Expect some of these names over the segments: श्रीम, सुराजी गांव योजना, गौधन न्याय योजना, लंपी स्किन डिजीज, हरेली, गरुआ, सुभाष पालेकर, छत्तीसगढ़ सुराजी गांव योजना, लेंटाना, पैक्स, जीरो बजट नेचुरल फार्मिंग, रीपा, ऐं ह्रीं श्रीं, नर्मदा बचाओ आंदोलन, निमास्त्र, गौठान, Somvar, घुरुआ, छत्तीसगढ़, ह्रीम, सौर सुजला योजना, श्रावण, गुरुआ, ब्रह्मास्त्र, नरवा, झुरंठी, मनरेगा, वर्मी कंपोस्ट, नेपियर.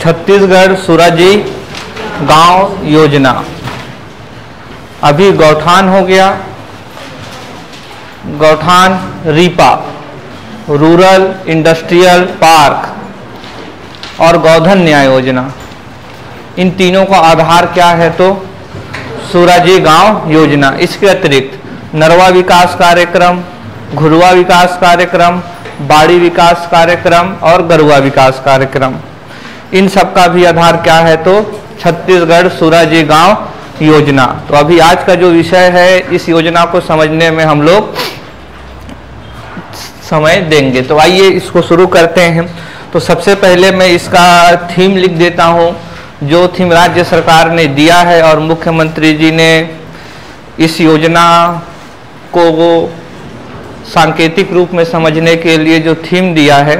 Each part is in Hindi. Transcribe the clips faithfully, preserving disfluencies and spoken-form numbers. छत्तीसगढ़ सुराजी गांव योजना। अभी गौठान हो गया, गौठान रीपा, रूरल इंडस्ट्रियल पार्क और गौधन न्याय योजना, इन तीनों का आधार क्या है तो सुराजी गांव योजना। इसके अतिरिक्त नरवा विकास कार्यक्रम, गुरुआ विकास कार्यक्रम, बाड़ी विकास कार्यक्रम और गरुआ विकास कार्यक्रम, इन सब का भी आधार क्या है तो छत्तीसगढ़ सुराजी गांव योजना। तो अभी आज का जो विषय है, इस योजना को समझने में हम लोग समय देंगे। तो आइए इसको शुरू करते हैं। तो सबसे पहले मैं इसका थीम लिख देता हूँ, जो थीम राज्य सरकार ने दिया है और मुख्यमंत्री जी ने इस योजना को वो सांकेतिक रूप में समझने के लिए जो थीम दिया है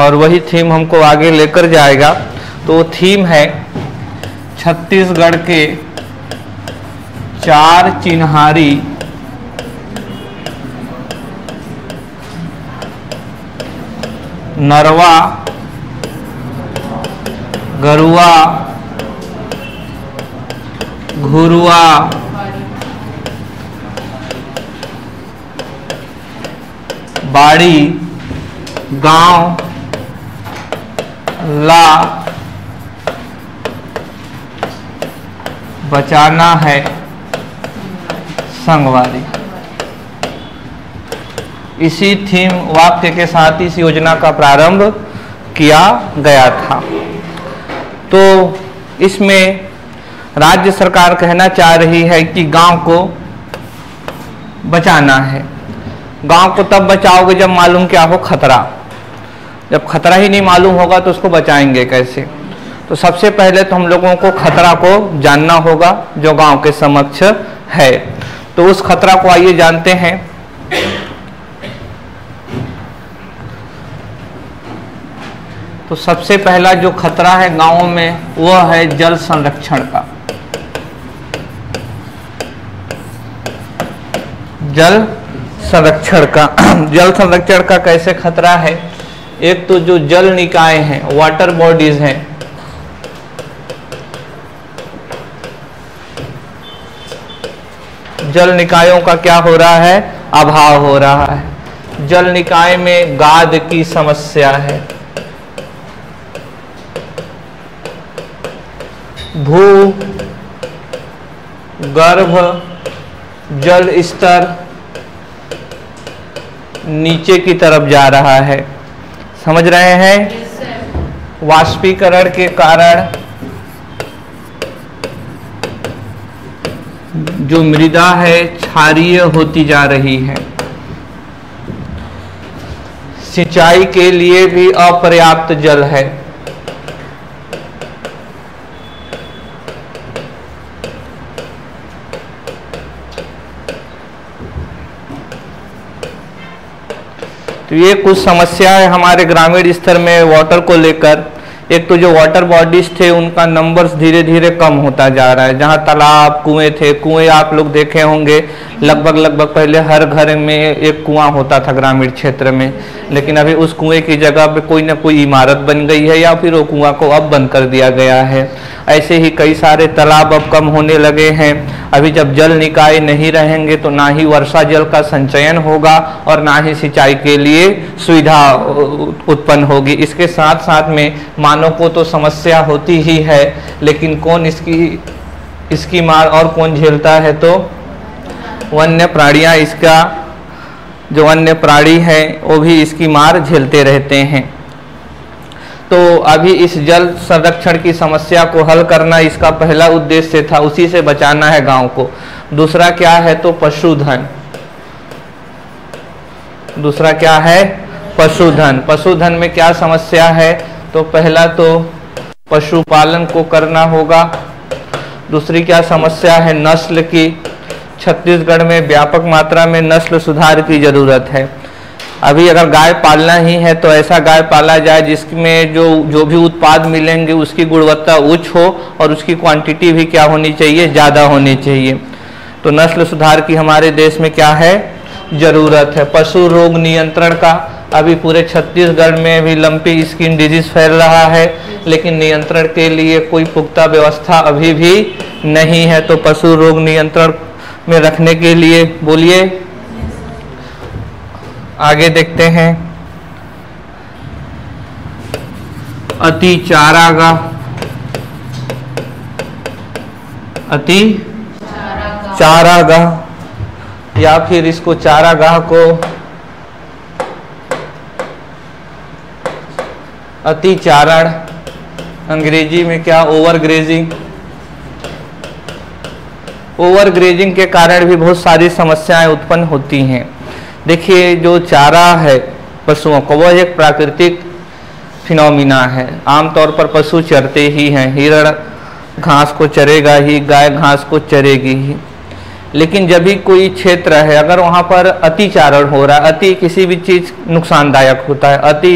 और वही थीम हमको आगे लेकर जाएगा। तो थीम है छत्तीसगढ़ के चार चिन्हारी नरवा, गरुआ, घुरुआ, बाड़ी, गांव, ला बचाना है संगवारी। इसी थीम वाक्य के साथ इस योजना का प्रारंभ किया गया था। तो इसमें राज्य सरकार कहना चाह रही है कि गांव को बचाना है। गांव को तब बचाओगे जब मालूम क्या हो खतरा, जब खतरा ही नहीं मालूम होगा तो उसको बचाएंगे कैसे। तो सबसे पहले तो हम लोगों को खतरा को जानना होगा जो गांव के समक्ष है। तो उस खतरा को आइए जानते हैं। तो सबसे पहला जो खतरा है गांवों में वह है जल संरक्षण का। जल संरक्षण का जल संरक्षण का कैसे खतरा है? एक तो जो जल निकाय हैं, वाटर बॉडीज हैं, जल निकायों का क्या हो रहा है? अभाव हो रहा है। जल निकाय में गाद की समस्या है, भू गर्भ जल स्तर नीचे की तरफ जा रहा है। समझ रहे हैं? वाष्पीकरण के कारण जो मृदा है क्षारीय होती जा रही है। सिंचाई के लिए भी अपर्याप्त जल है। तो ये कुछ समस्याएं हमारे ग्रामीण स्तर में वाटर को लेकर। एक तो जो वाटर बॉडीज थे उनका नंबर्स धीरे धीरे कम होता जा रहा है। जहाँ तालाब, कुएं थे, कुएं आप लोग देखे होंगे, लगभग लगभग पहले हर घर में एक कुआं होता था ग्रामीण क्षेत्र में, लेकिन अभी उस कुएं की जगह पे कोई ना कोई इमारत बन गई है या फिर वो कुआं को अब बंद कर दिया गया है। ऐसे ही कई सारे तालाब अब कम होने लगे हैं। अभी जब जल निकाय नहीं रहेंगे तो ना ही वर्षा जल का संचयन होगा और ना ही सिंचाई के लिए सुविधा उत्पन्न होगी। इसके साथ साथ में मानव को तो समस्या होती ही है, लेकिन कौन इसकी इसकी मार और कौन झेलता है तो वन्य प्राणियाँ। इसका जो वन्य प्राणी हैं वो भी इसकी मार झेलते रहते हैं। तो अभी इस जल संरक्षण की समस्या को हल करना इसका पहला उद्देश्य था, उसी से बचाना है गांव को। दूसरा क्या है तो पशुधन। दूसरा क्या है? पशुधन। पशुधन में क्या समस्या है तो पहला तो पशुपालन को करना होगा। दूसरी क्या समस्या है? नस्ल की। छत्तीसगढ़ में व्यापक मात्रा में नस्ल सुधार की जरूरत है। अभी अगर गाय पालना ही है तो ऐसा गाय पाला जाए जिसमें जो जो भी उत्पाद मिलेंगे उसकी गुणवत्ता उच्च हो और उसकी क्वांटिटी भी क्या होनी चाहिए? ज़्यादा होनी चाहिए। तो नस्ल सुधार की हमारे देश में क्या है? ज़रूरत है। पशु रोग नियंत्रण का अभी पूरे छत्तीसगढ़ में भी लंपी स्किन डिजीज फैल रहा है, लेकिन नियंत्रण के लिए कोई पुख्ता व्यवस्था अभी भी नहीं है। तो पशु रोग नियंत्रण में रखने के लिए बोलिए। आगे देखते हैं, अति चारागाह, अति चारागाह या फिर इसको चारागाह को अतिचारण, अंग्रेजी में क्या, ओवरग्रेजिंग। ओवरग्रेजिंग के कारण भी बहुत सारी समस्याएं उत्पन्न होती हैं। देखिए, जो चारा है पशुओं को, वह एक प्राकृतिक फिनोमिना है। आमतौर पर पशु चरते ही हैं, हिरण घास को चरेगा ही, गाय घास को चरेगी ही। लेकिन जब भी कोई क्षेत्र है, अगर वहाँ पर अतिचारण हो रहा है, अति किसी भी चीज़ नुकसानदायक होता है, अति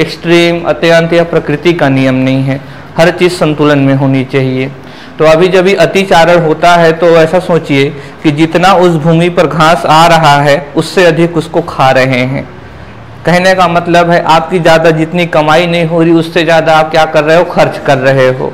एक्सट्रीम, अत्यंत, यह प्रकृति का नियम नहीं है। हर चीज़ संतुलन में होनी चाहिए। तो अभी जब भी अतिचारण होता है तो ऐसा सोचिए कि जितना उस भूमि पर घास आ रहा है उससे अधिक उसको खा रहे हैं। कहने का मतलब है आपकी ज़्यादा जितनी कमाई नहीं हो रही उससे ज़्यादा आप क्या कर रहे हो, खर्च कर रहे हो।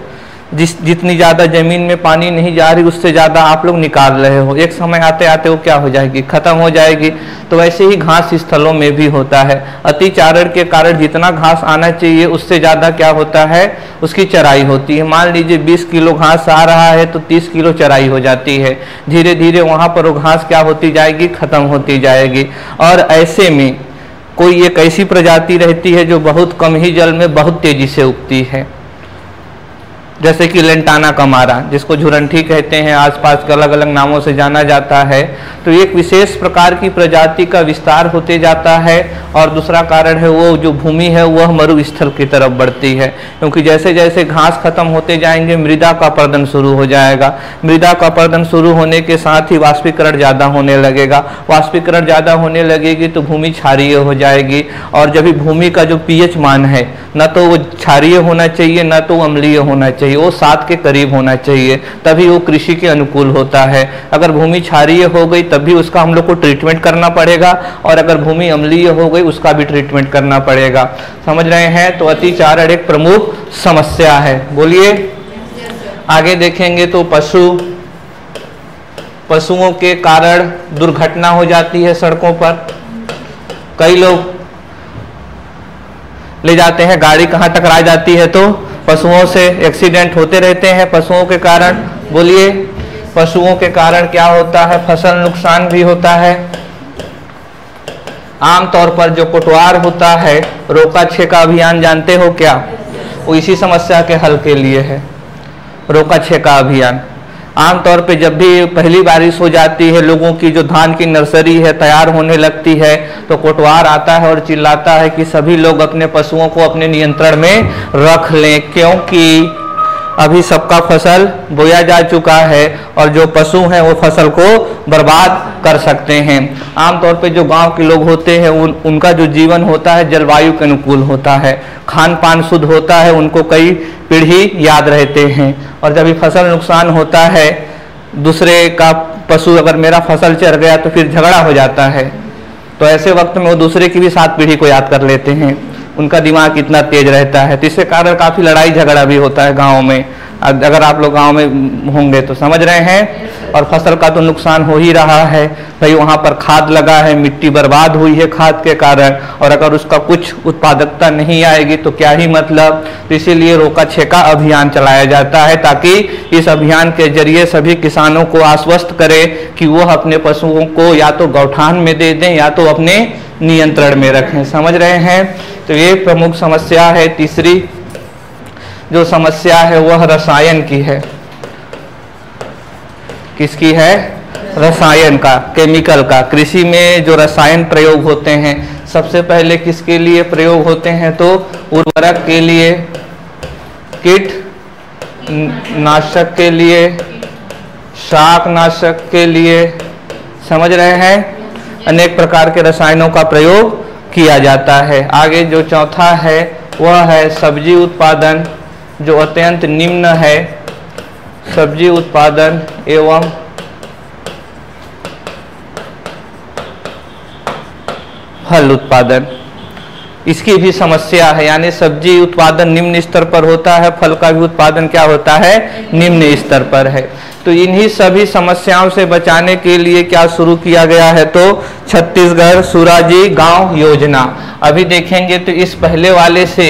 जिस जितनी ज़्यादा ज़मीन में पानी नहीं जा रही उससे ज़्यादा आप लोग निकाल रहे हो। एक समय आते आते वो क्या हो जाएगी, ख़त्म हो जाएगी। तो वैसे ही घास स्थलों में भी होता है। अतिचारण के कारण जितना घास आना चाहिए उससे ज़्यादा क्या होता है, उसकी चराई होती है। मान लीजिए बीस किलो घास आ रहा है तो तीस किलो चराई हो जाती है। धीरे धीरे वहाँ पर वो घास क्या होती जाएगी, ख़त्म होती जाएगी। और ऐसे में कोई एक ऐसी प्रजाति रहती है जो बहुत कम ही जल में बहुत तेज़ी से उगती है, जैसे कि लेंटाना कमारा, जिसको झुरंठी कहते हैं, आसपास के अलग अलग नामों से जाना जाता है। तो एक विशेष प्रकार की प्रजाति का विस्तार होते जाता है। और दूसरा कारण है वो जो भूमि है वह मरुस्थल की तरफ बढ़ती है, क्योंकि जैसे जैसे घास खत्म होते जाएंगे मृदा का अपरदन शुरू हो जाएगा। मृदा का अपरदन शुरू होने के साथ ही वाष्पीकरण ज़्यादा होने लगेगा। वाष्पीकरण ज़्यादा होने लगेगी तो भूमि क्षारीय हो जाएगी। और जब भी भूमि का जो पीएच मान है, न तो वो क्षारीय होना चाहिए न तो अम्लीय होना चाहिए, वो सात के करीब होना चाहिए, तभी वो कृषि के अनुकूल होता है। अगर भूमि क्षारीय हो गई तभी उसका हम लोग को ट्रीटमेंट करना पड़ेगा, और अगर भूमि अम्लीय हो गई उसका भी ट्रीटमेंट करना पड़ेगा। समझ रहे हैं? तो अतिचारण एक प्रमुख समस्या है। बोलिए आगे देखेंगे तो पशु पशुओं के कारण दुर्घटना हो जाती है सड़कों पर। कई लोग ले जाते हैं, गाड़ी कहाँ टकरा जाती है तो पशुओं से एक्सीडेंट होते रहते हैं पशुओं के कारण। बोलिए, पशुओं के कारण क्या होता है, फसल नुकसान भी होता है। आमतौर पर जो कोटवार होता है, रोका छेका अभियान जानते हो क्या, वो इसी समस्या के हल के लिए है। रोका छेका अभियान आमतौर पे जब भी पहली बारिश हो जाती है, लोगों की जो धान की नर्सरी है तैयार होने लगती है, तो कोटवार आता है और चिल्लाता है कि सभी लोग अपने पशुओं को अपने नियंत्रण में रख लें, क्योंकि अभी सबका फसल बोया जा चुका है और जो पशु हैं वो फसल को बर्बाद कर सकते हैं। आमतौर पे जो गांव के लोग होते हैं उन उनका जो जीवन होता है जलवायु के अनुकूल होता है, खान पान शुद्ध होता है, उनको कई पीढ़ी याद रहते हैं। और जब भी फसल नुकसान होता है, दूसरे का पशु अगर मेरा फसल चर गया तो फिर झगड़ा हो जाता है, तो ऐसे वक्त में वो दूसरे की भी सात पीढ़ी को याद कर लेते हैं। उनका दिमाग इतना तेज रहता है, तो इसके कारण काफ़ी लड़ाई झगड़ा भी होता है गाँव में। अगर आप लोग गाँव में होंगे तो समझ रहे हैं। और फसल का तो नुकसान हो ही रहा है भाई, वहाँ पर खाद लगा है, मिट्टी बर्बाद हुई है खाद के कारण, और अगर उसका कुछ उत्पादकता नहीं आएगी तो क्या ही मतलब। तो इसीलिए रोका छेका अभियान चलाया जाता है, ताकि इस अभियान के जरिए सभी किसानों को आश्वस्त करे कि वह अपने पशुओं को या तो गौठान में दे दें या तो अपने नियंत्रण में रखें। समझ रहे हैं? तो ये प्रमुख समस्या है। तीसरी जो समस्या है वह रसायन की है। किसकी है? रसायन का, केमिकल का। कृषि में जो रसायन प्रयोग होते हैं, सबसे पहले किसके लिए प्रयोग होते हैं तो उर्वरक के लिए, कीट नाशक के लिए, शाक नाशक के लिए। समझ रहे हैं? अनेक प्रकार के रसायनों का प्रयोग किया जाता है। आगे जो चौथा है वह है सब्जी उत्पादन, जो अत्यंत निम्न है। सब्जी उत्पादन एवं फल उत्पादन, इसकी भी समस्या है, यानी सब्जी उत्पादन निम्न स्तर पर होता है, फल का भी उत्पादन क्या होता है, निम्न स्तर पर है। तो इन्हीं सभी समस्याओं से बचाने के लिए क्या शुरू किया गया है, तो छत्तीसगढ़ सुराजी गांव योजना। अभी देखेंगे तो इस पहले वाले से,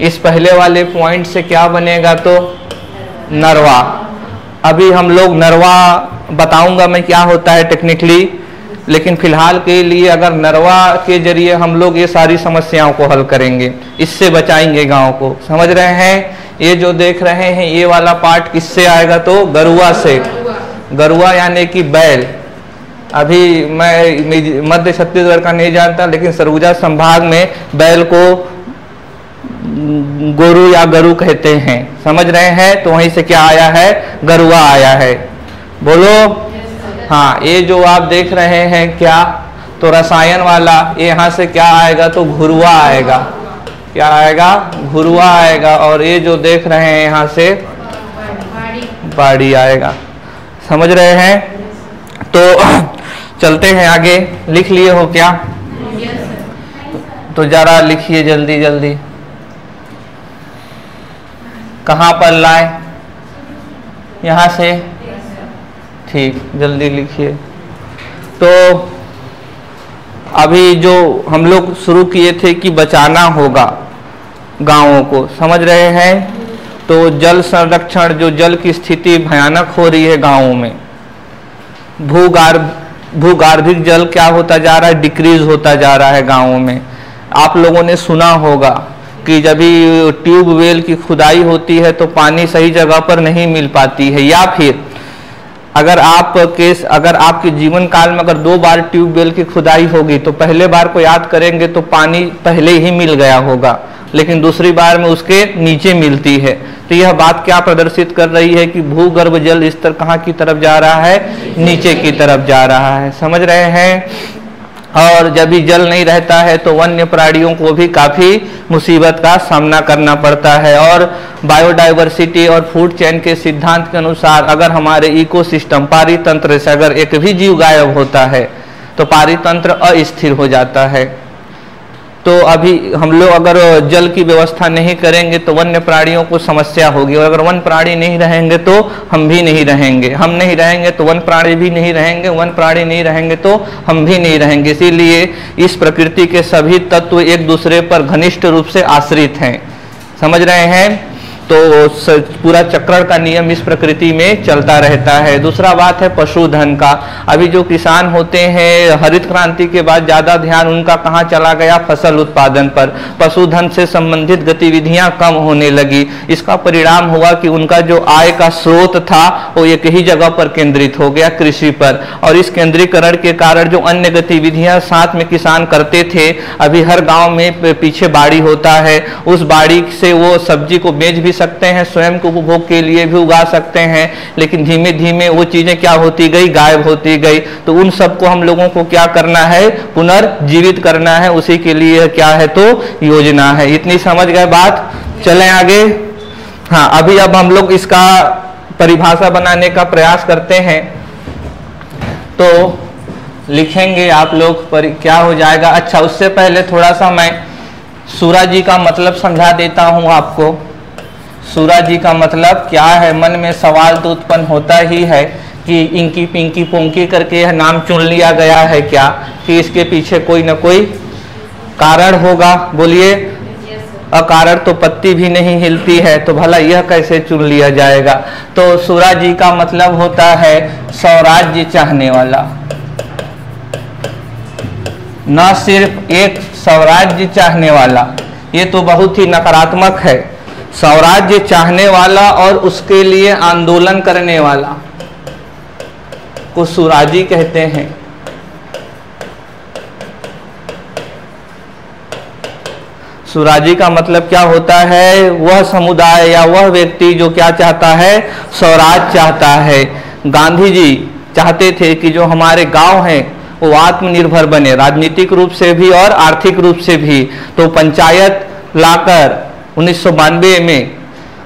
इस पहले वाले पॉइंट से क्या बनेगा, तो नरवा। अभी हम लोग नरवा बताऊंगा मैं क्या होता है टेक्निकली, लेकिन फिलहाल के लिए अगर नरवा के जरिए हम लोग ये सारी समस्याओं को हल करेंगे, इससे बचाएंगे गांव को, समझ रहे हैं। ये जो देख रहे हैं ये वाला पार्ट किससे आएगा, तो गुरुआ से। गुरुआ यानी कि बैल। अभी मैं मध्य छत्तीसगढ़ का नहीं जानता, लेकिन सरगुजा संभाग में बैल को गोरू या गरु कहते हैं, समझ रहे हैं। तो वहीं से क्या आया है, गुरुआ आया है, बोलो। हाँ, ये जो आप देख रहे हैं क्या, तो रसायन वाला, ये यहाँ से क्या आएगा, तो गुरुआ आएगा। क्या आएगा, गुरुआ आएगा। और ये जो देख रहे हैं यहाँ से बाड़ी आएगा, समझ रहे हैं। तो चलते हैं आगे, लिख लिए हो क्या, तो जरा लिखिए जल्दी जल्दी। कहाँ पर लाए, यहाँ से, ठीक, जल्दी लिखिए। तो अभी जो हम लोग शुरू किए थे कि बचाना होगा गांवों को, समझ रहे हैं। तो जल संरक्षण, जो जल की स्थिति भयानक हो रही है गांवों में, भूगर्भ भूगर्भिक जल क्या होता जा रहा है, डिक्रीज होता जा रहा है गांवों में। आप लोगों ने सुना होगा कि जब भी ट्यूबवेल की खुदाई होती है तो पानी सही जगह पर नहीं मिल पाती है, या फिर अगर आप केस अगर आपके जीवन काल में अगर दो बार ट्यूबवेल की खुदाई होगी तो पहले बार को याद करेंगे तो पानी पहले ही मिल गया होगा, लेकिन दूसरी बार में उसके नीचे मिलती है। तो यह बात क्या प्रदर्शित कर रही है कि भूगर्भ जल स्तर कहाँ की तरफ जा रहा है, नीचे की तरफ जा रहा है, समझ रहे हैं। और जब भी जल नहीं रहता है तो वन्य प्राणियों को भी काफ़ी मुसीबत का सामना करना पड़ता है। और बायोडाइवर्सिटी और फूड चैन के सिद्धांत के अनुसार अगर हमारे इकोसिस्टम पारितंत्र से अगर एक भी जीव गायब होता है तो पारितंत्र अस्थिर हो जाता है। तो अभी हम लोग अगर जल की व्यवस्था नहीं करेंगे तो वन्य प्राणियों को समस्या होगी, और अगर वन प्राणी नहीं रहेंगे तो हम भी नहीं रहेंगे, हम नहीं रहेंगे तो वन प्राणी भी नहीं रहेंगे, वन प्राणी नहीं रहेंगे तो हम भी नहीं रहेंगे। इसीलिए इस प्रकृति के सभी तत्व एक दूसरे पर घनिष्ठ रूप से आश्रित हैं, समझ रहे हैं। तो पूरा चक्रण का नियम इस प्रकृति में चलता रहता है। दूसरा बात है पशुधन का। अभी जो किसान होते हैं, हरित क्रांति के बाद ज़्यादा ध्यान उनका कहाँ चला गया, फसल उत्पादन पर, पशुधन से संबंधित गतिविधियाँ कम होने लगी। इसका परिणाम हुआ कि उनका जो आय का स्रोत था वो एक ही जगह पर केंद्रित हो गया, कृषि पर। और इस केंद्रीकरण के कारण जो अन्य गतिविधियाँ साथ में किसान करते थे, अभी हर गाँव में पीछे बाड़ी होता है, उस बाड़ी से वो सब्जी को बेच भी सकते हैं, स्वयं को उपभोग के लिए भी उगा सकते हैं, लेकिन धीमे धीमे वो चीजें क्या होती गई, गायब होती गई। तो उन सबको हम लोगों को क्या करना है, पुनर्जीवित करना है, उसी के लिए क्या है, तो योजना है। इतनी समझ गए बात, चलें आगे। हाँ, अभी अब हम लोग इसका परिभाषा बनाने का प्रयास करते हैं। तो लिखेंगे आप लोग पर क्या हो जाएगा। अच्छा, उससे पहले थोड़ा सा मैं सुराजी का मतलब समझा देता हूँ आपको। सुराजी का मतलब क्या है, मन में सवाल तो उत्पन्न होता ही है कि इंकी पिंकी पोंकी करके यह नाम चुन लिया गया है क्या, कि इसके पीछे कोई ना कोई कारण होगा। बोलिए, अकारण तो पत्ती भी नहीं हिलती है, तो भला यह कैसे चुन लिया जाएगा। तो सुराजी का मतलब होता है स्वराज्य चाहने वाला। न सिर्फ एक स्वराज्य चाहने वाला, ये तो बहुत ही नकारात्मक है, स्वराज्य चाहने वाला और उसके लिए आंदोलन करने वाला को सुराजी कहते हैं। सुराजी का मतलब क्या होता है, वह समुदाय या वह व्यक्ति जो क्या चाहता है, स्वराज चाहता है। गांधी जी चाहते थे कि जो हमारे गांव हैं वो आत्मनिर्भर बने, राजनीतिक रूप से भी और आर्थिक रूप से भी। तो पंचायत लाकर उन्नीस सौ बानवे में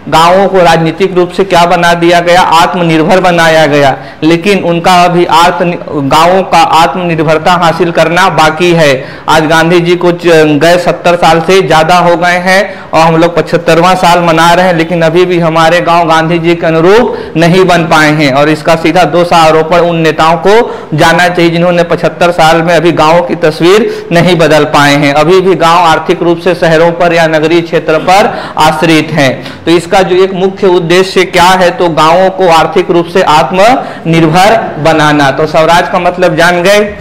गांवों को राजनीतिक रूप से क्या बना दिया गया, आत्मनिर्भर बनाया गया, लेकिन उनका अभी आत्म गाँवों का आत्मनिर्भरता हासिल करना बाकी है। आज गांधी जी को गए सत्तर साल से ज़्यादा हो गए हैं और हम लोग पचहत्तरवां साल मना रहे हैं, लेकिन अभी भी हमारे गांव गांधी जी के अनुरूप नहीं बन पाए हैं। और इसका सीधा दोषारोपण उन नेताओं को जाना चाहिए जिन्होंने पचहत्तर साल में अभी गाँव की तस्वीर नहीं बदल पाए हैं। अभी भी गाँव आर्थिक रूप से शहरों पर या नगरीय क्षेत्र पर आश्रित हैं। तो इस का जो एक मुख्य उद्देश्य क्या है, तो गांवों को आर्थिक रूप से आत्मनिर्भर बनाना। तो स्वराज का मतलब जान गए।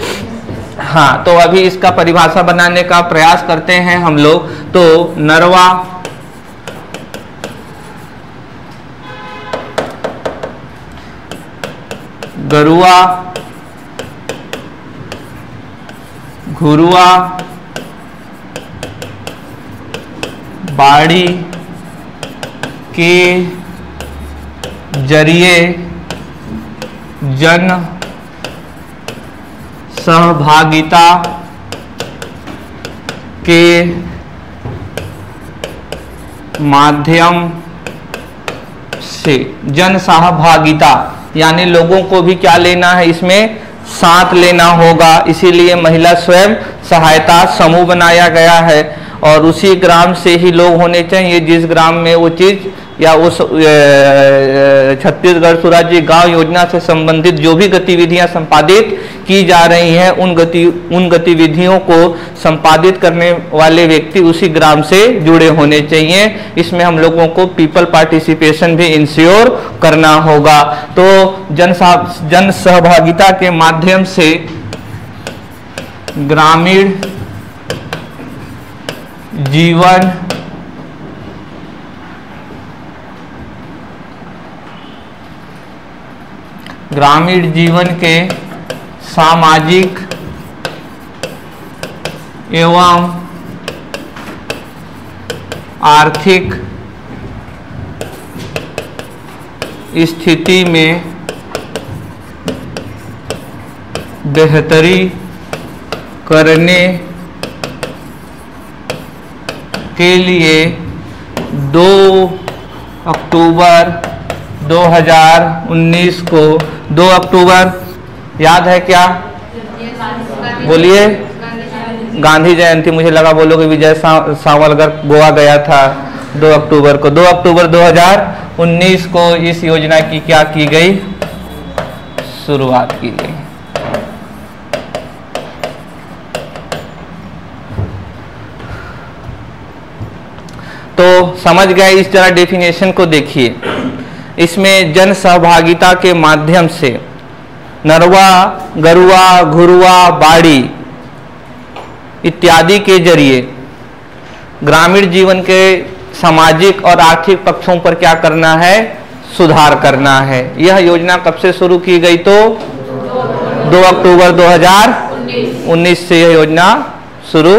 हाँ, तो अभी इसका परिभाषा बनाने का प्रयास करते हैं हम लोग। तो नरवा गुरुआ गुरुआ बाड़ी के जरिए जन सहभागिता के माध्यम से, जन सहभागिता यानी लोगों को भी क्या लेना है, इसमें साथ लेना होगा। इसीलिए महिला स्वयं सहायता समूह बनाया गया है और उसी ग्राम से ही लोग होने चाहिए जिस ग्राम में वो चीज़ या उस छत्तीसगढ़ सुराजी गांव योजना से संबंधित जो भी गतिविधियां संपादित की जा रही हैं, उन गति उन गतिविधियों को संपादित करने वाले व्यक्ति उसी ग्राम से जुड़े होने चाहिए। इसमें हम लोगों को पीपल पार्टिसिपेशन भी इंश्योर करना होगा। तो जन जन सहभागिता के माध्यम से ग्रामीण जीवन ग्रामीण जीवन के सामाजिक एवं आर्थिक स्थिति में बेहतरी करने के लिए दो अक्टूबर दो हज़ार उन्नीस को, दो अक्टूबर याद है क्या, बोलिए, गांधी जयंती। मुझे लगा बोलोगे विजय सावरकर गोवा गया था। दो अक्टूबर को, दो अक्टूबर दो हज़ार उन्नीस को इस योजना की क्या की गई, शुरुआत की गई। तो समझ गए। इस तरह डेफिनेशन को देखिए, इसमें जन सहभागिता के माध्यम से नरवा गरुआ घुरुआ बाड़ी इत्यादि के जरिए ग्रामीण जीवन के सामाजिक और आर्थिक पक्षों पर क्या करना है, सुधार करना है। यह योजना कब से शुरू की गई, तो दो अक्टूबर दो हज़ार उन्नीस से यह योजना शुरू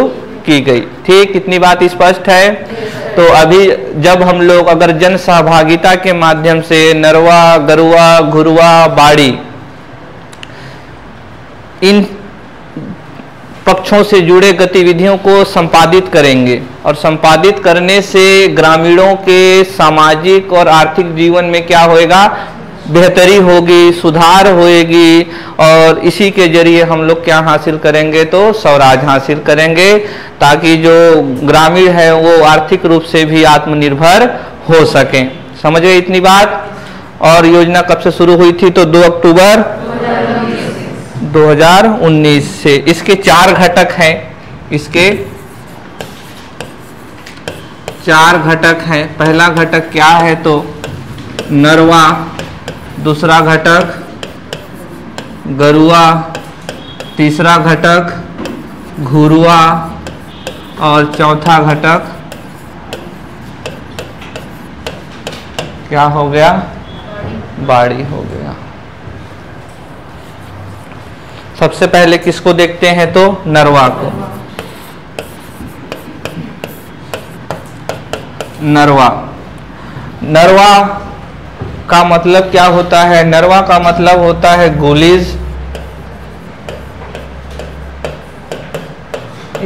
की गई। ठीक, कितनी बात स्पष्ट है। तो अभी जब हम लोग अगर जन सहभागिता के माध्यम से नरवा गरुआ घुरुआ बाड़ी इन पक्षों से जुड़े गतिविधियों को संपादित करेंगे और संपादित करने से ग्रामीणों के सामाजिक और आर्थिक जीवन में क्या होएगा, बेहतरी होगी, सुधार होएगी। और इसी के जरिए हम लोग क्या हासिल करेंगे, तो स्वराज हासिल करेंगे, ताकि जो ग्रामीण है वो आर्थिक रूप से भी आत्मनिर्भर हो सकें। समझ गए इतनी बात। और योजना कब से शुरू हुई थी, तो दो अक्टूबर दो हज़ार उन्नीस से। इसके चार घटक हैं, इसके चार घटक हैं। पहला घटक क्या है, तो नरवा, दूसरा घटक गरुआ, तीसरा घटक घुरुआ और चौथा घटक क्या हो गया, बाड़ी हो गया। सबसे पहले किसको देखते हैं, तो नरवा को। नरवा नरवा का मतलब क्या होता है, नरवा का मतलब होता है गोलीज,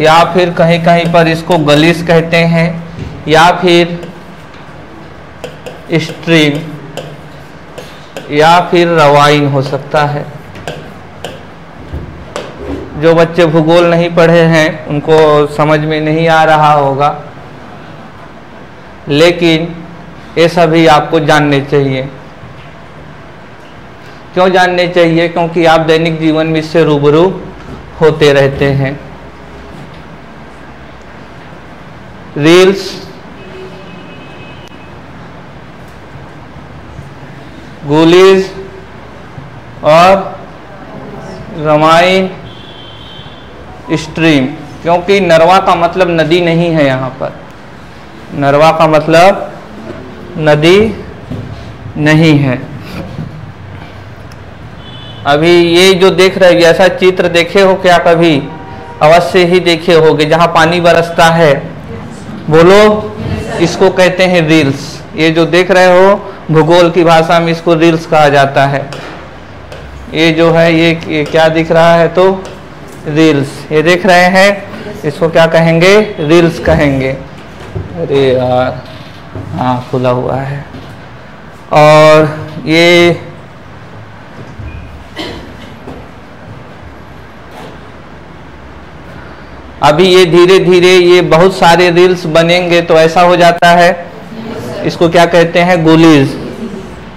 या फिर कहीं कहीं पर इसको गलीस कहते हैं, या फिर स्ट्रिंग या फिर रवाइन हो सकता है। जो बच्चे भूगोल नहीं पढ़े हैं उनको समझ में नहीं आ रहा होगा, लेकिन ये सभी आपको जानने चाहिए। क्यों जानने चाहिए? क्योंकि आप दैनिक जीवन में इससे रूबरू होते रहते हैं। रील्स, गुलीज और रामायण स्ट्रीम, क्योंकि नरवा का मतलब नदी नहीं है। यहाँ पर नरवा का मतलब नदी नहीं है। अभी ये जो देख रहे हो, ऐसा चित्र देखे हो क्या कभी? अवश्य ही देखे होगे, जहाँ पानी बरसता है। बोलो, इसको कहते हैं रील्स। ये जो देख रहे हो, भूगोल की भाषा में इसको रील्स कहा जाता है। ये जो है ये, ये क्या दिख रहा है? तो रील्स। ये देख रहे हैं, इसको क्या कहेंगे? रील्स कहेंगे। अरे यार, हाँ खुला हुआ है। और ये अभी ये धीरे धीरे ये बहुत सारे रील्स बनेंगे तो ऐसा हो जाता है, इसको क्या कहते हैं? गुलीज।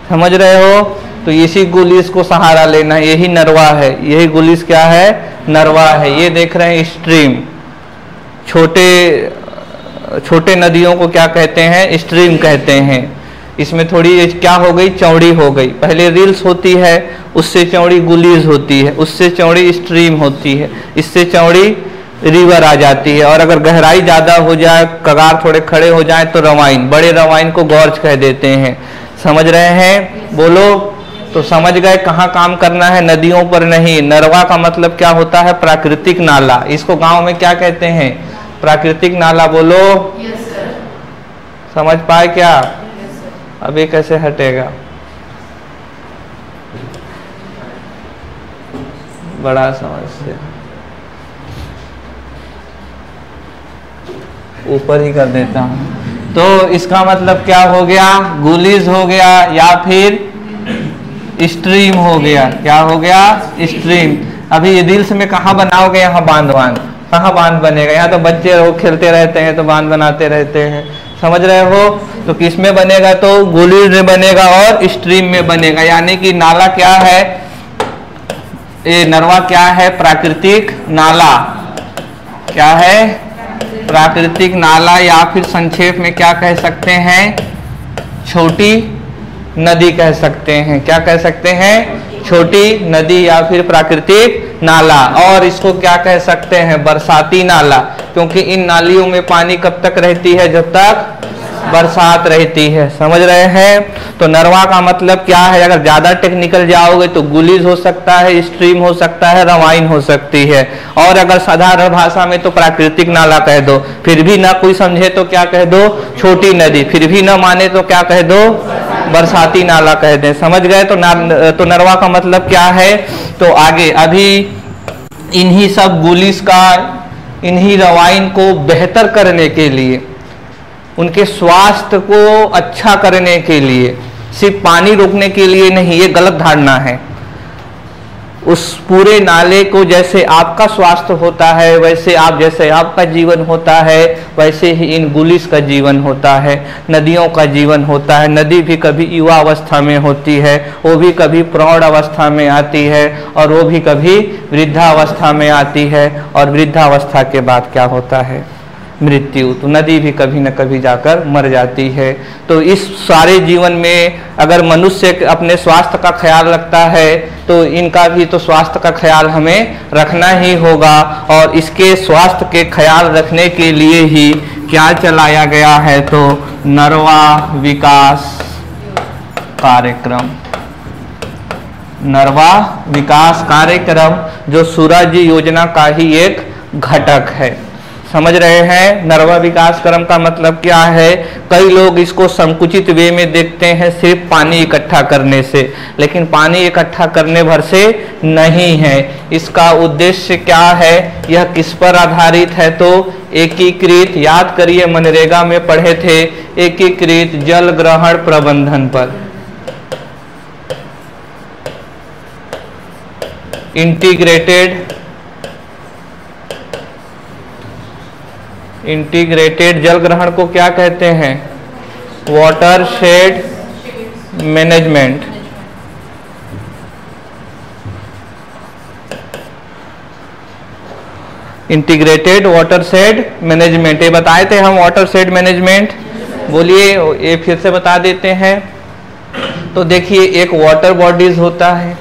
समझ रहे हो? तो इसी गुलीज को सहारा लेना, यही नरवा है। यही गुलीज क्या है? नरवा है। ये देख रहे हैं स्ट्रीम। छोटे छोटे नदियों को क्या कहते हैं? स्ट्रीम कहते हैं। इसमें थोड़ी क्या हो गई? चौड़ी हो गई। पहले रील्स होती है, उससे चौड़ी गुलीज होती है, उससे चौड़ी स्ट्रीम होती है, इससे चौड़ी रिवर आ जाती है। और अगर गहराई ज़्यादा हो जाए, कगार थोड़े खड़े हो जाए तो रवाइन। बड़े रवाइन को गौर्ज कह देते हैं। समझ रहे हैं? बोलो तो समझ गए कहाँ काम करना है? नदियों पर नहीं। नरवा का मतलब क्या होता है? प्राकृतिक नाला। इसको गांव में क्या कहते हैं? प्राकृतिक नाला। बोलो, समझ पाए क्या? अभी कैसे हटेगा? बड़ा समझ से ऊपर ही कर देता हूँ। तो इसका मतलब क्या हो गया? गुलीज हो गया या फिर स्ट्रीम हो गया। क्या हो गया? स्ट्रीम। अभी रील्स में कहाँ बनाओगे? यहाँ बांध बांध कहाँ बांध बनेगा? यहाँ तो बच्चे वो खेलते रहते हैं तो बांध बनाते रहते हैं। समझ रहे हो? तो किस में बनेगा? तो गुलीज में बनेगा और स्ट्रीम में बनेगा। यानी कि नाला क्या है? ये नरवा क्या है? प्राकृतिक नाला। क्या है? प्राकृतिक नाला, या फिर संक्षेप में क्या कह सकते हैं? छोटी नदी कह सकते हैं। क्या कह सकते हैं? छोटी नदी या फिर प्राकृतिक नाला। और इसको क्या कह सकते हैं? बरसाती नाला, क्योंकि इन नालियों में पानी कब तक रहती है? जब तक बरसात रहती है। समझ रहे हैं? तो नरवा का मतलब क्या है? अगर ज़्यादा टेक्निकल जाओगे तो गुलीज हो सकता है, स्ट्रीम हो सकता है, रवाइन हो सकती है। और अगर साधारण भाषा में तो प्राकृतिक नाला कह दो, फिर भी ना कोई समझे तो क्या कह दो? छोटी नदी। फिर भी ना माने तो क्या कह दो? बरसाती नाला कह दें। समझ गए? तो ना, तो नरवा का मतलब क्या है? तो आगे अभी इन्हीं सब गुलीज का, इन्हीं रवाइन को बेहतर करने के लिए, उनके स्वास्थ्य को अच्छा करने के लिए, सिर्फ पानी रोकने के लिए नहीं, ये गलत धारणा है। उस पूरे नाले को, जैसे आपका स्वास्थ्य होता है वैसे आप, जैसे आपका जीवन होता है वैसे ही इन गुलीज का जीवन होता है, नदियों का जीवन होता है। नदी भी कभी युवा अवस्था में होती है, वो भी कभी प्रौढ़ अवस्था में आती है, और वो भी कभी वृद्धावस्था में आती है। और वृद्धावस्था के बाद क्या होता है? मृत्यु। तो नदी भी कभी न कभी जाकर मर जाती है। तो इस सारे जीवन में अगर मनुष्य अपने स्वास्थ्य का ख्याल रखता है तो इनका भी तो स्वास्थ्य का ख्याल हमें रखना ही होगा। और इसके स्वास्थ्य के ख्याल रखने के लिए ही क्या चलाया गया है? तो नरवा विकास कार्यक्रम। नरवा विकास कार्यक्रम जो सुराजी योजना का ही एक घटक है। समझ रहे हैं नरवा विकास क्रम का मतलब क्या है। कई लोग इसको संकुचित वे में देखते हैं, सिर्फ पानी इकट्ठा करने से, लेकिन पानी इकट्ठा करने भर से नहीं है। इसका उद्देश्य क्या है, यह किस पर आधारित है, तो एकीकृत, याद करिए मनरेगा में पढ़े थे, एकीकृत जल ग्रहण प्रबंधन पर, इंटीग्रेटेड इंटीग्रेटेड जल ग्रहण को क्या कहते हैं, watershed management. Integrated watershed management, ये बताए थे हम वाटर शेड मैनेजमेंट, बोलिए ये फिर से बता देते हैं। तो देखिए एक वाटर बॉडीज होता है,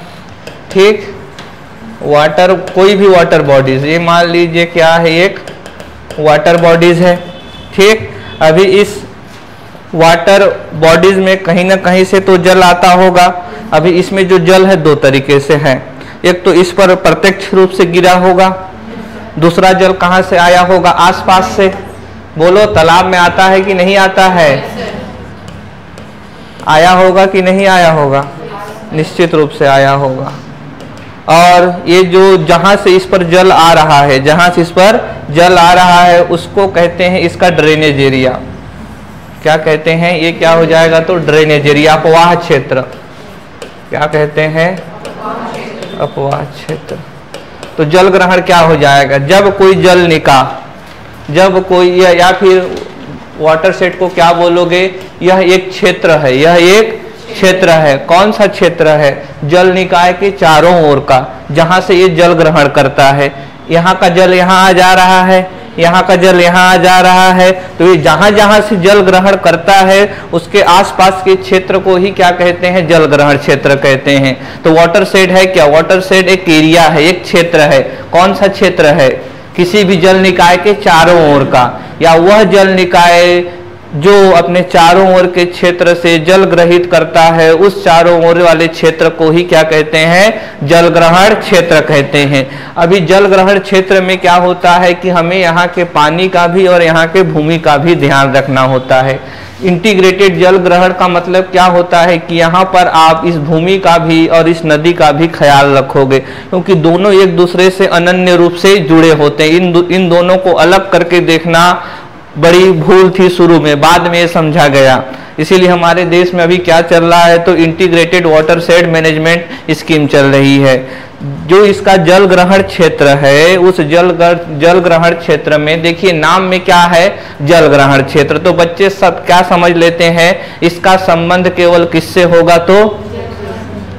ठीक, वाटर, कोई भी वाटर बॉडीज, ये मान लीजिए क्या है, एक वाटर बॉडीज है, ठीक। अभी इस वाटर बॉडीज में कहीं ना कहीं से तो जल आता होगा। अभी इसमें जो जल है दो तरीके से है, एक तो इस पर प्रत्यक्ष रूप से गिरा होगा, दूसरा जल कहाँ से आया होगा, आसपास से। बोलो तालाब में आता है कि नहीं आता है, आया होगा कि नहीं आया होगा, निश्चित रूप से आया होगा। और ये जो जहाँ से इस पर जल आ रहा है, जहाँ से इस पर जल आ रहा है उसको कहते हैं इसका ड्रेनेज एरिया। क्या कहते हैं, ये क्या हो जाएगा, तो ड्रेनेज एरिया, अपवाह क्षेत्र। क्या कहते हैं, अपवाह क्षेत्र। तो जल ग्रहण क्या हो जाएगा, जब कोई जल निकाय, जब कोई या, या फिर वाटर शेड को क्या बोलोगे, यह एक क्षेत्र है, यह एक क्षेत्र है। कौन सा क्षेत्र है, जल निकाय के चारों ओर का, जहाँ से ये जल ग्रहण करता है। यहाँ का जल यहाँ आ जा रहा है, यहाँ का जल यहाँ आ जा रहा है, तो ये जहाँ जहाँ से जल ग्रहण करता है उसके आसपास के क्षेत्र को ही क्या कहते हैं, जल ग्रहण क्षेत्र कहते हैं। तो वाटर शेड है क्या, वाटर शेड एक एरिया है, एक क्षेत्र है। कौन सा क्षेत्र है, किसी भी जल निकाय के चारों ओर का, या वह जल निकाय जो अपने चारों ओर के क्षेत्र से जल ग्रहित करता है, उस चारों ओर वाले क्षेत्र को ही क्या कहते हैं, जल ग्रहण क्षेत्र कहते हैं। अभी जल ग्रहण क्षेत्र में क्या होता है कि हमें यहाँ के पानी का भी और यहाँ के भूमि का भी ध्यान रखना होता है। इंटीग्रेटेड जल ग्रहण का मतलब क्या होता है कि यहाँ पर आप इस भूमि का भी और इस नदी का भी ख्याल रखोगे, क्योंकि दोनों एक दूसरे से अनन्य रूप से जुड़े होते हैं। इन दो, इन दोनों को अलग करके देखना बड़ी भूल थी शुरू में, बाद में समझा गया। इसीलिए हमारे देश में अभी क्या चल रहा है, तो integrated watershed management scheme चल रही है। जो इसका जल ग्रहण क्षेत्र है, उस जल जल ग्रहण क्षेत्र में देखिए नाम में क्या है, जल ग्रहण क्षेत्र। तो बच्चे सब क्या समझ लेते हैं, इसका संबंध केवल किससे होगा, तो,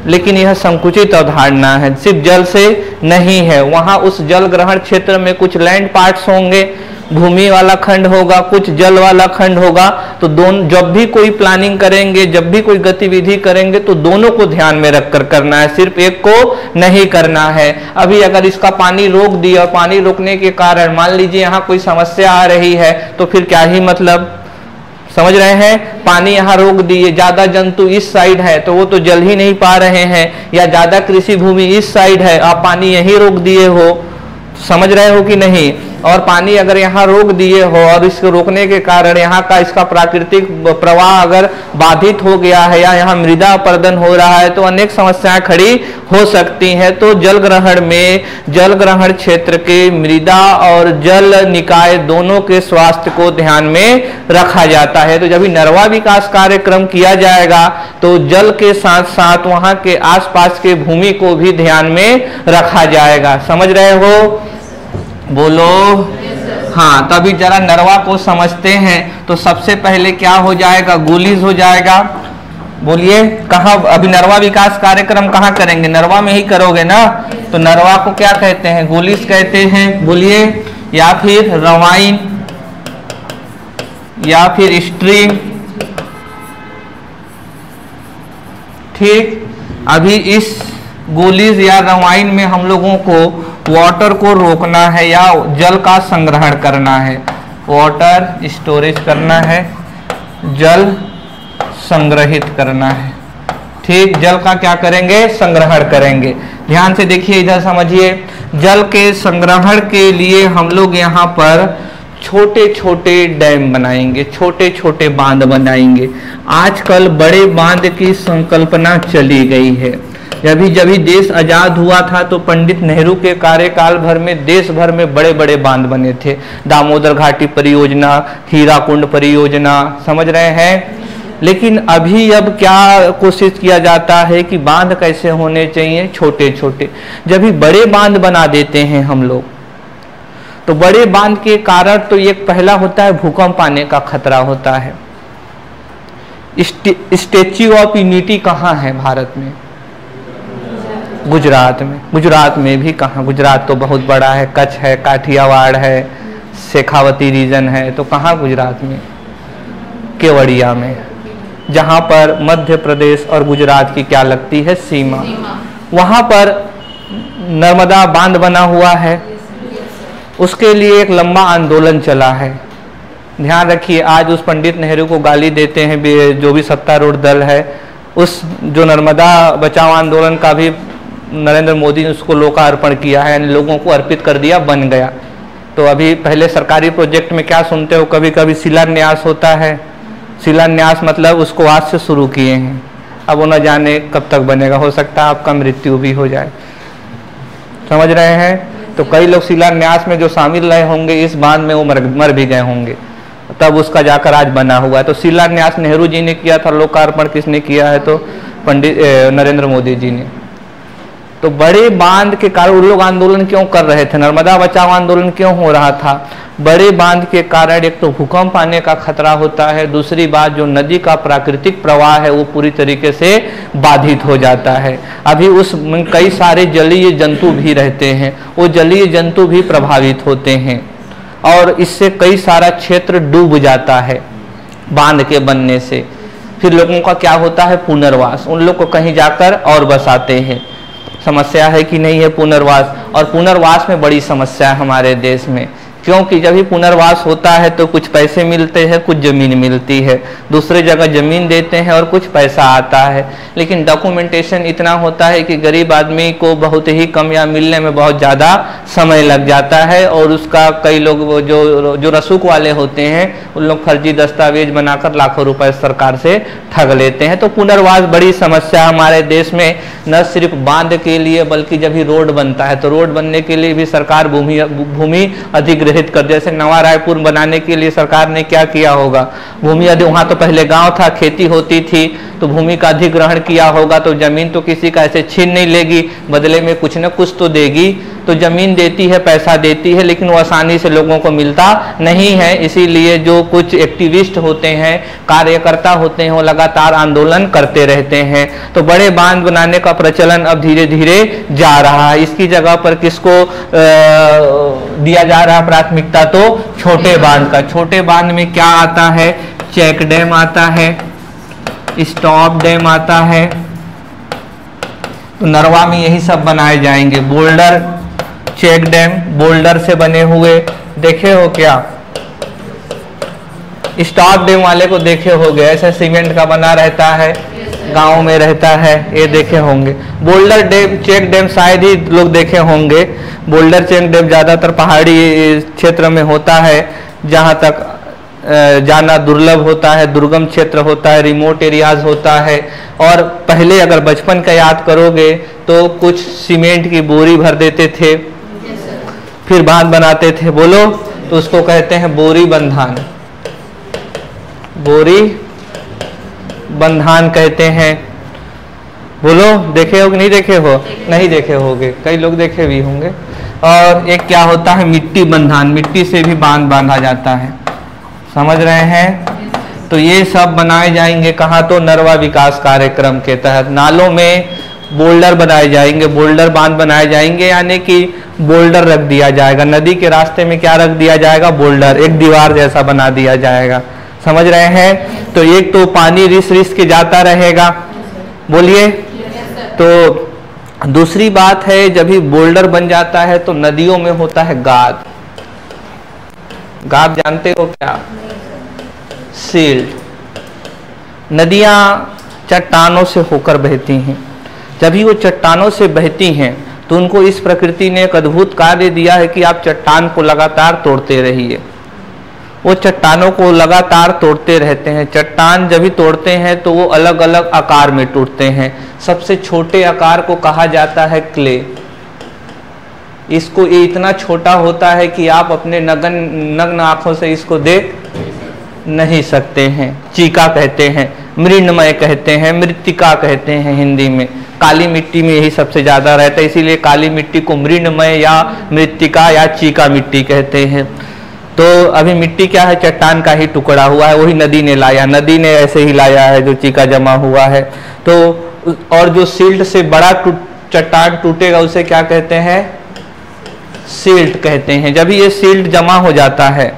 लेकिन यह संकुचित अवधारणा है, सिर्फ जल से नहीं है। वहाँ उस जल ग्रहण क्षेत्र में कुछ लैंड पार्ट्स होंगे, भूमि वाला खंड होगा, कुछ जल वाला खंड होगा। तो दोनों, जब भी कोई प्लानिंग करेंगे, जब भी कोई गतिविधि करेंगे, तो दोनों को ध्यान में रखकर करना है, सिर्फ एक को नहीं करना है। अभी अगर इसका पानी रोक दिया, और पानी रोकने के कारण मान लीजिए यहाँ कोई समस्या आ रही है, तो फिर क्या ही मतलब, समझ रहे हैं। पानी यहाँ रोक दिए, ज्यादा जंतु इस साइड है तो वो तो जल ही नहीं पा रहे हैं, या ज्यादा कृषि भूमि इस साइड है, आप पानी यहीं रोक दिए हो, समझ रहे हो कि नहीं। और पानी अगर यहाँ रोक दिए हो और इसको रोकने के कारण यहाँ का इसका प्राकृतिक प्रवाह अगर बाधित हो गया है, या यहाँ मृदा अपरदन हो रहा है, तो अनेक समस्याएं खड़ी हो सकती हैं। तो जल ग्रहण में, जल ग्रहण क्षेत्र के मृदा और जल निकाय दोनों के स्वास्थ्य को ध्यान में रखा जाता है। तो जब भी नरवा विकास कार्यक्रम किया जाएगा तो जल के साथ साथ वहाँ के आसपास के भूमि को भी ध्यान में रखा जाएगा, समझ रहे हो, बोलो। हाँ, तभी जरा नरवा को समझते हैं। तो सबसे पहले क्या हो जाएगा, गोलीज हो जाएगा, बोलिए कहाँ। अभी नरवा विकास कार्यक्रम कहाँ करेंगे, नरवा में ही करोगे ना, तो नरवा को क्या कहते हैं, गोलीज कहते हैं, बोलिए, या फिर रवाइन, या फिर स्ट्रीम, ठीक। अभी इस गोलीज या रवाइन में हम लोगों को वाटर को रोकना है, या जल का संग्रहण करना है, वाटर स्टोरेज करना है, जल संग्रहित करना है, ठीक। जल का क्या करेंगे, संग्रहण करेंगे। ध्यान से देखिए, इधर समझिए, जल के संग्रहण के लिए हम लोग यहाँ पर छोटे छोटे डैम बनाएंगे, छोटे छोटे बांध बनाएंगे। आजकल बड़े बांध की संकल्पना चली गई है। जब जब ही देश आज़ाद हुआ था तो पंडित नेहरू के कार्यकाल भर में देश भर में बड़े बड़े बांध बने थे। दामोदर घाटी परियोजना, हीराकुंड परियोजना, समझ रहे हैं। लेकिन अभी अब क्या कोशिश किया जाता है कि बांध कैसे होने चाहिए, छोटे छोटे। जब भी बड़े बांध बना देते हैं हम लोग, तो बड़े बांध के कारण तो एक पहला होता है भूकंप आने का खतरा होता है। स्टैच्यू ऑफ यूनिटी कहाँ है भारत में? गुजरात में। गुजरात में भी कहाँ, गुजरात तो बहुत बड़ा है, कच्छ है, काठियावाड़ है, शेखावती रीजन है, तो कहाँ गुजरात में, केवड़िया में, जहाँ पर मध्य प्रदेश और गुजरात की क्या लगती है सीमा, वहाँ पर नर्मदा बांध बना हुआ है। उसके लिए एक लंबा आंदोलन चला है। ध्यान रखिए, आज उस पंडित नेहरू को गाली देते हैं जो भी सत्तारूढ़ दल है। उस जो नर्मदा बचाओ आंदोलन का भी नरेंद्र मोदी ने उसको लोकार्पण किया है, यानी लोगों को अर्पित कर दिया, बन गया। तो अभी पहले सरकारी प्रोजेक्ट में क्या सुनते हो, कभी कभी शिलान्यास होता है। शिलान्यास मतलब उसको आज से शुरू किए हैं, अब वो न जाने कब तक बनेगा, हो सकता है आपका मृत्यु भी हो जाए, समझ रहे हैं। तो कई लोग शिलान्यास में जो शामिल रहे होंगे इस बांध में, वो मर, मर भी गए होंगे, तब उसका जाकर आज बना हुआ है। तो शिलान्यास नेहरू जी ने किया था, लोकार्पण किसने किया है, तो पंडित नरेंद्र मोदी जी ने। तो बड़े बांध के कारण उन लोग आंदोलन क्यों कर रहे थे, नर्मदा बचाओ आंदोलन क्यों हो रहा था? बड़े बांध के कारण एक तो भूकंप आने का खतरा होता है, दूसरी बात जो नदी का प्राकृतिक प्रवाह है वो पूरी तरीके से बाधित हो जाता है। अभी उस कई सारे जलीय जंतु भी रहते हैं, वो जलीय जंतु भी प्रभावित होते हैं और इससे कई सारा क्षेत्र डूब जाता है बांध के बनने से। फिर लोगों का क्या होता है, पुनर्वास, उन लोग को कहीं जाकर और बसाते हैं। समस्या है कि नहीं है पुनर्वास, और पुनर्वास में बड़ी समस्या है हमारे देश में, क्योंकि जब भी पुनर्वास होता है तो कुछ पैसे मिलते हैं, कुछ ज़मीन मिलती है, दूसरे जगह ज़मीन देते हैं और कुछ पैसा आता है, लेकिन डॉक्यूमेंटेशन इतना होता है कि गरीब आदमी को बहुत ही कम या मिलने में बहुत ज़्यादा समय लग जाता है। और उसका कई लोग जो जो रसूख वाले होते हैं उन लोग फर्जी दस्तावेज बनाकर लाखों रुपये सरकार से ठग लेते हैं। तो पुनर्वास बड़ी समस्या हमारे देश में, न सिर्फ बांध के लिए बल्कि जब भी रोड बनता है तो रोड बनने के लिए भी सरकार भूमि भूमि अधिग्रहण कर, जैसे नवा रायपुर बनाने के लिए सरकार ने क्या किया होगा, भूमि अधि वहां तो पहले गांव था, खेती होती थी, तो भूमि का अधिग्रहण किया होगा। तो जमीन तो किसी का ऐसे छीन नहीं लेगी, बदले में कुछ न कुछ तो देगी। तो जमीन देती है, पैसा देती है, लेकिन वो आसानी से लोगों को मिलता नहीं है। इसीलिए जो कुछ एक्टिविस्ट होते हैं, कार्यकर्ता होते हैं, वो लगातार आंदोलन करते रहते हैं। तो बड़े बांध बनाने का प्रचलन अब धीरे धीरे जा रहा है। इसकी जगह पर किसको आ, दिया जा रहा है प्राथमिकता, तो छोटे बांध का। छोटे बांध में क्या आता है, चेक डैम आता है, स्टॉप डैम आता है। तो नरवा में यही सब बनाए जाएंगे, बोल्डर चेक डैम, बोल्डर से बने हुए देखे हो क्या, स्टॉप डैम वाले को देखे होंगे, ऐसे सीमेंट का बना रहता है, गांव में रहता है, ये देखे होंगे। बोल्डर डैम चेक डैम शायद ही लोग देखे होंगे। बोल्डर चेक डैम ज़्यादातर पहाड़ी क्षेत्र में होता है, जहाँ तक जाना दुर्लभ होता है, दुर्गम क्षेत्र होता है, रिमोट एरियाज होता है। और पहले अगर बचपन का याद करोगे तो कुछ सीमेंट की बोरी भर देते थे, फिर बांध बनाते थे, बोलो, तो उसको कहते हैं बोरी बंधान, बोरी बंधान कहते हैं, बोलो, देखे हो कि नहीं देखे हो, नहीं देखे होगे, कई लोग देखे भी होंगे। और एक क्या होता है, मिट्टी बंधान, मिट्टी से भी बांध बांधा जाता है, समझ रहे हैं। तो ये सब बनाए जाएंगे कहाँ, तो नरवा विकास कार्यक्रम के तहत। नालों में बोल्डर बनाए जाएंगे, बोल्डर बांध बनाए जाएंगे, यानी कि बोल्डर रख दिया जाएगा, नदी के रास्ते में क्या रख दिया जाएगा, बोल्डर, एक दीवार जैसा बना दिया जाएगा, समझ रहे हैं। तो एक तो पानी रिस रिस के जाता रहेगा, बोलिए। तो दूसरी बात है, जब भी बोल्डर बन जाता है तो नदियों में होता है गाद, गाद जानते हो क्या, सील्ड। नदियाँ चट्टानों से होकर बहती हैं, जब ही वो चट्टानों से बहती हैं तो उनको इस प्रकृति ने एक अद्भुत कार्य दिया है कि आप चट्टान को लगातार तोड़ते रहिए, वो चट्टानों को लगातार तोड़ते रहते हैं। चट्टान जब भी तोड़ते हैं तो वो अलग अलग आकार में टूटते हैं। सबसे छोटे आकार को कहा जाता है क्ले। इसको ये इतना छोटा होता है कि आप अपने नगन नग्न आँखों से इसको देख नहीं सकते हैं। चीका कहते हैं, मृणमय कहते हैं, मृत्तिका कहते हैं हिंदी में। काली मिट्टी में यही सबसे ज़्यादा रहता है, इसीलिए काली मिट्टी को मृणमय या मृत्तिका या चीका मिट्टी कहते हैं। तो अभी मिट्टी क्या है, चट्टान का ही टुकड़ा हुआ है, वही नदी ने लाया, नदी ने ऐसे ही लाया है जो चीका जमा हुआ है। तो और जो सिल्ट से बड़ा चट्टान टूटेगा उसे क्या कहते हैं, सिल्ट कहते हैं। जब ये सिल्ट जमा हो जाता है,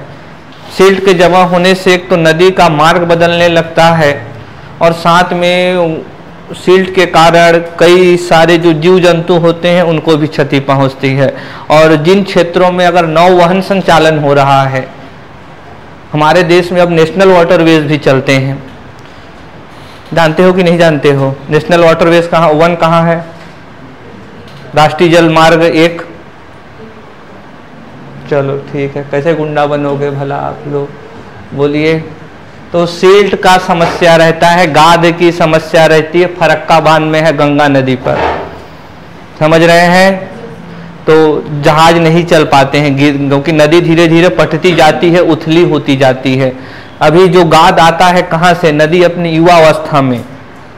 सिल्ट के जमा होने से एक तो नदी का मार्ग बदलने लगता है और साथ में सिल्ट के कारण कई सारे जो जीव जंतु होते हैं उनको भी क्षति पहुंचती है। और जिन क्षेत्रों में अगर नौवहन संचालन हो रहा है, हमारे देश में अब नेशनल वाटरवेज भी चलते हैं, जानते हो कि नहीं जानते हो? नेशनल वाटरवेज कहाँ वन कहाँ है? राष्ट्रीय जल मार्ग एक। चलो ठीक है, कैसे गुंडा बनोगे भला आप लोग, बोलिए। तो सिल्ट का समस्या रहता है, गाद की समस्या रहती है, फरक्का बांध में है गंगा नदी पर, समझ रहे हैं? तो जहाज नहीं चल पाते हैं क्योंकि नदी धीरे धीरे पटती जाती है, उथली होती जाती है। अभी जो गाद आता है कहाँ से, नदी अपनी युवावस्था में,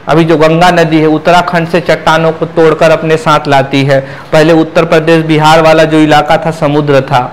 अभी जो गंगा नदी है उत्तराखंड से चट्टानों को तोड़कर अपने साथ लाती है। पहले उत्तर प्रदेश बिहार वाला जो इलाका था समुद्र था,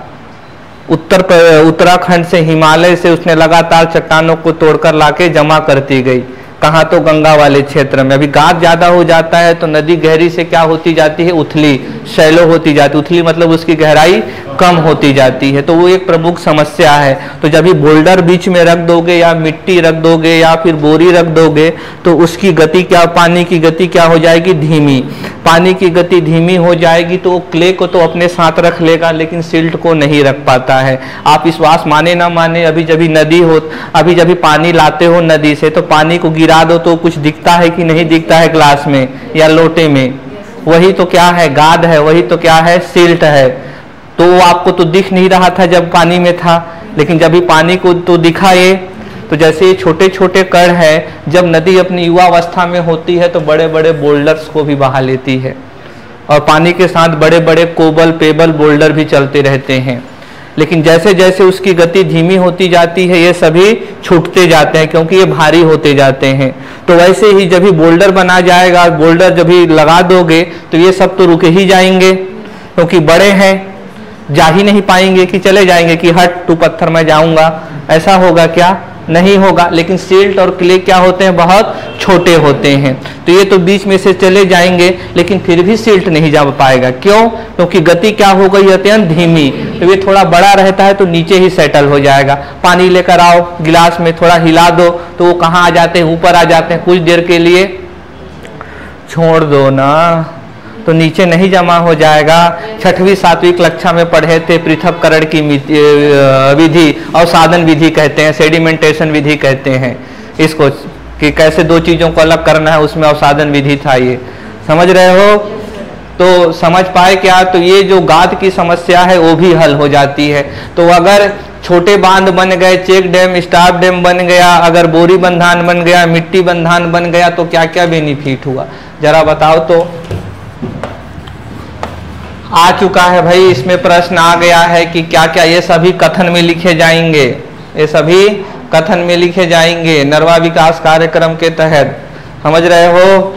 उत्तर उत्तराखंड से हिमालय से उसने लगातार चट्टानों को तोड़कर लाके जमा करती गई, कहाँ तो गंगा वाले क्षेत्र में। अभी गाद ज़्यादा हो जाता है तो नदी गहरी से क्या होती जाती है, उथली, शैलो होती जाती, उथली मतलब उसकी गहराई कम होती जाती है। तो वो एक प्रमुख समस्या है। तो जब भी बोल्डर बीच में रख दोगे या मिट्टी रख दोगे या फिर बोरी रख दोगे तो उसकी गति क्या, पानी की गति क्या हो जाएगी, धीमी। पानी की गति धीमी हो जाएगी तो वो क्ले को तो अपने साथ रख लेगा लेकिन सिल्ट को नहीं रख पाता है। आप विश्वास माने ना माने, अभी जब भी नदी हो, अभी जब भी पानी लाते हो नदी से तो पानी को गिरा दो तो कुछ दिखता है कि नहीं दिखता है ग्लास में या लोटे में? वही तो क्या है, गाद है, वही तो क्या है, सिल्ट है। तो आपको तो दिख नहीं रहा था जब पानी में था, लेकिन जब भी पानी को तो दिखा ये। तो जैसे ये छोटे छोटे कण है, जब नदी अपनी युवावस्था में होती है तो बड़े बड़े बोल्डर्स को भी बहा लेती है और पानी के साथ बड़े बड़े कोबल पेबल बोल्डर भी चलते रहते हैं। लेकिन जैसे जैसे उसकी गति धीमी होती जाती है ये सभी छूटते जाते हैं क्योंकि ये भारी होते जाते हैं। तो वैसे ही जब भी बोल्डर बना जाएगा, बोल्डर जब भी लगा दोगे तो ये सब तो रुके ही जाएंगे क्योंकि बड़े हैं, जा ही नहीं पाएंगे कि चले जाएंगे कि हट तू पत्थर मैं जाऊंगा, ऐसा होगा क्या, नहीं होगा। लेकिन सिल्ट और क्ले क्या होते हैं, बहुत छोटे होते हैं तो ये तो बीच में से चले जाएंगे लेकिन फिर भी सिल्ट नहीं जा पाएगा। क्यों? क्योंकि तो गति क्या हो गई, अत्यंत धीमी। तो ये थोड़ा बड़ा रहता है तो नीचे ही सेटल हो जाएगा। पानी लेकर आओ गिलास में, थोड़ा हिला दो तो वो कहाँ आ जाते हैं, ऊपर आ जाते हैं। कुछ देर के लिए छोड़ दो ना तो नीचे नहीं जमा हो जाएगा। छठवीं सातवीं कक्षा में पढ़े थे पृथक्करण की विधि और साधन विधि कहते हैं, सेडिमेंटेशन विधि कहते हैं इसको, कि कैसे दो चीज़ों को अलग करना है, उसमें अवसाधन विधि था ये, समझ रहे हो? तो समझ पाए क्या? तो ये जो गाद की समस्या है वो भी हल हो जाती है। तो अगर छोटे बांध बन गए, चेक डैम स्टाफ डैम बन गया, अगर बोरी बंधान बन गया, मिट्टी बंधान बन गया तो क्या क्या बेनिफिट हुआ, जरा बताओ। तो आ चुका है भाई, इसमें प्रश्न आ गया है कि क्या क्या, ये सभी कथन में लिखे जाएंगे, ये सभी कथन में लिखे जाएंगे नरवा विकास कार्यक्रम के तहत, समझ रहे हो?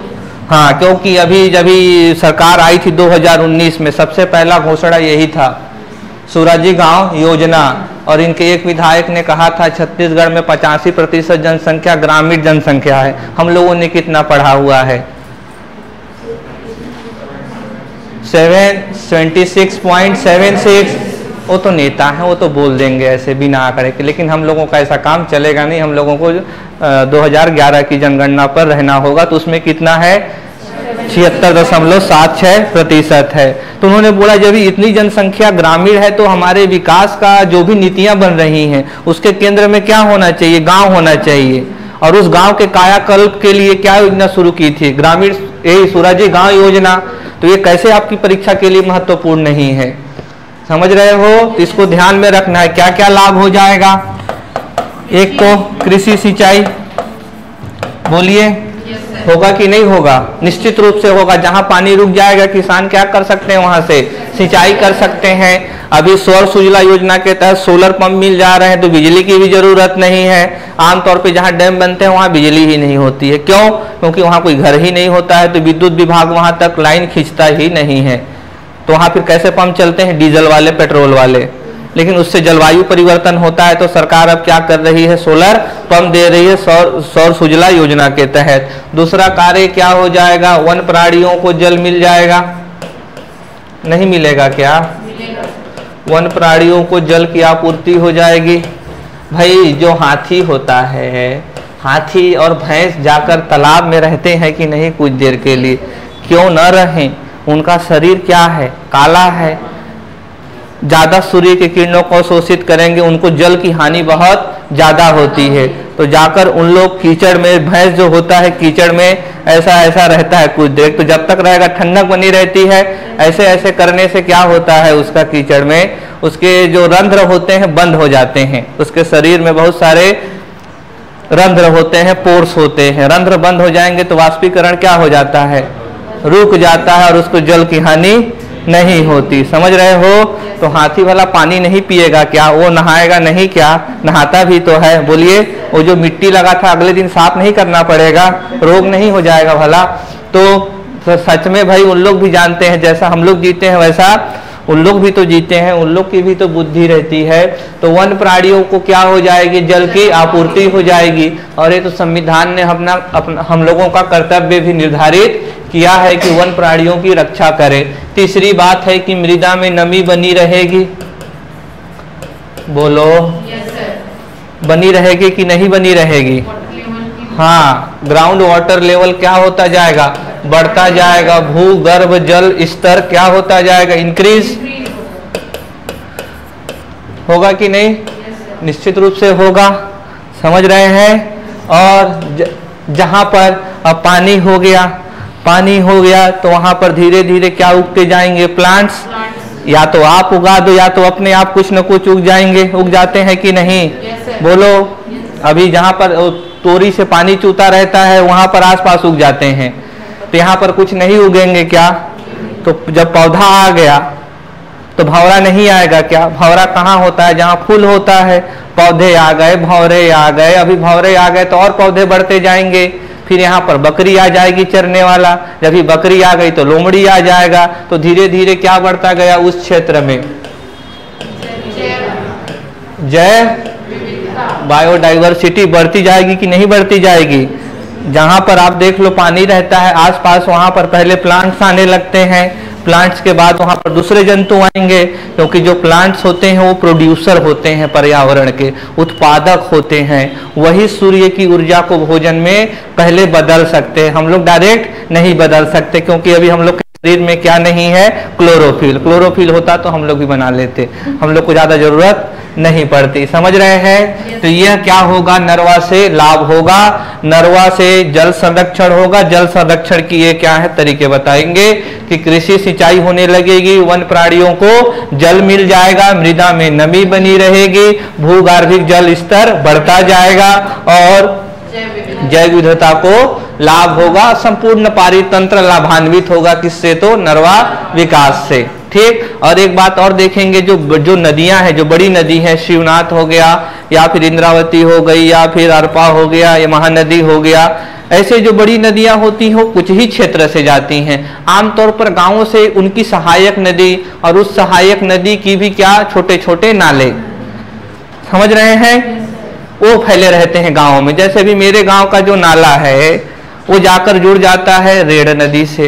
हाँ, क्योंकि अभी जब भी सरकार आई थी दो हज़ार उन्नीस में सबसे पहला घोषणा यही था, सुराजी गांव योजना। और इनके एक विधायक ने कहा था छत्तीसगढ़ में पचासी प्रतिशत जनसंख्या ग्रामीण जनसंख्या है। हम लोगों ने कितना पढ़ा हुआ है, seven seventy six point seven six. वो तो नेता है, वो तो बोल देंगे ऐसे बिना आंकड़े के, लेकिन हम लोगों का ऐसा काम चलेगा नहीं। हम लोगों को दो हज़ार ग्यारह की जनगणना पर रहना होगा। तो उसमें कितना है, छिहत्तर दशमलव सात छः प्रतिशत है। तो उन्होंने बोला जब इतनी जनसंख्या ग्रामीण है तो हमारे विकास का जो भी नीतियाँ बन रही हैं उसके केंद्र में क्या होना चाहिए, गाँव होना चाहिए। और उस गाँव के कायाकल्प के लिए क्या योजना शुरू की थी, ग्रामीण, यही सुराजी गाँव योजना। तो ये कैसे आपकी परीक्षा के लिए महत्वपूर्ण नहीं है, समझ रहे हो? तो इसको ध्यान में रखना है, क्या क्या लाभ हो जाएगा। एक को कृषि सिंचाई, बोलिए होगा कि नहीं होगा? निश्चित रूप से होगा। जहां पानी रुक जाएगा किसान क्या कर सकते हैं, वहां से सिंचाई कर सकते हैं। अभी सौर सुजला योजना के तहत सोलर पंप मिल जा रहे हैं तो बिजली की भी जरूरत नहीं है। आमतौर पे जहां डैम बनते हैं वहां बिजली ही नहीं होती है, क्यों? क्योंकि वहां कोई घर ही नहीं होता है तो विद्युत विभाग वहां तक लाइन खींचता ही नहीं है। तो वहां फिर कैसे पंप चलते हैं? डीजल वाले, पेट्रोल वाले। लेकिन उससे जलवायु परिवर्तन होता है तो सरकार अब क्या कर रही है? सोलर पंप दे रही है सौर सौर सुजला योजना के तहत। दूसरा कार्य क्या हो जाएगा? वन प्राणियों को जल मिल जाएगा, नहीं मिलेगा क्या? वन प्राणियों को जल की आपूर्ति हो जाएगी। भाई जो हाथी होता है, हाथी और भैंस जाकर तालाब में रहते हैं कि नहीं कुछ देर के लिए? क्यों न रहें? उनका शरीर क्या है? काला है, ज़्यादा सूर्य के किरणों को शोषित करेंगे, उनको जल की हानि बहुत ज़्यादा होती है। तो जाकर उन लोग कीचड़ में, भैंस जो होता है कीचड़ में ऐसा ऐसा रहता है कुछ देर, तो जब तक रहेगा ठंडक बनी रहती है। ऐसे ऐसे करने से क्या होता है? उसका कीचड़ में उसके जो रंध्र होते हैं बंद हो जाते हैं। उसके शरीर में बहुत सारे रंध्र होते हैं, पोर्स होते हैं। रंध्र बंद हो जाएंगे तो वाष्पीकरण क्या हो जाता है? रुक जाता है और उसको जल की हानि नहीं होती। समझ रहे हो? तो हाथी वाला पानी नहीं पिएगा क्या? वो नहाएगा नहीं क्या? नहाता भी तो है, बोलिए। वो जो मिट्टी लगा था अगले दिन साफ नहीं करना पड़ेगा? रोग नहीं हो जाएगा भला? तो सच में भाई उन लोग भी जानते हैं, जैसा हम लोग जीते हैं वैसा उन लोग भी तो जीते हैं, उन लोग की भी तो बुद्धि रहती है। तो वन प्राणियों को क्या हो जाएगी? जल की आपूर्ति हो जाएगी। और ये तो संविधान ने अपना, अपना हम लोगों का कर्तव्य भी निर्धारित किया है कि वन प्राणियों की रक्षा करें। तीसरी बात है कि मृदा में नमी बनी रहेगी, बोलो। yes, sir. बनी रहेगी कि नहीं बनी रहेगी? हाँ, ग्राउंड वाटर लेवल क्या होता जाएगा? बढ़ता जाएगा। भूगर्भ जल स्तर क्या होता जाएगा? इंक्रीज होगा कि नहीं? yes, निश्चित रूप से होगा। समझ रहे हैं? और जहां पर अब पानी हो गया, पानी हो गया तो वहां पर धीरे धीरे क्या उगते जाएंगे? प्लांट्स। या तो आप उगा दो या तो अपने आप कुछ न कुछ उग जाएंगे। उग जाते हैं कि नहीं? yes, बोलो। yes, अभी जहां पर तोरी से पानी चूता रहता है वहां पर आसपास उग जाते हैं, तो यहाँ पर कुछ नहीं उगेंगे क्या? तो जब पौधा आ गया तो भंवरा नहीं आएगा क्या? भंवरा कहाँ होता है? जहाँ फूल होता है। पौधे आ गए, भंवरे आ गए, अभी भंवरे आ गए तो और पौधे बढ़ते जाएंगे। फिर यहाँ पर बकरी आ जाएगी चरने वाला, जब ही बकरी आ गई तो लोमड़ी आ जाएगा। तो धीरे धीरे क्या बढ़ता गया उस क्षेत्र में? जैव बायोडाइवर्सिटी बढ़ती जाएगी कि नहीं बढ़ती जाएगी? जहाँ पर आप देख लो पानी रहता है आसपास, वहाँ पर पहले प्लांट्स आने लगते हैं। प्लांट्स के बाद वहाँ पर दूसरे जंतु आएंगे, क्योंकि जो प्लांट्स होते हैं वो प्रोड्यूसर होते हैं, पर्यावरण के उत्पादक होते हैं। वही सूर्य की ऊर्जा को भोजन में पहले बदल सकते हैं, हम लोग डायरेक्ट नहीं बदल सकते, क्योंकि अभी हम लोग के शरीर में क्या नहीं है? क्लोरोफिल। क्लोरोफिल होता तो हम लोग भी बना लेते, हम लोग को ज़्यादा ज़रूरत नहीं पड़ती। समझ रहे हैं? तो यह क्या होगा? नरवा से लाभ होगा, नरवा से जल संरक्षण होगा। जल संरक्षण की ये क्या है तरीके बताएंगे कि कृषि सिंचाई होने लगेगी, वन प्राणियों को जल मिल जाएगा, मृदा में नमी बनी रहेगी, भूगर्भिक जल स्तर बढ़ता जाएगा और जैव विविधता को लाभ होगा। संपूर्ण पारितंत्र लाभान्वित होगा। किससे? तो नरवा विकास से। ठीक। और एक बात और देखेंगे, जो जो नदियां हैं, जो बड़ी नदी है, शिवनाथ हो गया या फिर इंद्रावती हो गई या फिर अरपा हो गया या महानदी हो गया, ऐसे जो बड़ी नदियां होती हैं कुछ ही क्षेत्र से जाती हैं। आमतौर पर गांवों से उनकी सहायक नदी और उस सहायक नदी की भी क्या छोटे छोटे नाले, समझ रहे हैं, वो फैले रहते हैं गाँव में। जैसे भी मेरे गाँव का जो नाला है वो जाकर जुड़ जाता है रेड नदी से,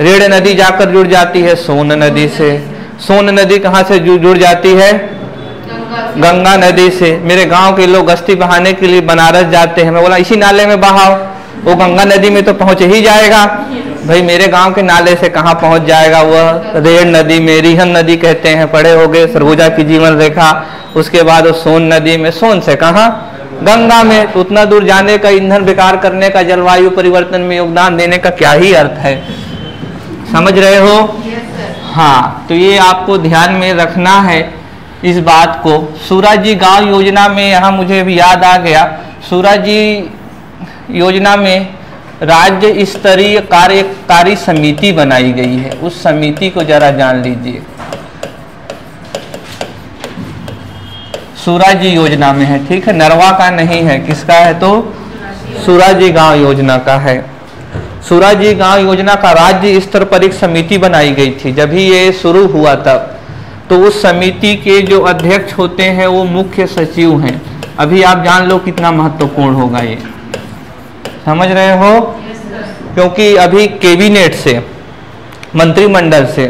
रेड नदी जाकर जुड़ जाती है सोन नदी से, सोन नदी कहाँ से जुड़ जाती है? गंगा नदी से। मेरे गांव के लोग गश्ती बहाने के लिए बनारस जाते हैं, मैं बोला इसी नाले में बहाओ, वो गंगा नदी में तो पहुँच ही जाएगा। भाई मेरे गांव के नाले से कहाँ पहुँच जाएगा? वह रेड नदी में, रिहन नदी कहते हैं, पड़े हो गए सरगुजा की जीवन रेखा। उसके बाद वो सोन नदी में, सोन से कहाँ? गंगा में। तो उतना दूर जाने का, ईंधन बेकार करने का, जलवायु परिवर्तन में योगदान देने का क्या ही अर्थ है? समझ रहे हो? yes, हाँ। तो ये आपको ध्यान में रखना है इस बात को। सुराजी गांव योजना में यहाँ मुझे भी याद आ गया, सुराजी योजना में राज्य स्तरीय कार्यकारी समिति बनाई गई है, उस समिति को जरा जान लीजिए। सुराजी योजना में है, ठीक है, नरवा का नहीं है, किसका है तो सुराजी गांव योजना का है। सुराजी गांव योजना का राज्य स्तर पर एक समिति बनाई गई थी जब भी ये शुरू हुआ तब, तो उस समिति के जो अध्यक्ष होते हैं वो मुख्य सचिव हैं। अभी आप जान लो कितना महत्वपूर्ण होगा ये, समझ रहे हो, क्योंकि अभी कैबिनेट से, मंत्रिमंडल से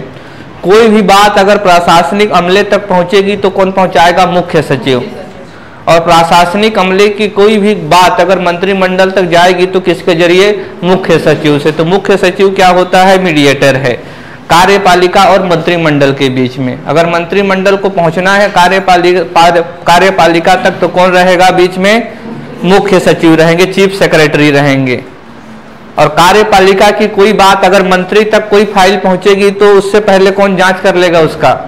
कोई भी बात अगर प्रशासनिक अमले तक पहुंचेगी तो कौन पहुंचाएगा? मुख्य सचिव। और प्रशासनिक अमले की कोई भी बात अगर मंत्रिमंडल तक जाएगी तो किसके जरिए? मुख्य सचिव से। तो मुख्य सचिव क्या होता है? मीडिएटर है कार्यपालिका और मंत्रिमंडल के बीच में। अगर मंत्रिमंडल को पहुंचना है कार्यपालिका कार्यपालिका तक तो कौन रहेगा बीच में? मुख्य सचिव रहेंगे, चीफ सेक्रेटरी रहेंगे। और कार्यपालिका की कोई बात अगर मंत्री तक कोई फाइल पहुंचेगी तो उससे पहले कौन जांच कर लेगा उसका?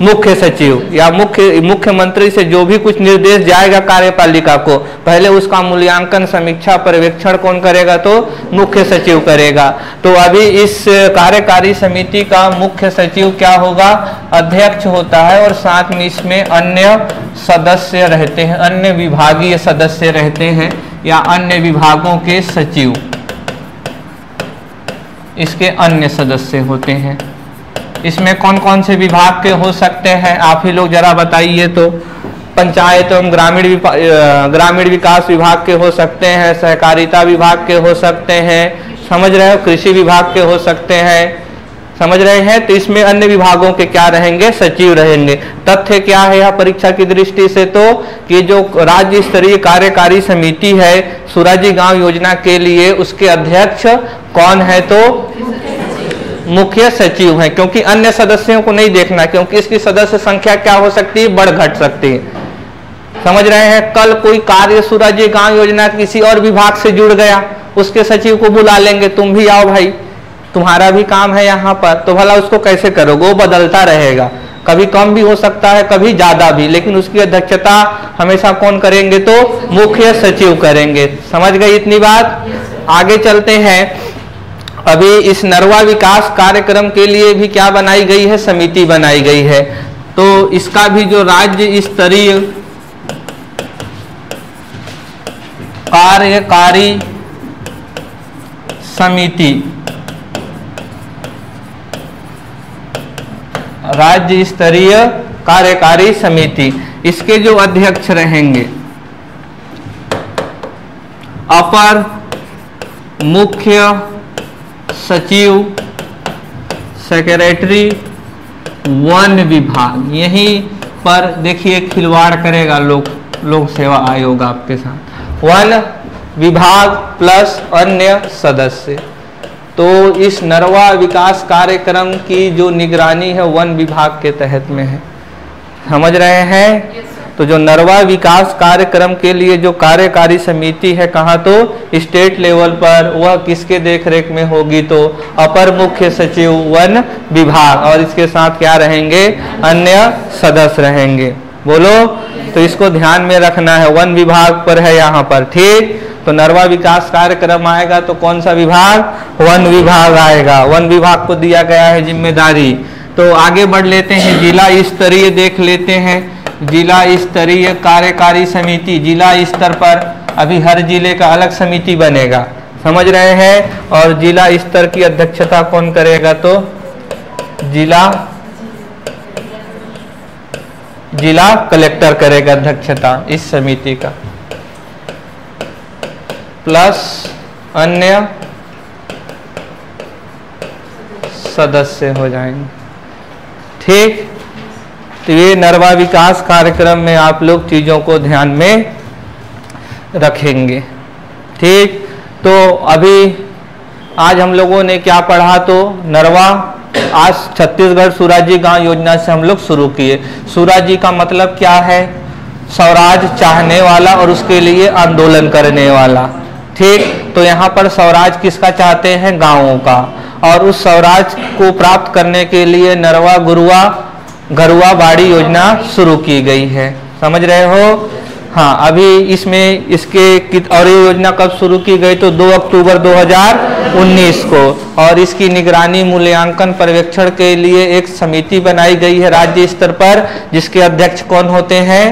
मुख्य सचिव या मुख्य मुख्यमंत्री से जो भी कुछ निर्देश जाएगा कार्यपालिका को, पहले उसका मूल्यांकन, समीक्षा, पर्यवेक्षण कौन करेगा? तो मुख्य सचिव करेगा। तो अभी इस कार्यकारी समिति का मुख्य सचिव क्या होगा? अध्यक्ष होता है, और साथ में इसमें अन्य सदस्य रहते हैं, अन्य विभागीय सदस्य रहते हैं या अन्य विभागों के सचिव इसके अन्य सदस्य होते हैं। इसमें कौन कौन से विभाग के हो सकते हैं आप ही लोग जरा बताइए। तो पंचायत एवं ग्रामीण विपा, ग्रामीण विकास विभाग के हो सकते हैं, सहकारिता विभाग के हो सकते हैं, समझ रहे हो, कृषि विभाग के हो सकते हैं, समझ रहे हैं। तो इसमें अन्य विभागों के क्या रहेंगे? सचिव रहेंगे। तथ्य क्या है यह परीक्षा की दृष्टि से तो कि जो राज्य स्तरीय कार्यकारी समिति है सुराजी गांव योजना के लिए, उसके अध्यक्ष कौन है? तो मुख्य सचिव है, क्योंकि अन्य सदस्यों को नहीं देखना, क्योंकि इसकी सदस्य संख्या क्या हो सकती है? बढ़ घट सकती है, समझ रहे हैं। कल कोई कार्य सुराजी गांव योजना किसी और विभाग से जुड़ गया, उसके सचिव को बुला लेंगे, तुम भी आओ भाई, तुम्हारा भी काम है यहाँ पर। तो भला उसको कैसे करोगे? वो बदलता रहेगा, कभी कम भी हो सकता है, कभी ज्यादा भी, लेकिन उसकी अध्यक्षता हमेशा कौन करेंगे? तो मुख्य सचिव करेंगे। समझ गए इतनी बात? आगे चलते हैं। अभी इस नरवा विकास कार्यक्रम के लिए भी क्या बनाई गई है? समिति बनाई गई है। तो इसका भी जो राज्य स्तरीय कार्यकारी समिति राज्य स्तरीय कार्यकारी समिति इसके जो अध्यक्ष रहेंगे अपर मुख्य सचिव, सेक्रेटरी, वन विभाग। यहीं पर देखिए खिलवाड़ करेगा लोक लोक सेवा आयोग आपके साथ। वन विभाग प्लस अन्य सदस्य। तो इस नरवा विकास कार्यक्रम की जो निगरानी है वन विभाग के तहत में है, समझ रहे हैं। yes, तो जो नरवा विकास कार्यक्रम के लिए जो कार्यकारी समिति है कहाँ? तो स्टेट लेवल पर। वह किसके देखरेख में होगी? तो अपर मुख्य सचिव, वन विभाग, और इसके साथ क्या रहेंगे? अन्य सदस्य रहेंगे। बोलो। yes, तो इसको ध्यान में रखना है, वन विभाग पर है यहाँ पर, ठीक। तो नरवा विकास कार्यक्रम आएगा तो कौन सा विभाग? वन विभाग आएगा। वन विभाग को दिया गया है जिम्मेदारी। तो आगे बढ़ लेते हैं, जिला स्तरीय देख लेते हैं। जिला स्तरीय कार्यकारी समिति, जिला स्तर पर अभी हर जिले का अलग समिति बनेगा, समझ रहे हैं। और जिला स्तर की अध्यक्षता कौन करेगा? तो जिला जिला कलेक्टर करेगा अध्यक्षता इस समिति का, प्लस अन्य सदस्य हो जाएंगे, ठीक। तो ये नरवा विकास कार्यक्रम में आप लोग चीज़ों को ध्यान में रखेंगे, ठीक। तो अभी आज हम लोगों ने क्या पढ़ा? तो नरवा आज छत्तीसगढ़ सुराजी गांव योजना से हम लोग शुरू किए। सुराजी का मतलब क्या है? स्वराज चाहने वाला और उसके लिए आंदोलन करने वाला, ठीक। तो यहाँ पर स्वराज किसका चाहते हैं? गांवों का। और उस स्वराज को प्राप्त करने के लिए नरवा, गुरुआ, गुरुआ बाड़ी योजना शुरू की गई है, समझ रहे हो। हाँ, अभी इसमें इसके और ये योजना कब शुरू की गई तो दो अक्टूबर दो हज़ार उन्नीस को, और इसकी निगरानी मूल्यांकन पर्यवेक्षण के लिए एक समिति बनाई गई है राज्य स्तर पर, जिसके अध्यक्ष कौन होते हैं,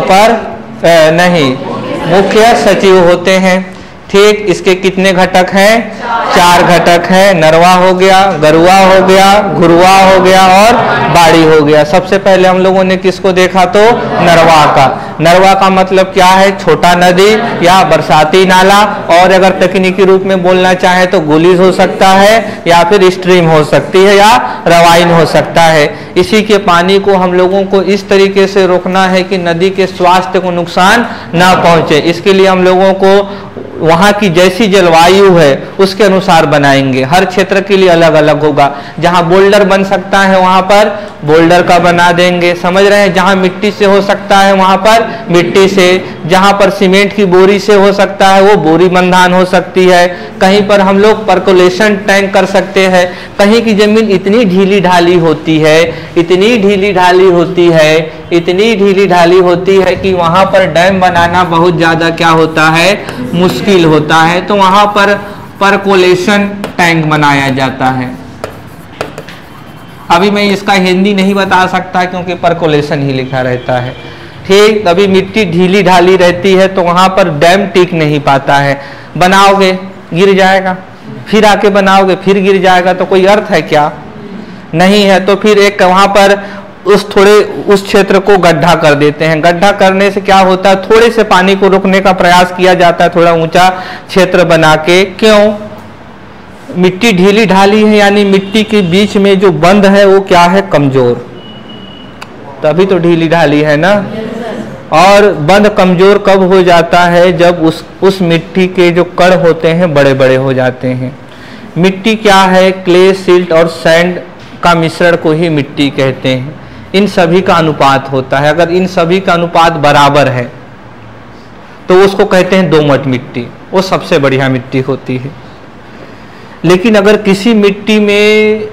अपर ए, नहीं मुख्य सचिव होते हैं, ठीक। इसके कितने घटक हैं, चार घटक हैं, नरवा हो गया, गरुआ हो गया, गुरुआ हो गया और बाड़ी हो गया। सबसे पहले हम लोगों ने किसको देखा तो नरवा का। नरवा का मतलब क्या है, छोटा नदी या बरसाती नाला, और अगर तकनीकी रूप में बोलना चाहे तो गुलीज हो सकता है या फिर स्ट्रीम हो सकती है या रवाइन हो सकता है। इसी के पानी को हम लोगों को इस तरीके से रोकना है कि नदी के स्वास्थ्य को नुकसान ना पहुंचे। इसके लिए हम लोगों को वहाँ की जैसी जलवायु है उसके अनुसार बनाएंगे। हर क्षेत्र के लिए अलग अलग होगा, जहाँ बोल्डर बन सकता है वहाँ पर बोल्डर का बना देंगे, समझ रहे हैं। जहाँ मिट्टी से हो सकता है वहाँ पर मिट्टी से, जहाँ पर सीमेंट की बोरी से हो सकता है वो बोरी बंधान हो सकती है। कहीं पर हम लोग परकोलेशन टैंक कर सकते हैं। कहीं की जमीन इतनी ढीली ढाली होती है इतनी ढीली ढाली होती है इतनी ढीली ढाली होती है कि वहाँ पर डैम बनाना बहुत ज़्यादा क्या होता है, मुश्किल होता है, तो वहाँ पर परकोलेशन टैंक बनाया जाता है। अभी मैं इसका हिंदी नहीं बता सकता क्योंकि परकोलेशन ही लिखा रहता है, ठीक। अभी मिट्टी ढीली ढाली रहती है तो वहाँ पर डैम टिक नहीं पाता है, बनाओगे गिर जाएगा, फिर आके बनाओगे फिर गिर जाएगा, तो कोई अर्थ है क्या, नहीं है। तो फिर एक वहाँ पर उस थोड़े उस क्षेत्र को गड्ढा कर देते हैं। गड्ढा करने से क्या होता है, थोड़े से पानी को रोकने का प्रयास किया जाता है, थोड़ा ऊंचा क्षेत्र बना के। क्यों, मिट्टी ढीली ढाली है यानी मिट्टी के बीच में जो बंध है वो क्या है, कमजोर, तभी तो ढीली ढाली है ना। और बंध कमजोर कब हो जाता है, जब उस उस मिट्टी के जो कण होते हैं बड़े बड़े हो जाते हैं। मिट्टी क्या है, क्ले, सिल्ट और सैंड का मिश्रण को ही मिट्टी कहते हैं। इन सभी का अनुपात होता है, अगर इन सभी का अनुपात बराबर है तो उसको कहते हैं दोमट मिट्टी, वो सबसे बढ़िया मिट्टी होती है। लेकिन अगर किसी मिट्टी में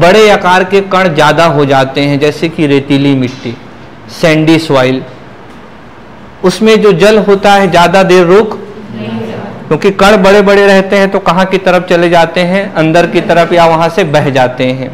बड़े आकार के कण ज़्यादा हो जाते हैं, जैसे कि रेतीली मिट्टी, सैंडी सॉइल, उसमें जो जल होता है ज़्यादा देर रुक, क्योंकि कण बड़े बड़े रहते हैं तो कहाँ की तरफ चले जाते हैं, अंदर की तरफ, या वहाँ से बह जाते हैं।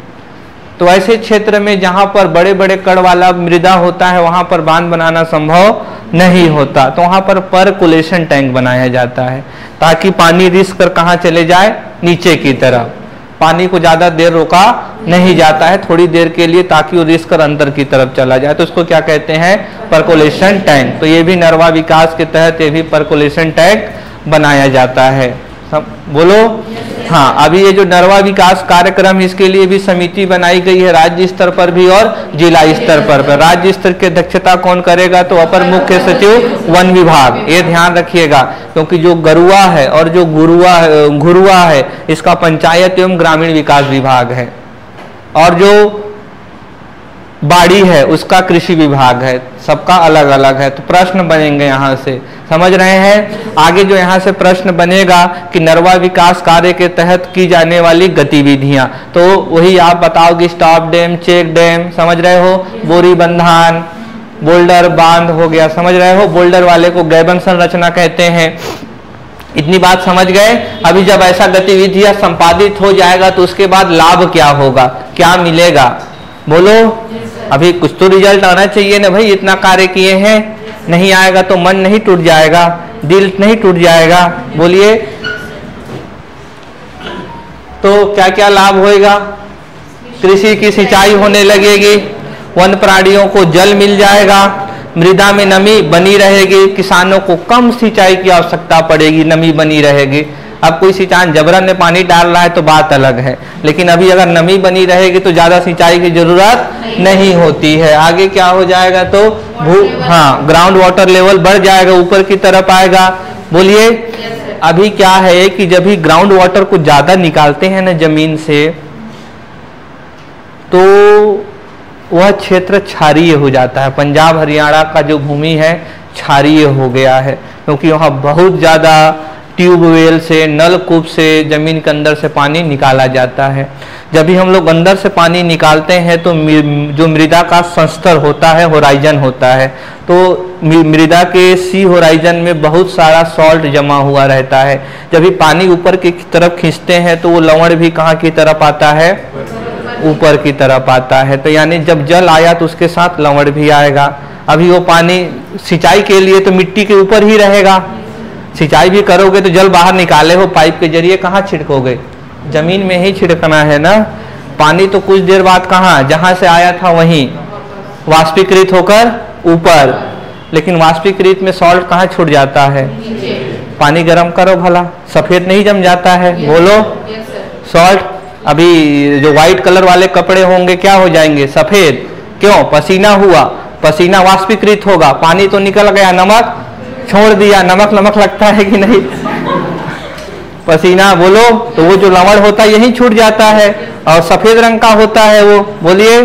तो ऐसे क्षेत्र में जहाँ पर बड़े बड़े कण वाला मृदा होता है वहाँ पर बांध बनाना संभव नहीं होता, तो वहाँ पर परकुलेशन टैंक बनाया जाता है, ताकि पानी रिस कर कहाँ चले जाए, नीचे की तरफ। पानी को ज़्यादा देर रोका नहीं जाता है, थोड़ी देर के लिए, ताकि वो रिस कर अंदर की तरफ चला जाए, तो उसको क्या कहते हैं, परकुलेशन टैंक। तो ये भी नरवा विकास के तहत ये भी परकुलेशन टैंक बनाया जाता है, सब बोलो। हाँ, अभी ये जो नरवा विकास कार्यक्रम, इसके लिए भी समिति बनाई गई है राज्य स्तर पर भी और जिला स्तर पर पर राज्य स्तर की अध्यक्षता कौन करेगा तो अपर मुख्य सचिव वन विभाग, ये ध्यान रखिएगा, क्योंकि जो गरुआ है और जो गुरुआ गुरुआ है इसका पंचायत एवं ग्रामीण विकास विभाग है, और जो बाड़ी है उसका कृषि विभाग है, सबका अलग अलग है। तो प्रश्न बनेंगे यहाँ से, समझ रहे हैं। आगे जो यहाँ से प्रश्न बनेगा कि नरवा विकास कार्य के तहत की जाने वाली गतिविधियाँ, तो वही आप बताओगे, स्टॉप डैम, चेक डैम, समझ रहे हो, बोरी बंधान, बोल्डर बांध हो गया, समझ रहे हो, बोल्डर वाले को गैबन संरचना कहते हैं। इतनी बात समझ गए। अभी जब ऐसा गतिविधियाँ संपादित हो जाएगा तो उसके बाद लाभ क्या होगा, क्या मिलेगा, बोलो। अभी कुछ तो रिजल्ट आना चाहिए ना भाई, इतना कार्य किए हैं, नहीं आएगा तो मन नहीं टूट जाएगा, दिल नहीं टूट जाएगा, बोलिए। तो क्या क्या लाभ होएगा, कृषि की सिंचाई होने लगेगी, वन प्राणियों को जल मिल जाएगा, मृदा में नमी बनी रहेगी, किसानों को कम सिंचाई की आवश्यकता पड़ेगी, नमी बनी रहेगी। अब कोई सिंचान जबरन में पानी डाल रहा है तो बात अलग है, लेकिन अभी अगर नमी बनी रहेगी तो ज्यादा सिंचाई की जरूरत नहीं, नहीं होती है। आगे क्या हो जाएगा तो भू हाँ ग्राउंड वाटर लेवल बढ़ जाएगा, ऊपर की तरफ आएगा, बोलिए। अभी क्या है कि जब भी ग्राउंड वाटर को ज्यादा निकालते हैं ना जमीन से, तो वह क्षेत्र क्षारीय हो जाता है। पंजाब हरियाणा का जो भूमि है क्षारीय हो गया है, क्योंकि वहाँ बहुत ज्यादा ट्यूबवेल से, नलकूप से ज़मीन के अंदर से पानी निकाला जाता है। जब भी हम लोग अंदर से पानी निकालते हैं तो जो मृदा का संस्तर होता है, होराइजन होता है, तो मृदा के सी होराइजन में बहुत सारा सॉल्ट जमा हुआ रहता है। जब भी पानी ऊपर की तरफ खींचते हैं तो वो लवण भी कहाँ की तरफ आता है, ऊपर की तरफ आता है। तो यानी जब जल आया तो उसके साथ लवण भी आएगा। अभी वो पानी सिंचाई के लिए तो मिट्टी के ऊपर ही रहेगा, सिंचाई भी करोगे तो जल बाहर निकाले हो पाइप के जरिए कहाँ छिड़कोगे, जमीन में ही छिड़कना है ना। पानी तो कुछ देर बाद कहाँ, जहाँ से आया था वहीं वाष्पीकृत होकर ऊपर, लेकिन वाष्पीकृत में सॉल्ट कहाँ छूट जाता है, पानी गर्म करो भला, सफ़ेद नहीं जम जाता है, बोलो सॉल्ट। अभी जो व्हाइट कलर वाले कपड़े होंगे क्या हो जाएंगे, सफ़ेद, क्यों, पसीना हुआ, पसीना वाष्पीकृत होगा, पानी तो निकल गया, नमक छोड़ दिया, नमक नमक लगता है कि नहीं, पसीना बोलो, तो वो जो लवण होता है यही छूट जाता है और सफेद रंग का होता है वो, बोलिए।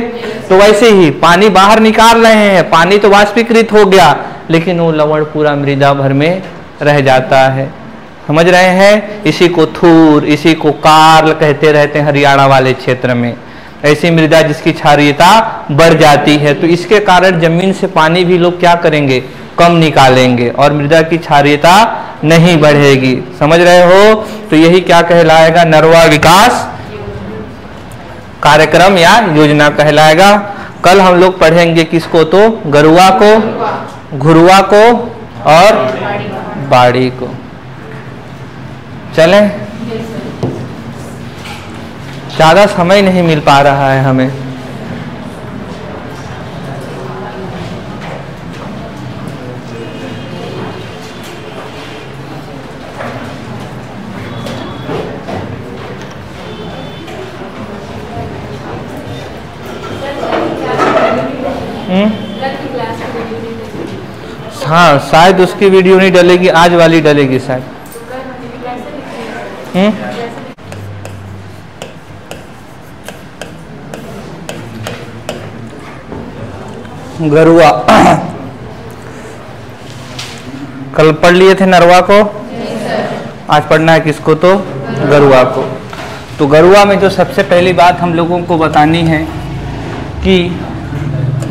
तो वैसे ही पानी बाहर निकाल रहे हैं, पानी तो वाष्पीकृत हो गया लेकिन वो लवण पूरा मृदा भर में रह जाता है, समझ रहे हैं। इसी को थूर, इसी को कार्ल कहते रहते हैं हरियाणा वाले क्षेत्र में। ऐसी मृदा जिसकी क्षारीयता बढ़ जाती है तो इसके कारण जमीन से पानी भी लोग क्या करेंगे, कम निकालेंगे और मृदा की क्षारीयता नहीं बढ़ेगी, समझ रहे हो। तो यही क्या कहलाएगा, नरवा विकास कार्यक्रम या योजना कहलाएगा। कल हम लोग पढ़ेंगे किसको, तो गुरुआ को, गुरुआ को और बाड़ी को। चलें, ज़्यादा समय नहीं मिल पा रहा है हमें। हाँ, शायद उसकी वीडियो नहीं डलेगी, आज वाली डलेगी शायद। हम्म, गरुआ कल पढ़ लिए थे नरवा को, आज पढ़ना है किसको, तो गरुआ को। तो गरुआ में जो सबसे पहली बात हम लोगों को बतानी है कि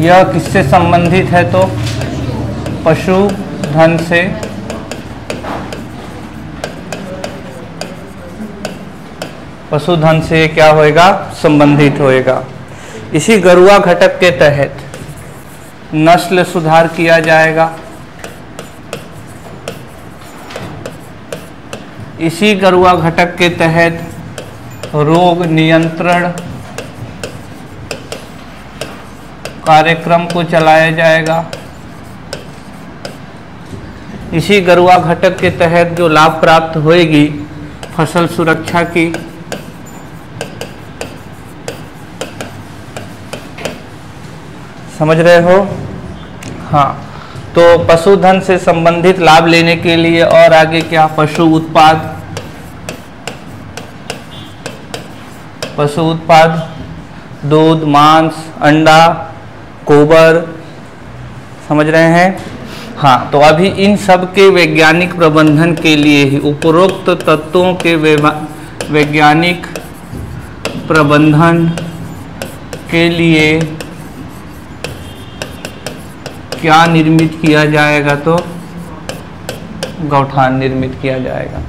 यह किससे संबंधित है, तो पशुधन से पशुधन से क्या होएगा, संबंधित होएगा। इसी गरुआ घटक के तहत नस्ल सुधार किया जाएगा, इसी गरुआ घटक के तहत रोग नियंत्रण कार्यक्रम को चलाया जाएगा, इसी गरुआ घटक के तहत जो लाभ प्राप्त होएगी फसल सुरक्षा की, समझ रहे हो। हाँ, तो पशुधन से संबंधित लाभ लेने के लिए और आगे क्या, पशु उत्पाद, पशु उत्पाद, दूध, मांस, अंडा, गोबर, समझ रहे हैं। हाँ, तो अभी इन सब के वैज्ञानिक प्रबंधन के लिए ही उपरोक्त तत्वों के वैज्ञानिक प्रबंधन के लिए क्या निर्मित किया जाएगा, तो गौठान निर्मित किया जाएगा,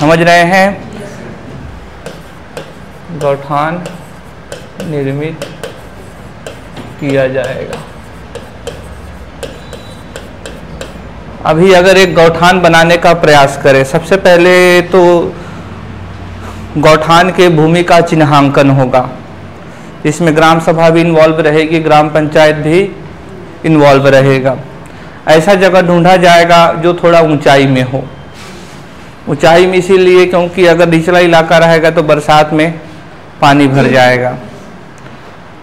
समझ रहे हैं, गौठान निर्मित किया जाएगा। अभी अगर एक गौठान बनाने का प्रयास करें, सबसे पहले तो गौठान के भूमि का चिन्हांकन होगा, इसमें ग्राम सभा भी इन्वॉल्व रहेगी, ग्राम पंचायत भी इन्वॉल्व रहेगा। ऐसा जगह ढूंढा जाएगा जो थोड़ा ऊंचाई में हो, ऊंचाई में इसीलिए क्योंकि अगर निचला इलाका रहेगा तो बरसात में पानी भर जाएगा।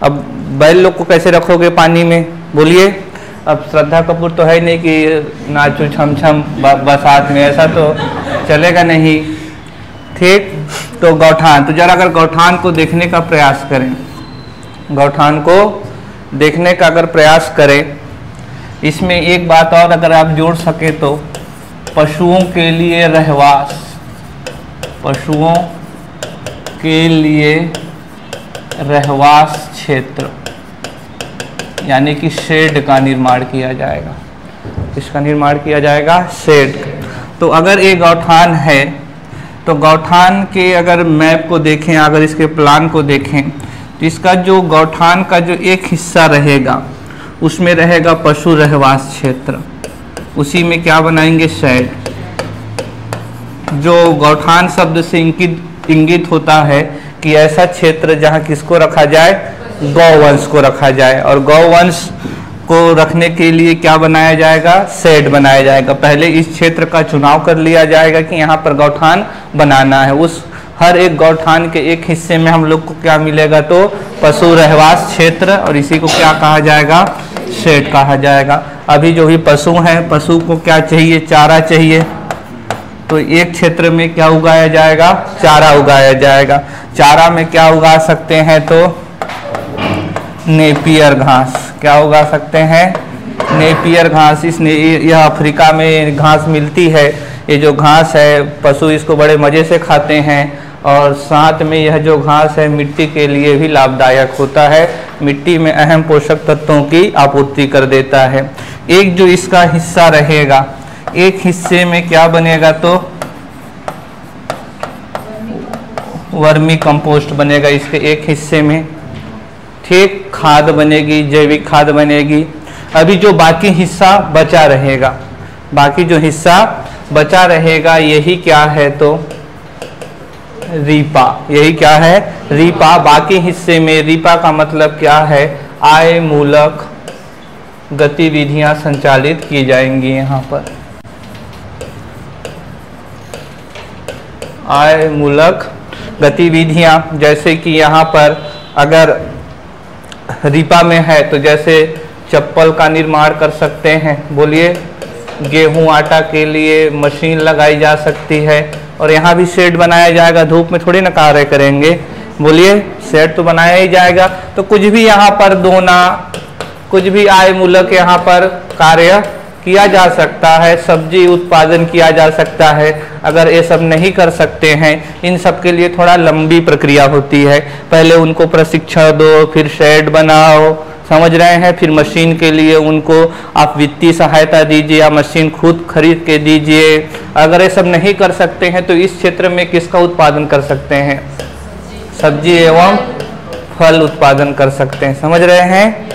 अब बैल लोग को कैसे रखोगे पानी में, बोलिए। अब श्रद्धा कपूर तो है नहीं कि नाचू छम छम बरसात में, ऐसा तो चलेगा नहीं, ठीक। तो गौठान, तो जरा अगर गौठान को देखने का प्रयास करें, गौठान को देखने का अगर प्रयास करें, इसमें एक बात और अगर आप जोड़ सके तो पशुओं के लिए रहवास, पशुओं के लिए रहवास क्षेत्र यानी कि शेड का निर्माण किया जाएगा। इसका निर्माण किया जाएगा शेड। तो अगर ये गौठान है तो गौठान के अगर मैप को देखें, अगर इसके प्लान को देखें तो इसका जो गौठान का जो एक हिस्सा रहेगा उसमें रहेगा पशु रहवास क्षेत्र, उसी में क्या बनाएंगे शेड। जो गौठान शब्द से इंगित इंगित होता है कि ऐसा क्षेत्र जहां किसको रखा जाए, गौवंश को रखा जाए, और गौवंश को रखने के लिए क्या बनाया जाएगा, शेड बनाया जाएगा। पहले इस क्षेत्र का चुनाव कर लिया जाएगा कि यहाँ पर गौठान बनाना है। उस हर एक गौठान के एक हिस्से में हम लोग को क्या मिलेगा तो पशु रहवास क्षेत्र, और इसी को क्या कहा जाएगा, शेड कहा जाएगा। अभी जो भी पशु हैं, पशु को क्या चाहिए, चारा चाहिए, तो एक क्षेत्र में क्या उगाया जाएगा, चारा उगाया जाएगा। चारा में क्या उगा सकते हैं तो नेपियर घास, क्या उगा सकते हैं, नेपियर घास। इसने यह अफ्रीका में घास मिलती है, ये जो घास है पशु इसको बड़े मज़े से खाते हैं, और साथ में यह जो घास है मिट्टी के लिए भी लाभदायक होता है, मिट्टी में अहम पोषक तत्वों की आपूर्ति कर देता है। एक जो इसका हिस्सा रहेगा, एक हिस्से में क्या बनेगा तो वर्मी कंपोस्ट बनेगा इसके एक हिस्से में, ठीक, खाद बनेगी, जैविक खाद बनेगी। अभी जो बाकी हिस्सा बचा रहेगा, बाकी जो हिस्सा बचा रहेगा यही क्या है तो रीपा, यही क्या है, रीपा। बाकी हिस्से में रीपा का मतलब क्या है, आय मूलक गतिविधियां संचालित की जाएंगी। यहाँ पर आय मूलक गतिविधियां, जैसे कि यहाँ पर अगर रीपा में है तो जैसे चप्पल का निर्माण कर सकते हैं, बोलिए, गेहूं आटा के लिए मशीन लगाई जा सकती है, और यहाँ भी शेड बनाया जाएगा। धूप में थोड़ी ना कार्य करेंगे, बोलिए, शेड तो बनाया ही जाएगा। तो कुछ भी यहाँ पर दोना, कुछ भी आय मूलक यहाँ पर कार्य किया जा सकता है, सब्जी उत्पादन किया जा सकता है। अगर ये सब नहीं कर सकते हैं, इन सब के लिए थोड़ा लंबी प्रक्रिया होती है, पहले उनको प्रशिक्षण दो, फिर शेड बनाओ, समझ रहे हैं, फिर मशीन के लिए उनको आप वित्तीय सहायता दीजिए या मशीन खुद खरीद के दीजिए। अगर ये सब नहीं कर सकते हैं तो इस क्षेत्र में किसका उत्पादन कर सकते हैं, सब्जी एवं फल उत्पादन कर सकते हैं, समझ रहे हैं।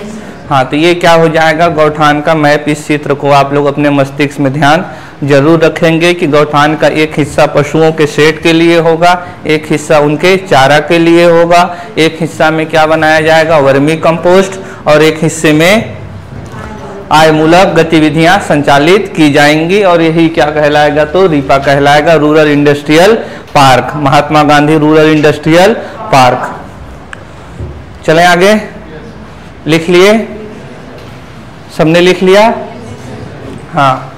हाँ, तो ये क्या हो जाएगा गौठान का मैप। इस चित्र को आप लोग अपने मस्तिष्क में ध्यान जरूर रखेंगे कि गौठान का एक हिस्सा पशुओं के शेड के लिए होगा, एक हिस्सा उनके चारा के लिए होगा, एक हिस्सा में क्या बनाया जाएगा, वर्मी कंपोस्ट, और एक हिस्से में आयमूलक गतिविधियां संचालित की जाएंगी, और यही क्या कहलाएगा तो रीपा कहलाएगा। Rural industrial park, Mahatma Gandhi rural industrial park. चलें आगे, लिख लिए, सबने लिख लिया, हाँ।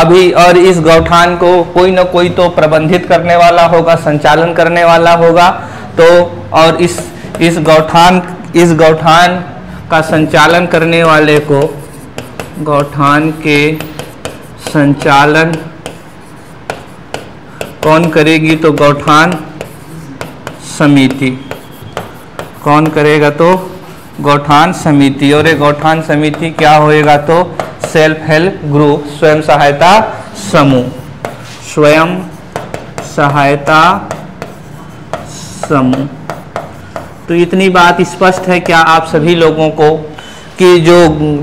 अभी और इस गौठान को कोई ना कोई तो प्रबंधित करने वाला होगा, संचालन करने वाला होगा, तो और इस इस गौठान इस गौठान का संचालन करने वाले को, गौठान के संचालन कौन करेगी तो गौठान समिति, कौन करेगा तो गौठान समिति। और ये गौठान समिति क्या होएगा तो सेल्फ हेल्प ग्रुप, स्वयं सहायता समूह, स्वयं सहायता समूह। तो इतनी बात स्पष्ट है क्या आप सभी लोगों को कि जो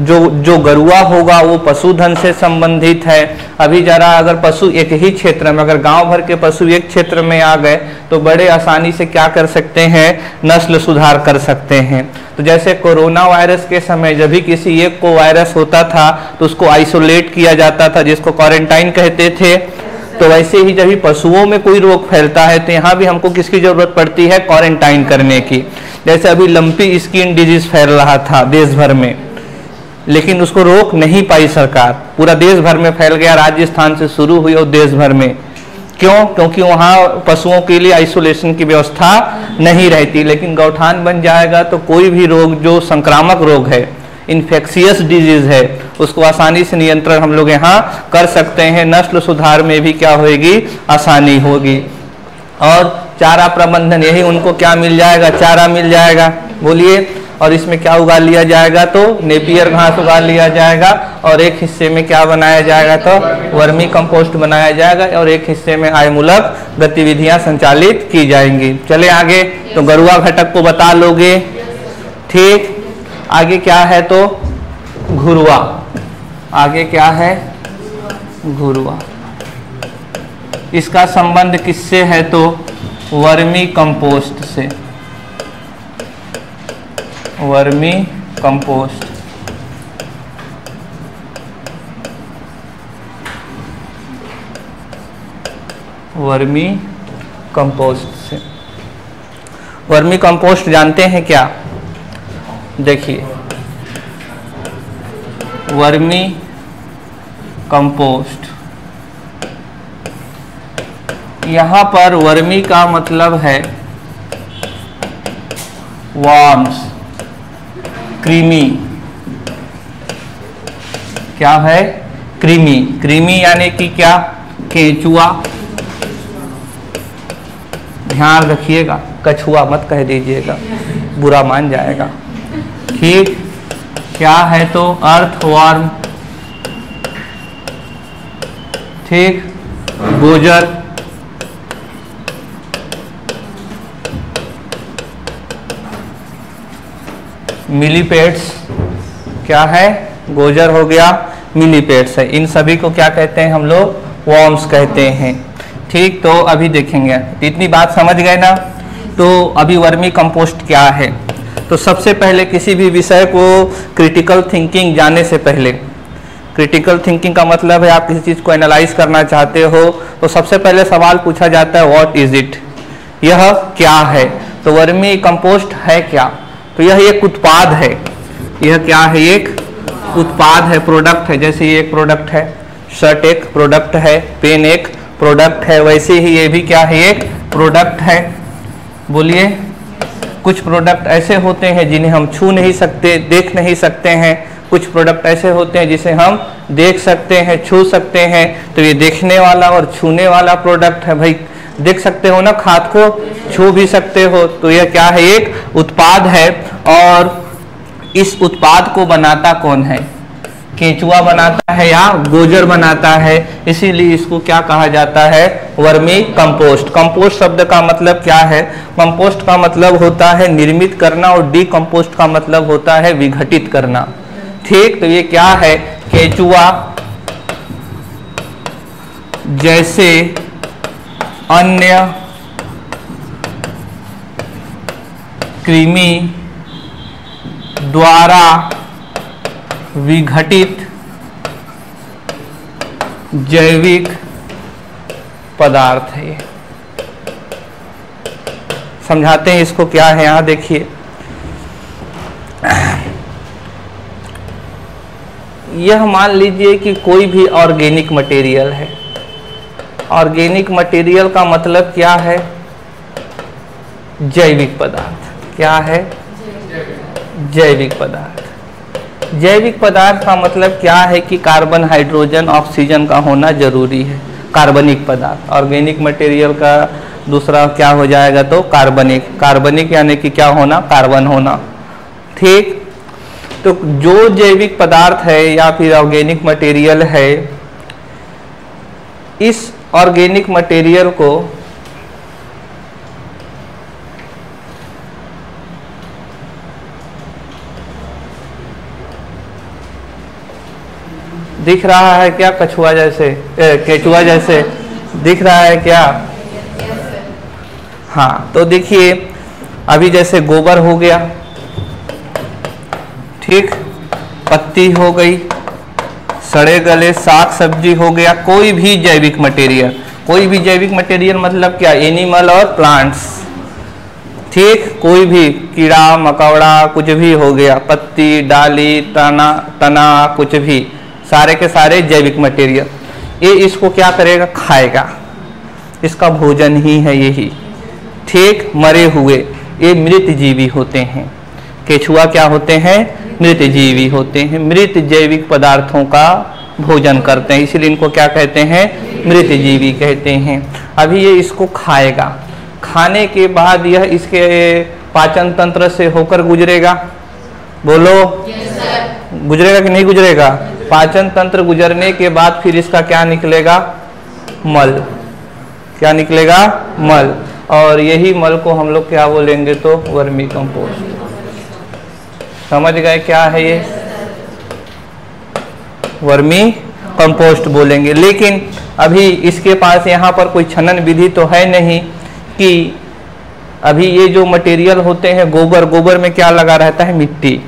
जो जो गुरुआ होगा वो पशुधन से संबंधित है। अभी जरा अगर पशु एक ही क्षेत्र में, अगर गांव भर के पशु एक क्षेत्र में आ गए तो बड़े आसानी से क्या कर सकते हैं, नस्ल सुधार कर सकते हैं। तो जैसे कोरोना वायरस के समय जब भी किसी एक को वायरस होता था तो उसको आइसोलेट किया जाता था, जिसको क्वारंटाइन कहते थे। तो वैसे ही जब भी पशुओं में कोई रोग फैलता है तो यहाँ भी हमको किसकी जरूरत पड़ती है, क्वारंटाइन करने की। जैसे अभी लंपी स्किन डिजीज फैल रहा था देश भर में, लेकिन उसको रोक नहीं पाई सरकार, पूरा देश भर में फैल गया, राजस्थान से शुरू हुई और देश भर में। क्यों? क्योंकि वहाँ पशुओं के लिए आइसोलेशन की व्यवस्था नहीं रहती। लेकिन गौठान बन जाएगा तो कोई भी रोग जो संक्रामक रोग है, इन्फेक्शियस डिजीज है उसको आसानी से नियंत्रण हम लोग यहाँ कर सकते हैं। नस्ल सुधार में भी क्या होगी, आसानी होगी। और चारा प्रबंधन, यही उनको क्या मिल जाएगा, चारा मिल जाएगा, बोलिए। और इसमें क्या उगा लिया जाएगा, तो नेपियर घास उगा लिया जाएगा, और एक हिस्से में क्या बनाया जाएगा, तो वर्मी कंपोस्ट बनाया जाएगा, और एक हिस्से में आयमूलक गतिविधियां संचालित की जाएंगी। चले आगे, तो गुरुआ घटक को बता लोगे, ठीक। आगे क्या है, तो घुरुआ, आगे क्या है, घुरुआ। इसका संबंध किससे है, तो वर्मी कंपोस्ट से, वर्मी कंपोस्ट। वर्मी कंपोस्ट से, वर्मी कंपोस्ट जानते हैं क्या, देखिए वर्मी कंपोस्ट, यहाँ पर वर्मी का मतलब है वर्म्स, कृमि। क्या है, कृमि। कृमि यानी कि क्या, केंचुआ, ध्यान रखिएगा, कछुआ मत कह दीजिएगा, बुरा मान जाएगा, ठीक। क्या है, तो अर्थवॉर्म, ठीक, गोजर, मिलीपेड्स। क्या है, गोजर हो गया, मिलीपेड्स है। इन सभी को क्या कहते हैं हम लोग, वर्म्स कहते हैं, ठीक। तो अभी देखेंगे, इतनी बात समझ गए ना। तो अभी वर्मी कंपोस्ट क्या है, तो सबसे पहले किसी भी विषय को क्रिटिकल थिंकिंग जाने से पहले, क्रिटिकल थिंकिंग का मतलब है आप किसी चीज़ को एनालाइज करना चाहते हो तो सबसे पहले सवाल पूछा जाता है व्हाट इज इट, यह क्या है। तो वर्मी कंपोस्ट है क्या, तो यह एक उत्पाद है। यह क्या है, एक उत्पाद है, प्रोडक्ट है। जैसे ये एक प्रोडक्ट है, शर्ट एक प्रोडक्ट है, पेन एक प्रोडक्ट है, वैसे ही ये भी क्या है, एक प्रोडक्ट है, बोलिए। कुछ प्रोडक्ट ऐसे होते हैं जिन्हें हम छू नहीं सकते, देख नहीं सकते हैं। कुछ प्रोडक्ट ऐसे होते हैं जिसे हम देख सकते हैं, छू सकते हैं। तो ये देखने वाला और छूने वाला प्रोडक्ट है। भाई देख सकते हो ना खाद को, छू भी सकते हो, तो यह क्या है, एक उत्पाद है। और इस उत्पाद को बनाता कौन है, केंचुआ बनाता है या गोजर बनाता है, इसीलिए इसको क्या कहा जाता है, वर्मी कंपोस्ट। कंपोस्ट शब्द का मतलब क्या है, कंपोस्ट का मतलब होता है निर्मित करना, और डी कंपोस्ट का मतलब होता है विघटित करना, ठीक। तो ये क्या है, केंचुआ जैसे अन्य कृमि द्वारा विघटित जैविक पदार्थ है। समझाते हैं इसको क्या है। यहां देखिए, यह मान लीजिए कि कोई भी ऑर्गेनिक मटेरियल है। ऑर्गेनिक मटेरियल का मतलब क्या है, जैविक पदार्थ। क्या है, जैविक पदार्थ। जैविक पदार्थ का मतलब क्या है कि कार्बन, हाइड्रोजन, ऑक्सीजन का होना जरूरी है। कार्बनिक पदार्थ। ऑर्गेनिक मटेरियल का दूसरा क्या हो जाएगा, तो कार्बनिक। कार्बनिक यानी कि क्या होना, कार्बन होना, ठीक। तो जो जैविक पदार्थ है या फिर ऑर्गेनिक मटेरियल है, इस ऑर्गेनिक मटेरियल को दिख रहा है क्या, कछुआ जैसे, केचुआ जैसे दिख रहा है क्या, हाँ। तो देखिए अभी जैसे गोबर हो गया, ठीक, पत्ती हो गई, सड़े गले साग सब्जी हो गया, कोई भी जैविक मटेरियल। कोई भी जैविक मटेरियल मतलब क्या, एनिमल और प्लांट्स, ठीक। कोई भी कीड़ा मकौड़ा कुछ भी हो गया, पत्ती, डाली, तना, तना, कुछ भी, सारे के सारे जैविक मटेरियल। ये इसको क्या करेगा, खाएगा, इसका भोजन ही है यही, ठीक। मरे हुए ये मृत जीवी होते हैं। केचुआ क्या होते हैं, मृतजीवी होते हैं, मृत जैविक पदार्थों का भोजन करते हैं, इसलिए इनको क्या कहते हैं, मृतजीवी कहते हैं। अभी ये इसको खाएगा, खाने के बाद यह इसके पाचन तंत्र से होकर गुजरेगा, बोलो गुजरेगा कि नहीं गुजरेगा, पाचन तंत्र गुजरने के बाद फिर इसका क्या निकलेगा, मल, क्या निकलेगा, मल, और यही मल को हम लोग क्या बोलेंगे तो वर्मी कंपोस्ट। समझ गए क्या है ये, वर्मी कंपोस्ट बोलेंगे। लेकिन अभी इसके पास यहाँ पर कोई छनन विधि तो है नहीं कि अभी ये जो मटेरियल होते हैं गोबर, गोबर में क्या लगा रहता है, मिट्टी,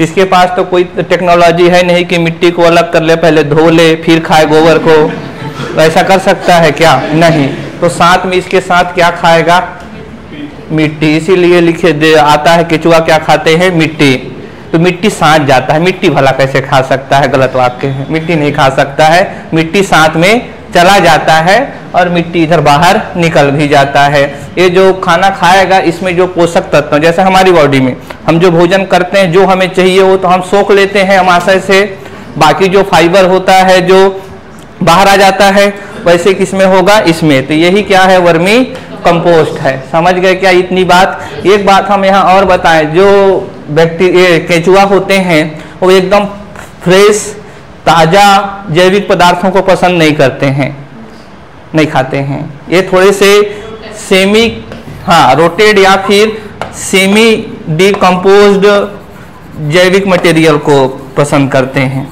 इसके पास तो कोई टेक्नोलॉजी है नहीं कि मिट्टी को अलग कर ले, पहले धो ले फिर खाए गोबर को, ऐसा कर सकता है क्या, नहीं, तो साथ में इसके साथ क्या खाएगा, मिट्टी, इसीलिए लिखे दे आता है केचुआ क्या खाते हैं, मिट्टी, तो मिट्टी साथ जाता है, मिट्टी भला कैसे खा सकता है, गलत वाक्य है, मिट्टी नहीं खा सकता है, मिट्टी साथ में चला जाता है और मिट्टी इधर बाहर निकल भी जाता है। ये जो खाना खाएगा इसमें जो पोषक तत्व, जैसे हमारी बॉडी में हम जो भोजन करते हैं जो हमें चाहिए वो तो हम सोख लेते हैं अमाशय से, बाकी जो फाइबर होता है जो बाहर आ जाता है, वैसे किसमें होगा, इसमें, तो यही क्या है, वर्मी कंपोस्ट है। समझ गए क्या इतनी बात। एक बात हम यहाँ और बताएं, जो बैक्टीरिया केचुआ होते हैं वो एकदम फ्रेश ताज़ा जैविक पदार्थों को पसंद नहीं करते हैं, नहीं खाते हैं, ये थोड़े से सेमी हाँ रोटेड या फिर सेमी डिकम्पोज्ड जैविक मटेरियल को पसंद करते हैं,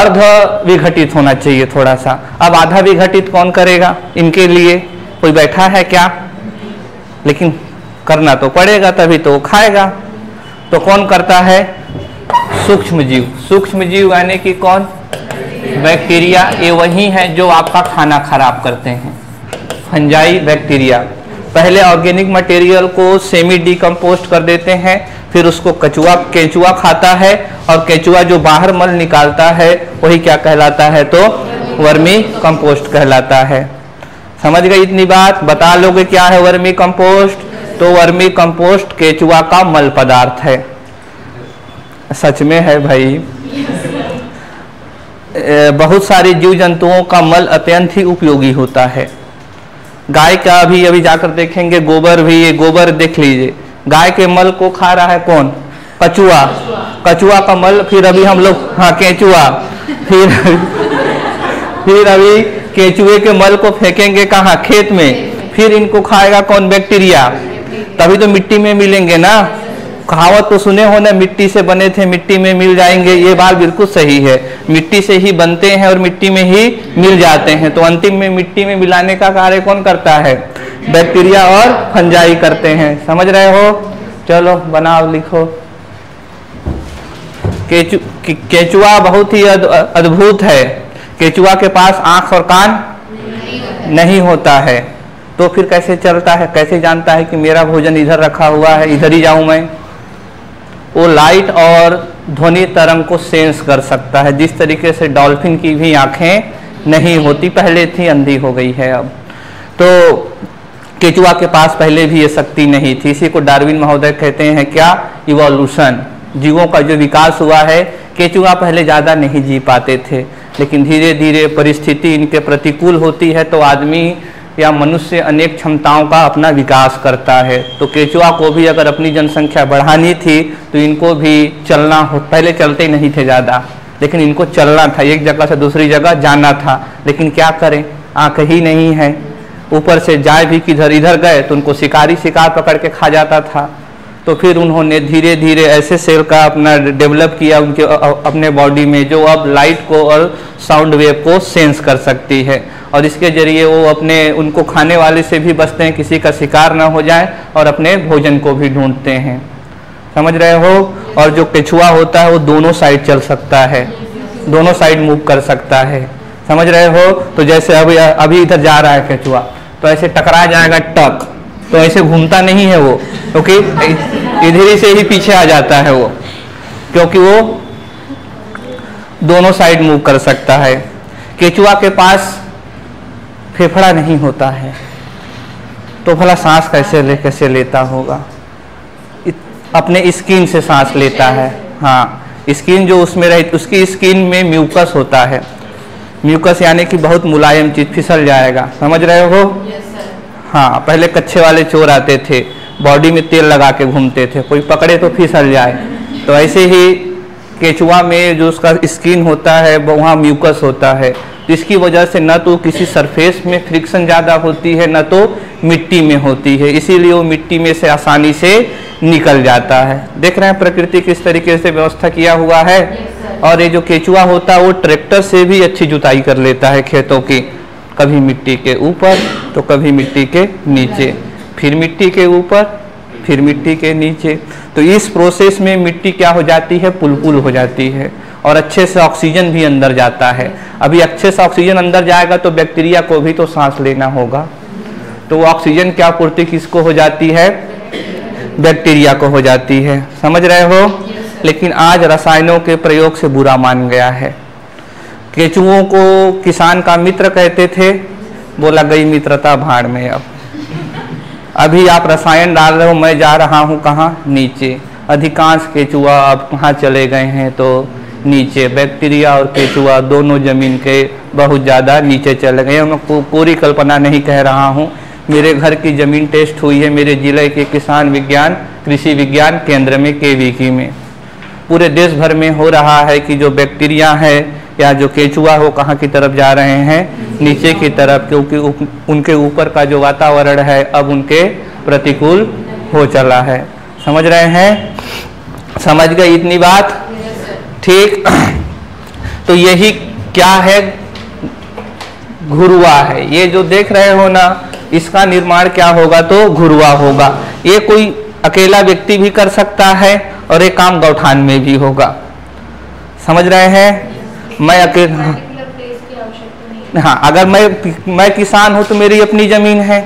अर्ध विघटित होना चाहिए थोड़ा सा। अब आधा विघटित कौन करेगा, इनके लिए कोई बैठा है क्या, लेकिन करना तो पड़ेगा तभी तो खाएगा, तो कौन करता है, सूक्ष्म जीव, सूक्ष्म जीव यानी कि कौन, बैक्टीरिया, ये वही हैं जो आपका खाना खराब करते हैं, फंजाई बैक्टीरिया। पहले ऑर्गेनिक मटेरियल को सेमी डिकम्पोस्ट कर देते हैं, फिर उसको कचुआ केचुआ खाता है और केचुआ जो बाहर मल निकालता है वही क्या कहलाता है तो वर्मी कंपोस्ट कहलाता है। समझ गए इतनी बात, बता लोगे क्या है वर्मी कंपोस्ट, तो वर्मी कंपोस्ट केचुआ का मल पदार्थ है। सच में है भाई, बहुत सारे जीव जंतुओं का मल अत्यंत ही उपयोगी होता है। गाय का भी अभी जाकर देखेंगे गोबर भी, ये गोबर देख लीजिए, गाय के मल को खा रहा है कौन, कचुआ, कचुआ का मल, फिर अभी हम लोग हाँ केचुआ, फिर फिर अभी केचुए के मल को फेंकेंगे कहाँ, खेत में, फिर इनको खाएगा कौन, बैक्टीरिया, तभी तो मिट्टी में मिलेंगे ना, कहावत तो सुने हो ना, मिट्टी से बने थे मिट्टी में मिल जाएंगे, ये बात बिल्कुल सही है, मिट्टी से ही बनते हैं और मिट्टी में ही मिल जाते हैं, तो अंतिम में मिट्टी में मिलाने का कार्य कौन करता है, बैक्टीरिया और फंजाई करते हैं। समझ रहे हो, चलो बनाओ लिखो। केचु, के, केचुआ बहुत ही अद, अद्भुत है, केचुआ के पास आँख और कान नहीं होता है, तो फिर कैसे चलता है, कैसे जानता है कि मेरा भोजन इधर रखा हुआ है, इधर ही जाऊँ मैं, वो लाइट और ध्वनि तरंग को सेंस कर सकता है, जिस तरीके से डॉल्फिन की भी आंखें नहीं होती, पहले थी, अंधी हो गई है अब, तो केचुआ के पास पहले भी ये शक्ति नहीं थी। इसी को डार्विन महोदय कहते हैं क्या, इवोल्यूशन, जीवों का जो विकास हुआ है। केचुआ पहले ज़्यादा नहीं जी पाते थे, लेकिन धीरे धीरे परिस्थिति इनके प्रतिकूल होती है तो आदमी या मनुष्य अनेक क्षमताओं का अपना विकास करता है। तो केचुआ को भी अगर अपनी जनसंख्या बढ़ानी थी तो इनको भी चलना हो, पहले चलते ही नहीं थे ज़्यादा, लेकिन इनको चलना था, एक जगह से दूसरी जगह जाना था, लेकिन क्या करें, आँख ही नहीं है, ऊपर से जाए भी किधर, इधर गए तो उनको शिकारी शिकार पकड़ के खा जाता था। तो फिर उन्होंने धीरे धीरे ऐसे सेल का अपना डेवलप किया उनके अपने बॉडी में, जो अब लाइट को और साउंड वेव को सेंस कर सकती है, और इसके जरिए वो अपने उनको खाने वाले से भी बचते हैं, किसी का शिकार ना हो जाए, और अपने भोजन को भी ढूंढते हैं। समझ रहे हो। और जो केचुआ होता है वो दोनों साइड चल सकता है, दोनों साइड मूव कर सकता है। समझ रहे हो। तो जैसे अभी अभी इधर जा रहा है केचुआ, तो ऐसे टकरा जाएगा टक, तो ऐसे घूमता नहीं है वो, क्योंकि इधर ही से ही पीछे आ जाता है वो, क्योंकि वो दोनों साइड मूव कर सकता है। केचुआ के पास फेफड़ा नहीं होता है, तो भला सांस कैसे ले कैसे लेता होगा। अपने स्किन से सांस लेता है। हाँ, स्किन जो उसमें रही, उसकी स्किन में म्यूकस होता है। म्यूकस यानी कि बहुत मुलायम चीज़, फिसल जाएगा, समझ रहे हो? yes, हाँ, पहले कच्चे वाले चोर आते थे, बॉडी में तेल लगा के घूमते थे, कोई पकड़े तो फिसल जाए। तो ऐसे ही केचुआ में जो उसका स्किन होता है वहाँ म्यूकस होता है, जिसकी वजह से न तो किसी सरफेस में फ्रिक्शन ज़्यादा होती है, न तो मिट्टी में होती है, इसीलिए वो मिट्टी में से आसानी से निकल जाता है। देख रहे हैं प्रकृति किस तरीके से व्यवस्था किया हुआ है। और ये जो केचुआ होता है वो ट्रैक्टर से भी अच्छी जुताई कर लेता है खेतों की, कभी मिट्टी के ऊपर तो कभी मिट्टी के नीचे, फिर मिट्टी के ऊपर फिर मिट्टी के नीचे। तो इस प्रोसेस में मिट्टी क्या हो जाती है, पुलपुल हो जाती है, और अच्छे से ऑक्सीजन भी अंदर जाता है। अभी अच्छे से ऑक्सीजन अंदर जाएगा तो बैक्टीरिया को भी तो सांस लेना होगा, तो ऑक्सीजन की आपूर्ति किसको हो जाती है, बैक्टीरिया को हो जाती है, समझ रहे हो? लेकिन आज रसायनों के प्रयोग से बुरा मान गया है। केचुओं को किसान का मित्र कहते थे, बोला गई मित्रता भाड़ में। अब अभी आप रसायन डाल रहे हो, मैं जा रहा हूँ कहाँ, नीचे। अधिकांश केचुआ अब कहाँ चले गए हैं, तो नीचे। बैक्टीरिया और केचुआ दोनों ज़मीन के बहुत ज़्यादा नीचे चले गए। मैं पूरी कल्पना नहीं कह रहा हूँ, मेरे घर की ज़मीन टेस्ट हुई है मेरे ज़िले के किसान विज्ञान कृषि विज्ञान केंद्र में, केवीकी में। पूरे देश भर में हो रहा है कि जो बैक्टीरिया है या जो केचुआ हो कहाँ की तरफ जा रहे हैं, नीचे की तरफ, क्योंकि उनके ऊपर का जो वातावरण है अब उनके प्रतिकूल हो चला है, समझ रहे हैं? समझ गए इतनी बात, ठीक। तो यही क्या है, गुरुआ है। ये जो देख रहे हो ना, इसका निर्माण क्या होगा, तो गुरुआ होगा। ये कोई अकेला व्यक्ति भी कर सकता है और ये काम गौठान में भी होगा, समझ रहे हैं? मैं अकेला, हाँ, अगर मैं मैं किसान हूँ तो मेरी अपनी जमीन है,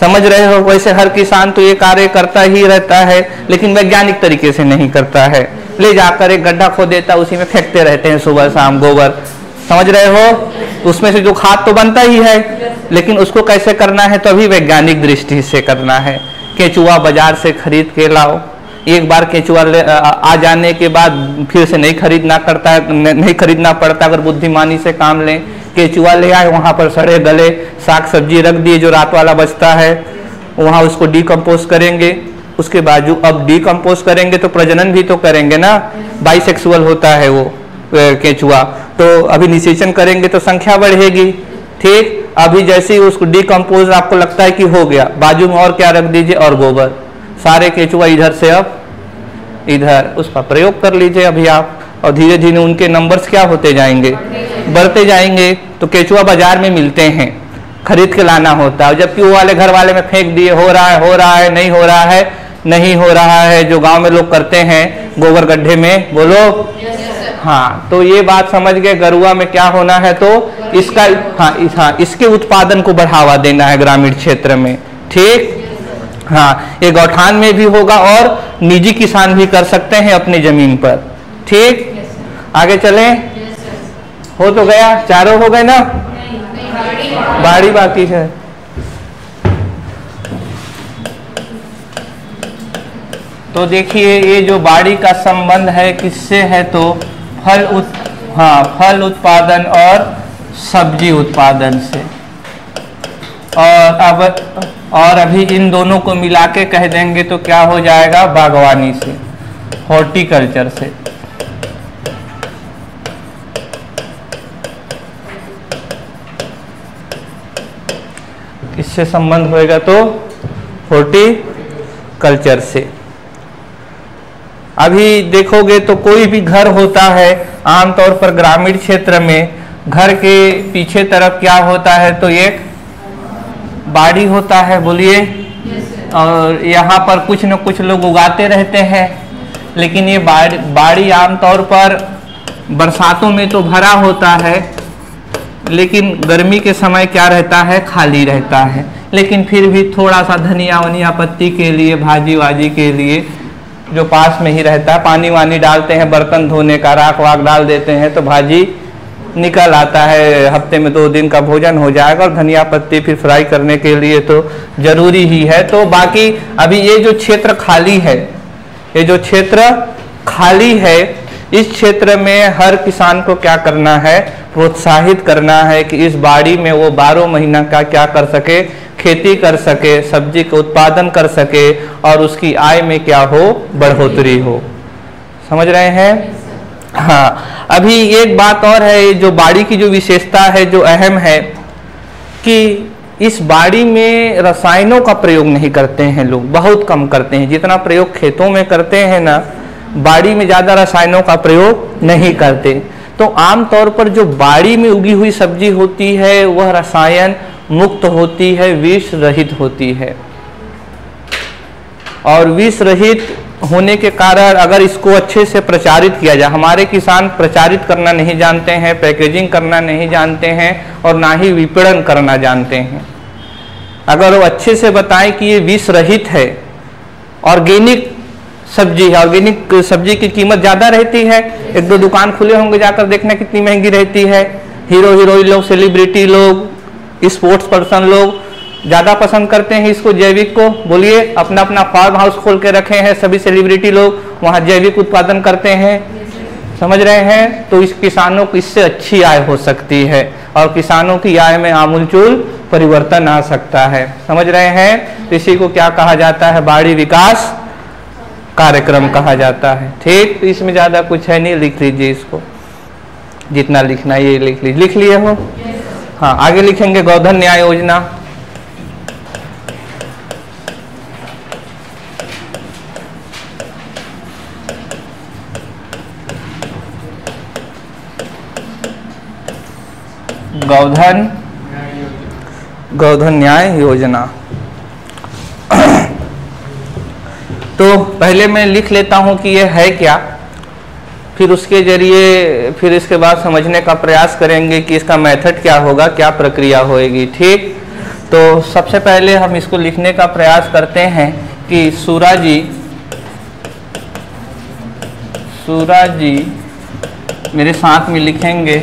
समझ रहे हो? वैसे हर किसान तो ये कार्य करता ही रहता है, लेकिन वैज्ञानिक तरीके से नहीं करता है। ले जाकर एक गड्ढा खो देता, उसी में फेंकते रहते हैं सुबह शाम गोबर, समझ रहे हो? उसमें से जो खाद तो बनता ही है, लेकिन उसको कैसे करना है तो अभी वैज्ञानिक दृष्टि से करना है। केचुआ बाजार से खरीद के लाओ, एक बार केचुआ आ जाने के बाद फिर से नहीं खरीदना करता है, नहीं खरीदना पड़ता। अगर बुद्धिमानी से काम लें, केचुआ ले आए, वहाँ पर सड़े गले साग सब्जी रख दिए, जो रात वाला बचता है वहाँ उसको डिकम्पोज करेंगे। उसके बाजू अब डिकम्पोज करेंगे तो प्रजनन भी तो करेंगे ना, बाइसेक्सुअल होता है वो केचुआ, तो अभी निषेचन करेंगे तो संख्या बढ़ेगी, ठीक। अभी जैसे ही उसको डिकम्पोज आपको लगता है कि हो गया, बाजू में और क्या रख दीजिए, और गोबर। सारे केचुआ इधर से अब इधर, उसका प्रयोग कर लीजिए अभी आप, और धीरे धीरे उनके नंबर्स क्या होते जाएंगे, बढ़ते जाएंगे। तो केचुआ बाजार में मिलते हैं, खरीद के लाना होता है, जबकि वो वाले घर वाले में फेंक दिए, हो रहा है हो रहा है नहीं हो रहा है नहीं हो रहा है, जो गांव में लोग करते हैं, गोबर गड्ढे में, बोलो। हाँ, तो ये बात समझ गए, गरुआ में क्या होना है, तो इसका, हाँ हाँ, इसके उत्पादन को बढ़ावा देना है ग्रामीण क्षेत्र में, ठीक। हाँ, ये गौठान में भी होगा और निजी किसान भी कर सकते हैं अपनी जमीन पर, ठीक। आगे चलें, हो तो गया, चारों हो गए ना, बाड़ी बाकी है। तो देखिए ये जो बाड़ी का संबंध है किससे है, तो फल उत हाँ फल उत्पादन और सब्जी उत्पादन से। और अब और अभी इन दोनों को मिला के कह देंगे तो क्या हो जाएगा, बागवानी से, हॉर्टिकल्चर से। इससे संबंध होएगा तो हॉर्टिकल्चर से। अभी देखोगे तो कोई भी घर होता है, आमतौर पर ग्रामीण क्षेत्र में घर के पीछे तरफ क्या होता है, तो एक बाड़ी होता है, बोलिए। और यहाँ पर कुछ न कुछ लोग उगाते रहते हैं, लेकिन ये बाड़ी बाड़ी आमतौर पर बरसातों में तो भरा होता है, लेकिन गर्मी के समय क्या रहता है, खाली रहता है। लेकिन फिर भी थोड़ा सा धनिया वनिया पत्ती के लिए, भाजी वाजी के लिए जो पास में ही रहता है, पानी वानी डालते हैं, बर्तन धोने का राख वाख डाल देते हैं, तो भाजी निकल आता है, हफ्ते में दो दिन का भोजन हो जाएगा। और धनिया पत्ती फिर फ्राई करने के लिए तो जरूरी ही है। तो बाकी अभी ये जो क्षेत्र खाली है, ये जो क्षेत्र खाली है, इस क्षेत्र में हर किसान को क्या करना है, प्रोत्साहित करना है कि इस बाड़ी में वो बारह महीना का क्या कर सके, खेती कर सके, सब्जी का उत्पादन कर सके और उसकी आय में क्या हो, बढ़ोतरी हो। समझ रहे हैं? हाँ, अभी एक बात और है, जो बाड़ी की जो विशेषता है, जो अहम है कि इस बाड़ी में रसायनों का प्रयोग नहीं करते हैं लोग, बहुत कम करते हैं। जितना प्रयोग खेतों में करते हैं ना, बाड़ी में ज़्यादा रसायनों का प्रयोग नहीं करते। तो आमतौर पर जो बाड़ी में उगी हुई सब्जी होती है वह रसायन मुक्त होती है, विष रहित होती है। और विष रहित होने के कारण अगर इसको अच्छे से प्रचारित किया जाए, हमारे किसान प्रचारित करना नहीं जानते हैं, पैकेजिंग करना नहीं जानते हैं और ना ही विपणन करना जानते हैं। अगर वो अच्छे से बताएं कि ये विष रहित है, ऑर्गेनिक सब्जी है, ऑर्गेनिक सब्जी की कीमत ज़्यादा रहती है, एक दो दुकान खुले होंगे जाकर देखना कितनी महंगी रहती है। हीरो हीरोइन लोग, सेलिब्रिटी लोग, स्पोर्ट्स पर्सन लोग ज़्यादा पसंद करते हैं इसको, जैविक को। बोलिए, अपना अपना फार्म हाउस खोल के रखे हैं सभी सेलिब्रिटी लोग, वहाँ जैविक उत्पादन करते हैं। समझ रहे हैं? तो इस किसानों को इससे अच्छी आय हो सकती है और किसानों की आय में आमूलचूल परिवर्तन आ सकता है। समझ रहे हैं? तो इसी को क्या कहा जाता है, बाड़ी विकास कार्यक्रम कहा जाता है। ठीक, तो इसमें ज़्यादा कुछ है नहीं, लिख लीजिए इसको, जितना लिखना ये लिख लीजिए। लिख लिए हो? हाँ, आगे लिखेंगे गौधन न्याय योजना। गौधन गौधन न्याय योजना। तो पहले मैं लिख लेता हूं कि यह है क्या, फिर उसके जरिए फिर इसके बाद समझने का प्रयास करेंगे कि इसका मेथड क्या होगा, क्या प्रक्रिया होएगी। ठीक, तो सबसे पहले हम इसको लिखने का प्रयास करते हैं कि सुराजी सुराजी मेरे साथ में लिखेंगे,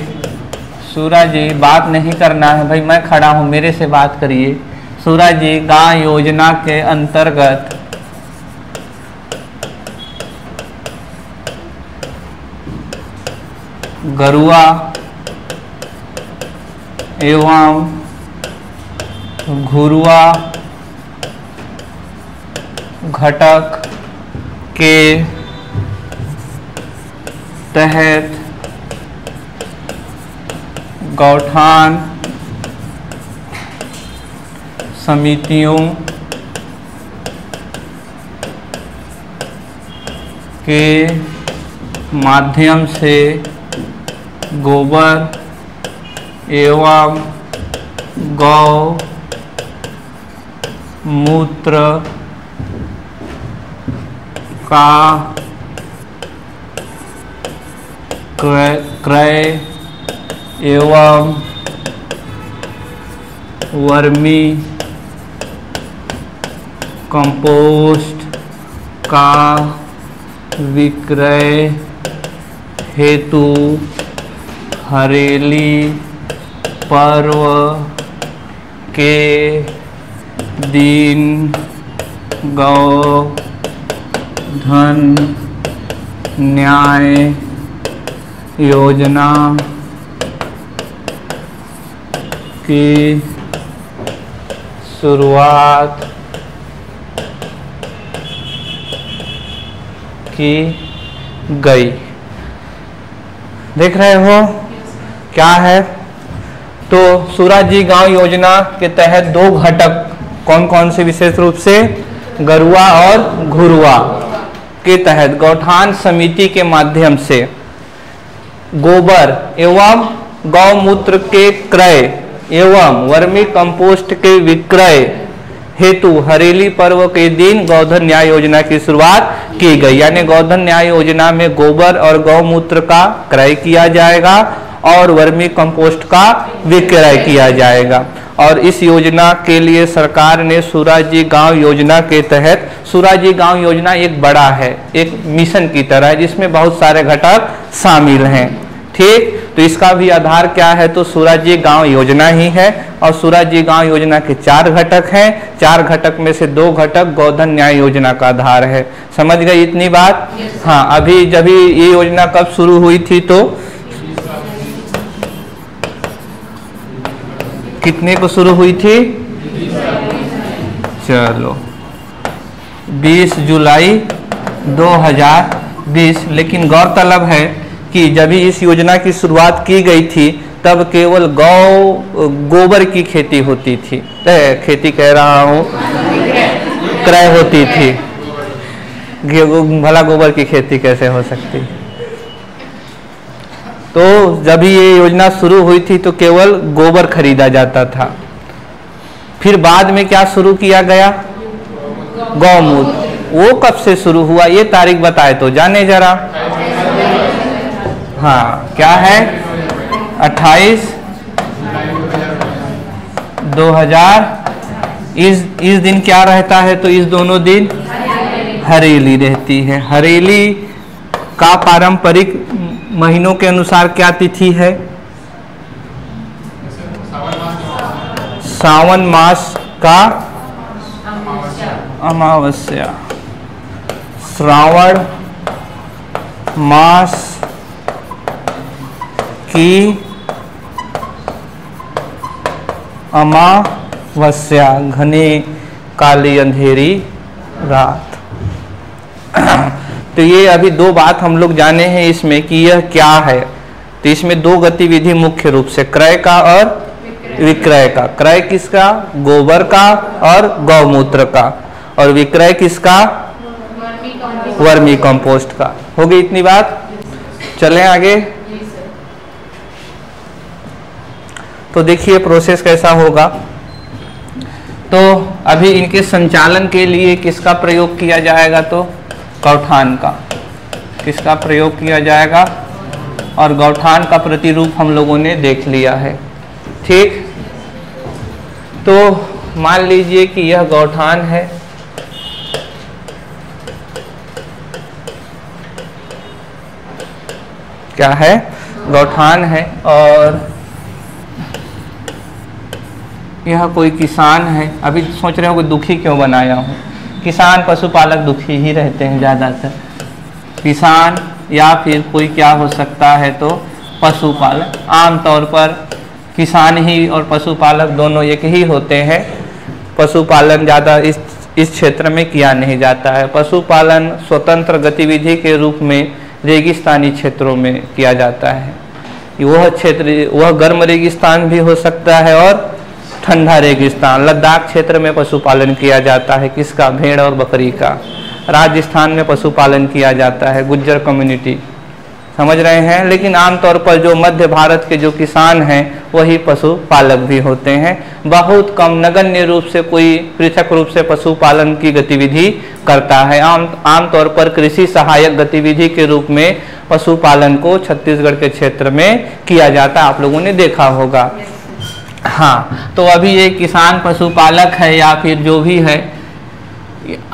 सुराजी, बात नहीं करना है भाई, मैं खड़ा हूँ, मेरे से बात करिए। सुराजी गांव योजना के अंतर्गत गुरुआ एवं घुरुआ घटक के तहत गौठान समितियों के माध्यम से गोबर एवं गौ मूत्र का क्रय क्रय एवं वर्मी कंपोस्ट का विक्रय हेतु हरेली पर्व के दिन गौधन न्याय योजना की शुरुआत की गई। देख रहे हो क्या है? तो सुराजी गांव योजना के तहत दो घटक कौन कौन से, विशेष रूप से गरुआ और घुरुआ के तहत गौठान समिति के माध्यम से गोबर एवं गौमूत्र के क्रय एवं वर्मी कंपोस्ट के विक्रय हेतु हरेली पर्व के दिन गौधन न्याय योजना की शुरुआत की गई। यानी गौधन न्याय योजना में गोबर और गौमूत्र का क्रय किया जाएगा और वर्मी कंपोस्ट का विक्रय किया जाएगा। और इस योजना के लिए सरकार ने सुराजी गांव योजना के तहत, सुराजी गांव योजना एक बड़ा है, एक मिशन की तरह है जिसमें बहुत सारे घटक शामिल हैं। ठीक, तो इसका भी आधार क्या है, तो सुराजी गांव योजना ही है। और सुराजी गांव योजना के चार घटक हैं, चार घटक में से दो घटक गौधन न्याय योजना का आधार है। समझ गए इतनी बात? yes. हाँ, अभी जब ये योजना कब शुरू हुई थी तो कितने को शुरू हुई थी? चलो बीस जुलाई दो हज़ार बीस। लेकिन गौरतलब है कि जब भी इस योजना की शुरुआत की गई थी तब केवल गौ गोबर की खेती होती थी, खेती कह रहा हूँ क्रय होती थी, भला गोबर की खेती कैसे हो सकती। तो जब ये योजना शुरू हुई थी तो केवल गोबर खरीदा जाता था। फिर बाद में क्या शुरू किया गया? गौमूत्र। वो कब से शुरू हुआ, ये तारीख बताए तो जाने जरा। हाँ, क्या है? अट्ठाईस दो हज़ार। इस इस दिन क्या रहता है, तो इस दोनों दिन हरेली रहती है। हरेली का पारंपरिक महीनों के अनुसार क्या तिथि है? सावन मास का अमावस्या, श्रावण मास की अमावस्या, घने काली अंधेरी रात। तो ये अभी दो बात हम लोग जाने हैं इसमें कि यह क्या है। तो इसमें दो गतिविधि मुख्य रूप से, क्रय का और विक्रय का। क्रय किसका? गोबर का और गौमूत्र का। और विक्रय किसका? वर्मी कंपोस्ट का। हो गई इतनी बात? चलें आगे। तो देखिए प्रोसेस कैसा होगा। तो अभी इनके संचालन के लिए किसका प्रयोग किया जाएगा, तो गौठान का। किसका प्रयोग किया जाएगा? और गौठान का प्रतिरूप हम लोगों ने देख लिया है। ठीक, तो मान लीजिए कि यह गौठान है। क्या है? गौठान है। और यह कोई किसान है। अभी सोच रहे हो कि दुखी क्यों बनाया हूँ, किसान पशुपालक दुखी ही रहते हैं ज़्यादातर, किसान या फिर कोई क्या हो सकता है तो पशुपालक। आमतौर पर किसान ही और पशुपालक दोनों एक ही होते हैं। पशुपालन ज़्यादा इस इस क्षेत्र में किया नहीं जाता है। पशुपालन स्वतंत्र गतिविधि के रूप में रेगिस्तानी क्षेत्रों में किया जाता है। वह क्षेत्र वह गर्म रेगिस्तान भी हो सकता है और ठंडा रेगिस्तान। लद्दाख क्षेत्र में पशुपालन किया जाता है, किसका? भेड़ और बकरी का। राजस्थान में पशुपालन किया जाता है, गुज्जर कम्युनिटी। समझ रहे हैं? लेकिन आमतौर पर जो मध्य भारत के जो किसान हैं वही पशुपालक भी होते हैं। बहुत कम, नगण्य रूप से कोई पृथक रूप से पशुपालन की गतिविधि करता है। आम आमतौर पर कृषि सहायक गतिविधि के रूप में पशुपालन को छत्तीसगढ़ के क्षेत्र में किया जाता, आप लोगों ने देखा होगा। हाँ, तो अभी ये किसान पशुपालक है या फिर जो भी है,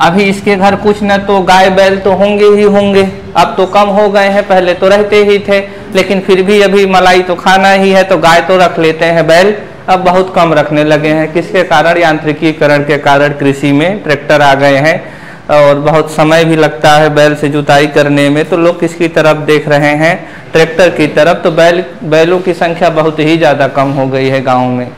अभी इसके घर कुछ न तो गाय बैल तो होंगे ही होंगे। अब तो कम हो गए हैं, पहले तो रहते ही थे, लेकिन फिर भी अभी मलाई तो खाना ही है तो गाय तो रख लेते हैं। बैल अब बहुत कम रखने लगे हैं। किसके कारण? यांत्रिकीकरण के कारण। कृषि में ट्रैक्टर आ गए हैं और बहुत समय भी लगता है बैल से जुताई करने में, तो लोग किसकी तरफ देख रहे हैं? ट्रैक्टर की तरफ। तो बैल बैलों की संख्या बहुत ही ज़्यादा कम हो गई है गाँव में।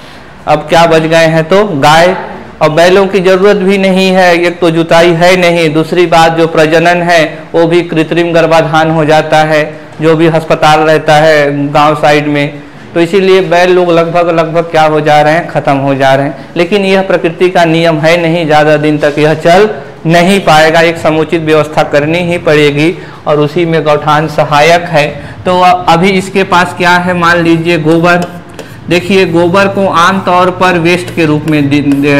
अब क्या बच गए हैं, तो गाय। और बैलों की ज़रूरत भी नहीं है, एक तो जुताई है नहीं, दूसरी बात जो प्रजनन है वो भी कृत्रिम गर्भाधान हो जाता है, जो भी अस्पताल रहता है गाँव साइड में। तो इसीलिए बैल लोग लगभग लगभग क्या हो जा रहे हैं, ख़त्म हो जा रहे हैं। लेकिन यह प्रकृति का नियम है नहीं, ज़्यादा दिन तक यह चल नहीं पाएगा, एक समुचित व्यवस्था करनी ही पड़ेगी। और उसी में गौठान सहायक है। तो अभी इसके पास क्या है, मान लीजिए गोबर। देखिए गोबर को आमतौर पर वेस्ट के रूप में दे, दे,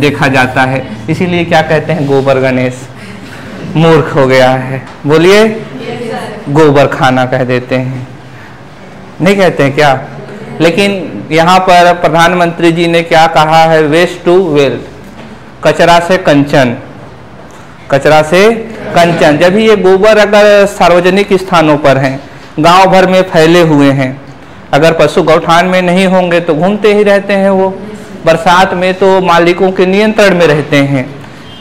देखा जाता है, इसीलिए क्या कहते हैं, गोबर गणेश। मूर्ख हो गया है, बोलिए गोबर खाना कह देते हैं, नहीं कहते हैं क्या? लेकिन यहाँ पर प्रधानमंत्री जी ने क्या कहा है, वेस्ट टू वेल्थ, कचरा से कंचन। कचरा से कंचन। जब ये गोबर अगर सार्वजनिक स्थानों पर हैं गांव भर में फैले हुए हैं। अगर पशु गौठान में नहीं होंगे तो घूमते ही रहते हैं वो, बरसात में तो मालिकों के नियंत्रण में रहते हैं,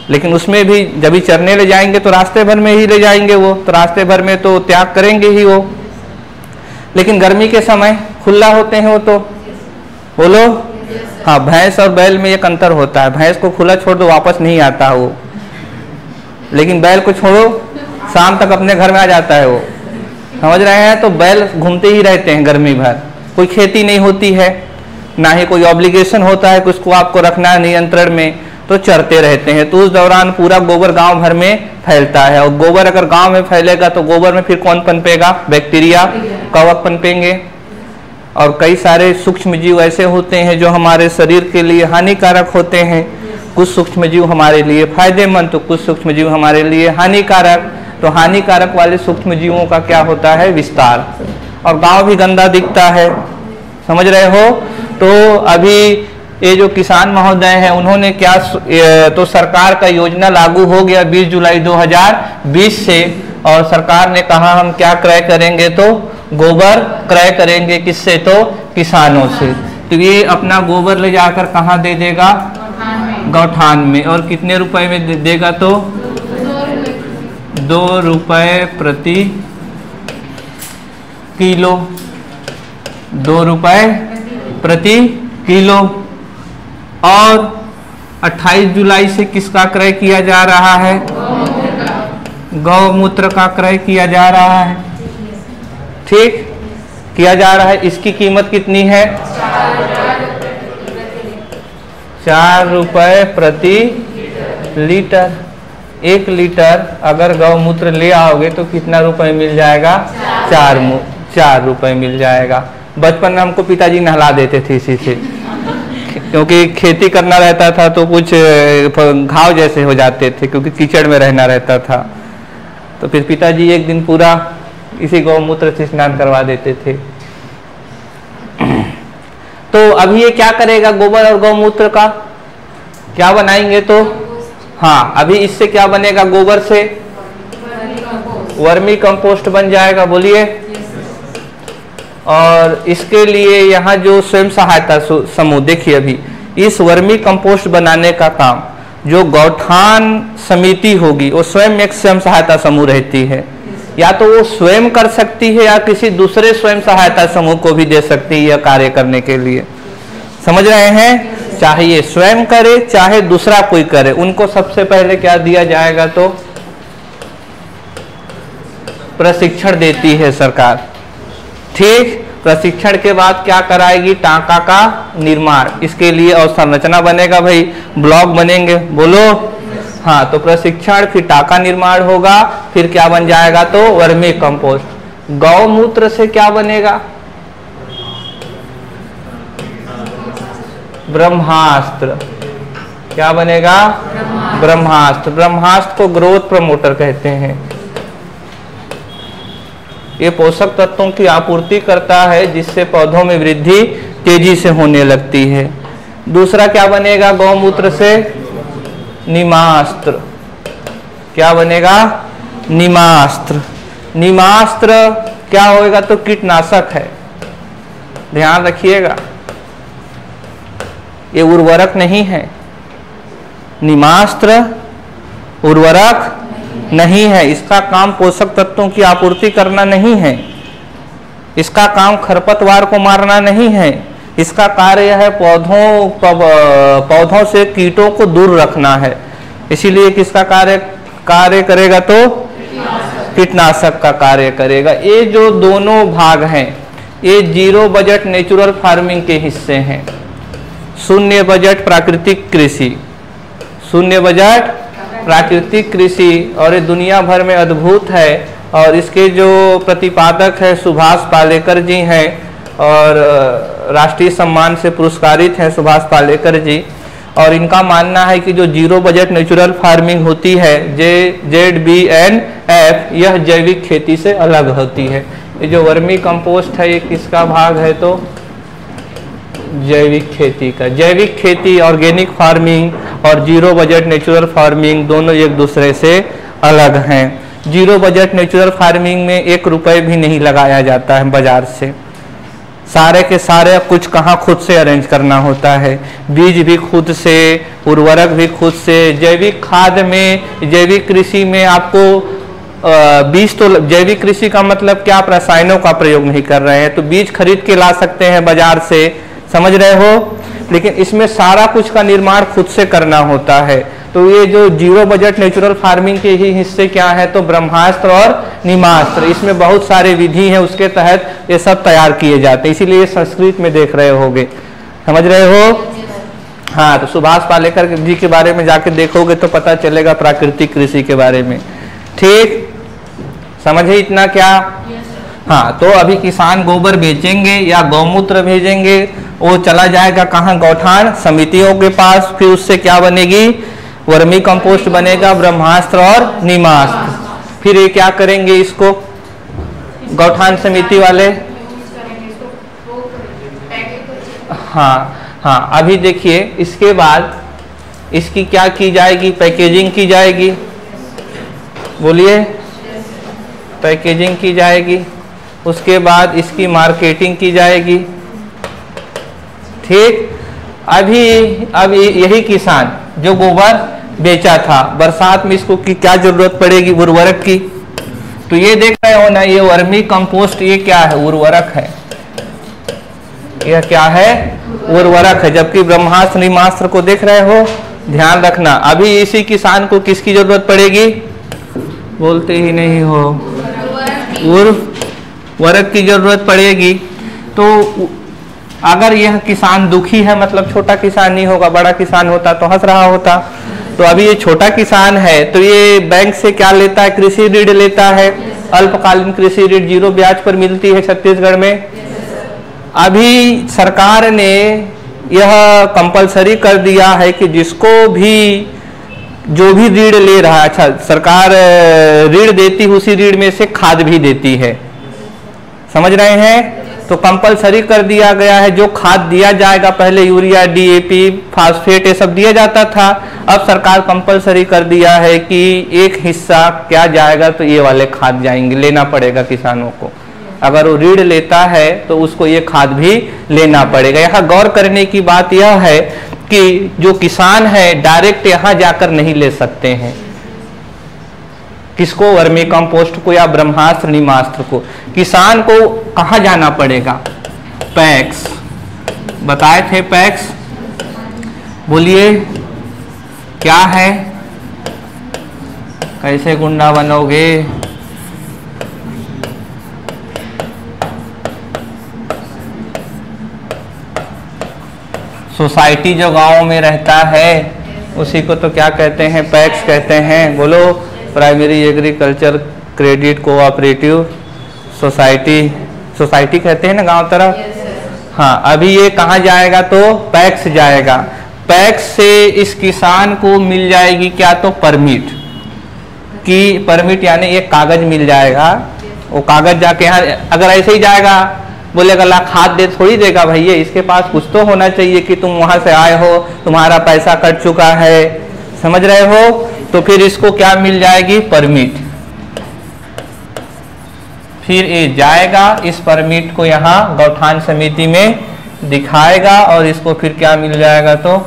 लेकिन उसमें भी जब ही चरने ले जाएंगे तो रास्ते भर में ही ले जाएंगे वो, तो रास्ते भर में तो त्याग करेंगे ही वो। लेकिन गर्मी के समय खुला होते हैं वो, तो बोलो हाँ। भैंस और बैल में एक अंतर होता है, भैंस को खुला छोड़ दो वापस नहीं आता वो, लेकिन बैल को छोड़ो शाम तक अपने घर में आ जाता है वो, समझ रहे हैं। तो बैल घूमते ही रहते हैं गर्मी भर, कोई खेती नहीं होती है, ना ही कोई ऑब्लिगेशन होता है कि उसको आपको रखना है नियंत्रण में, तो चरते रहते हैं। तो उस दौरान पूरा गोबर गांव भर में फैलता है, और गोबर अगर गांव में फैलेगा तो गोबर में फिर कौन पनपेगा? बैक्टीरिया, कवक पनपेंगे, और कई सारे सूक्ष्म जीव ऐसे होते हैं जो हमारे शरीर के लिए हानिकारक होते हैं। कुछ सूक्ष्म जीव हमारे लिए फायदेमंद तो कुछ सूक्ष्म जीव हमारे लिए हानिकारक। तो हानिकारक वाले सूक्ष्म जीवों का क्या होता है? विस्तार, और गांव भी गंदा दिखता है, समझ रहे हो। तो अभी ये जो किसान महोदय हैं उन्होंने क्या, तो सरकार का योजना लागू हो गया बीस जुलाई दो हज़ार बीस से, और सरकार ने कहा हम क्या क्रय करेंगे? तो गोबर क्रय करेंगे। किससे? तो किसानों से। तो ये अपना गोबर ले जाकर कहाँ दे देगा? गौठान में। और कितने रुपए में दे देगा? तो दो रुपये प्रति किलो, दो रुपये प्रति किलो। और अट्ठाईस जुलाई से किसका क्रय किया जा रहा है? गौमूत्र का क्रय किया जा रहा है, ठीक किया जा रहा है। इसकी कीमत कितनी है? चार रुपये प्रति लीटर। एक लीटर अगर गौमूत्र ले आओगे तो कितना रुपए मिल जाएगा? चार चार रुपये मिल जाएगा। बचपन में हमको पिताजी नहला देते थे इसी से, क्योंकि खेती करना रहता था तो कुछ घाव जैसे हो जाते थे, क्योंकि कीचड़ में रहना रहता था। तो फिर पिताजी एक दिन पूरा इसी गौमूत्र से स्नान करवा देते थे। तो अभी ये क्या करेगा? गोबर और गौमूत्र का क्या बनाएंगे? तो हाँ, अभी इससे क्या बनेगा? गोबर से वर्मी कंपोस्ट बन जाएगा, बोलिए। और इसके लिए यहाँ जो स्वयं सहायता समूह, देखिए अभी इस वर्मी कंपोस्ट बनाने का काम जो गौठान समिति होगी वो स्वयं एक स्वयं सहायता समूह रहती है, या तो वो स्वयं कर सकती है या किसी दूसरे स्वयं सहायता समूह को भी दे सकती है यह कार्य करने के लिए, समझ रहे हैं। चाहे ये स्वयं करे चाहे दूसरा कोई करे, उनको सबसे पहले क्या दिया जाएगा? तो प्रशिक्षण देती है सरकार, ठीक। प्रशिक्षण के बाद क्या कराएगी? टांका का निर्माण। इसके लिए अवसंरचना बनेगा भाई, ब्लॉक बनेंगे, बोलो हाँ। तो प्रशिक्षण, फिर टांका निर्माण होगा, फिर क्या बन जाएगा? तो वर्मी कंपोस्ट। गौमूत्र से क्या बनेगा? ब्रह्मास्त्र। क्या बनेगा? ब्रह्मास्त्र। ब्रह्मास्त्र को ग्रोथ प्रमोटर कहते हैं। ये पोषक तत्वों की आपूर्ति करता है जिससे पौधों में वृद्धि तेजी से होने लगती है। दूसरा क्या बनेगा गौमूत्र से? निमास्त्र। क्या बनेगा? निमास्त्र। निमास्त्र क्या होएगा? तो कीटनाशक है, ध्यान रखिएगा, ये उर्वरक नहीं है। निमास्त्र उर्वरक नहीं है, इसका काम पोषक तत्वों की आपूर्ति करना नहीं है, इसका काम खरपतवार को मारना नहीं है, इसका कार्य है पौधों पौधों से कीटों को दूर रखना है। इसीलिए किसका कार्य कार्य करेगा? तो कीटनाशक का कार्य करेगा। ये जो दोनों भाग हैं ये जीरो बजट नेचुरल फार्मिंग के हिस्से हैं। शून्य बजट प्राकृतिक कृषि, शून्य बजट प्राकृतिक कृषि, और ये दुनिया भर में अद्भुत है। और इसके जो प्रतिपादक है सुभाष पालेकर जी हैं, और राष्ट्रीय सम्मान से पुरस्कारित हैं सुभाष पालेकर जी। और इनका मानना है कि जो जीरो बजट नेचुरल फार्मिंग होती है J Z B N F, यह जैविक खेती से अलग होती है। ये जो वर्मी कंपोस्ट है ये किसका भाग है? तो जैविक खेती का। जैविक खेती, ऑर्गेनिक फार्मिंग और जीरो बजट नेचुरल फार्मिंग दोनों एक दूसरे से अलग हैं। जीरो बजट नेचुरल फार्मिंग में एक रुपये भी नहीं लगाया जाता है बाज़ार से, सारे के सारे कुछ कहाँ खुद से अरेंज करना होता है, बीज भी खुद से, उर्वरक भी खुद से। जैविक खाद में, जैविक कृषि में आपको बीज तो, जैविक कृषि का मतलब क्या, आप रसायनों का प्रयोग नहीं कर रहे हैं, तो बीज खरीद के ला सकते हैं बाजार से, समझ रहे हो, लेकिन इसमें सारा कुछ का निर्माण खुद से करना होता है। तो ये जो जीरो बजट नेचुरल फार्मिंग के ही हिस्से क्या है, तो ब्रह्मास्त्र और निमास्त्र, इसमें बहुत सारे विधि हैं, उसके तहत ये सब तैयार किए जाते हैं, इसीलिए संस्कृत में देख रहे होगे, समझ रहे हो। हाँ, तो सुभाष पालेकर जी के बारे में जाके देखोगे तो पता चलेगा प्राकृतिक कृषि के बारे में, ठीक, समझे इतना क्या। हाँ, तो अभी किसान गोबर बेचेंगे या गौमूत्र भेजेंगे, वो चला जाएगा कहाँ, गौठान समितियों के पास, फिर उससे क्या बनेगी, वर्मी कंपोस्ट बनेगा, ब्रह्मास्त्र और निमास्त्र। फिर ये क्या करेंगे, इसको गौठान समिति वाले, हाँ हाँ, अभी देखिए इसके बाद इसकी क्या की जाएगी, पैकेजिंग की जाएगी, बोलिए पैकेजिंग की जाएगी, उसके बाद इसकी मार्केटिंग की जाएगी, ठीक। अभी अब यही किसान जो गोबर बेचा था, बरसात में इसको की क्या जरूरत पड़ेगी, उर्वरक की, तो ये देख रहे हो ना, ये वर्मी कंपोस्ट, ये क्या है, उर्वरक है, यह क्या है, उर्वरक है। जबकि ब्रह्मास्त्र निमास्त्र को देख रहे हो, ध्यान रखना, अभी इसी किसान को किसकी जरूरत पड़ेगी, बोलते ही नहीं हो, उर्वरक की जरूरत पड़ेगी। तो अगर यह किसान दुखी है, मतलब छोटा किसान नहीं होगा, बड़ा किसान होता तो हंस रहा होता, तो अभी ये छोटा किसान है, तो ये बैंक से क्या लेता है, कृषि ऋण लेता है, अल्पकालीन कृषि ऋण जीरो ब्याज पर मिलती है छत्तीसगढ़ में। अभी सरकार ने यह कंपलसरी कर दिया है कि जिसको भी, जो भी ऋण ले रहा है, अच्छा सरकार ऋण देती है, उसी ऋण में से खाद भी देती है, समझ रहे हैं, तो कंपलसरी कर दिया गया है। जो खाद दिया जाएगा, पहले urea, D A P, phosphate ये सब दिया जाता था, अब सरकार कंपलसरी कर दिया है कि एक हिस्सा क्या जाएगा, तो ये वाले खाद जाएंगे, लेना पड़ेगा किसानों को, अगर वो ऋण लेता है तो उसको ये खाद भी लेना पड़ेगा। यहाँ गौर करने की बात यह है कि जो किसान है डायरेक्ट यहाँ जाकर नहीं ले सकते हैं, किसको, वर्मी कंपोस्ट को या ब्रह्मास्त्र निमास्त्र को, किसान को कहाँ जाना पड़ेगा, पैक्स बताए थे, पैक्स बोलिए क्या है, कैसे गुंडा बनोगे, सोसाइटी जो गाँव में रहता है उसी को तो क्या कहते हैं, पैक्स कहते हैं, बोलो, primary agriculture credit cooperative society, society कहते हैं ना गांव तरफ। हाँ, अभी ये कहाँ जाएगा, तो पैक्स जाएगा, पैक्स से इस किसान को मिल जाएगी क्या, तो परमिट की, परमिट यानी एक कागज मिल जाएगा, वो कागज जाके यहाँ, अगर ऐसे ही जाएगा बोलेगा ला खाद दे, थोड़ी देगा भैया, इसके पास कुछ तो होना चाहिए कि तुम वहाँ से आए हो, तुम्हारा पैसा कट चुका है, समझ रहे हो। तो फिर इसको क्या मिल जाएगी, परमिट, फिर ये जाएगा, इस परमिट को यहाँ गौठान समिति में दिखाएगा और इसको फिर क्या मिल जाएगा, तो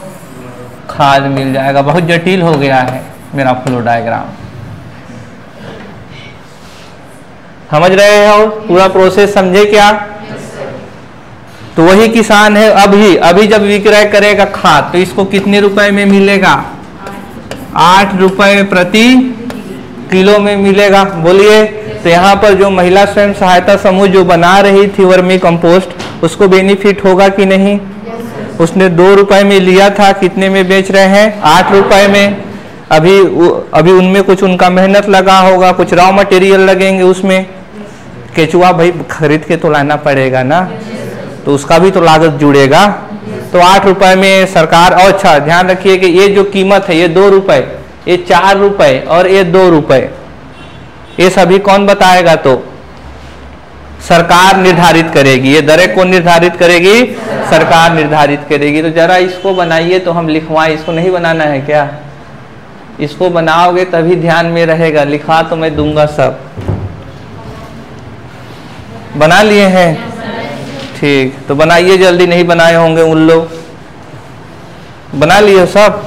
खाद मिल जाएगा। बहुत जटिल हो गया है मेरा फ्लो डायग्राम, समझ रहे हो, पूरा प्रोसेस समझे क्या। तो वही किसान है, अभी अभी जब विक्रय करेगा खाद तो इसको कितने रुपए में मिलेगा, आठ रुपए प्रति किलो में मिलेगा, बोलिए। तो यहाँ पर जो महिला स्वयं सहायता समूह जो बना रही थी वर्मी कंपोस्ट, उसको बेनिफिट होगा कि नहीं, उसने दो रुपए में लिया था, कितने में बेच रहे हैं, आठ रुपए में। अभी अभी उनमें कुछ उनका मेहनत लगा होगा, कुछ रॉ मटेरियल लगेंगे, उसमें केचुआ भाई खरीद के तो लाना पड़ेगा ना, तो उसका भी तो लागत जुड़ेगा, तो आठ रुपए में सरकार। और अच्छा ध्यान रखिए कि ये जो कीमत है, ये दो रुपए, ये चार रुपए और ये दो रुपए, ये सभी कौन बताएगा, तो सरकार निर्धारित करेगी, ये दरें कौन निर्धारित करेगी, सरकार निर्धारित करेगी। तो जरा इसको बनाइए तो हम लिखवाएं, इसको नहीं बनाना है क्या, इसको बनाओगे तभी ध्यान में रहेगा। लिखा तो मैं दूंगा सब। बना लिए हैं? ठीक, तो बनाइए जल्दी, नहीं बनाए होंगे उन लोग। बना लिए सब?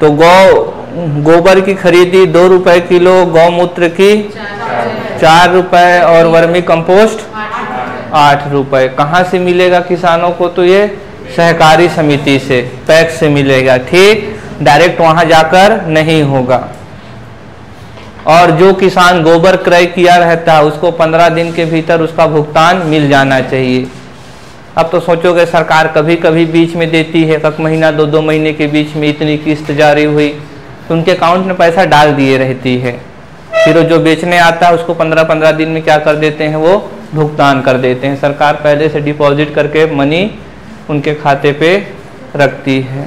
तो गौ गोबर की खरीदी दो रुपए किलो, गौमूत्र की चार रुपए और वर्मी कंपोस्ट आठ रुपए। कहाँ से मिलेगा किसानों को? तो ये सहकारी समिति से, पैक्स से मिलेगा। ठीक, डायरेक्ट वहां जाकर नहीं होगा। और जो किसान गोबर क्रय किया रहता है उसको पंद्रह दिन के भीतर उसका भुगतान मिल जाना चाहिए। अब तो सोचोगे सरकार कभी कभी बीच में देती है, एक महीना दो दो महीने के बीच में इतनी किस्त जारी हुई तो उनके अकाउंट में पैसा डाल दिए रहती है। फिर जो बेचने आता है उसको पंद्रह पंद्रह दिन में क्या कर देते हैं, वो भुगतान कर देते हैं। सरकार पहले से डिपॉजिट करके मनी उनके खाते पे रखती है।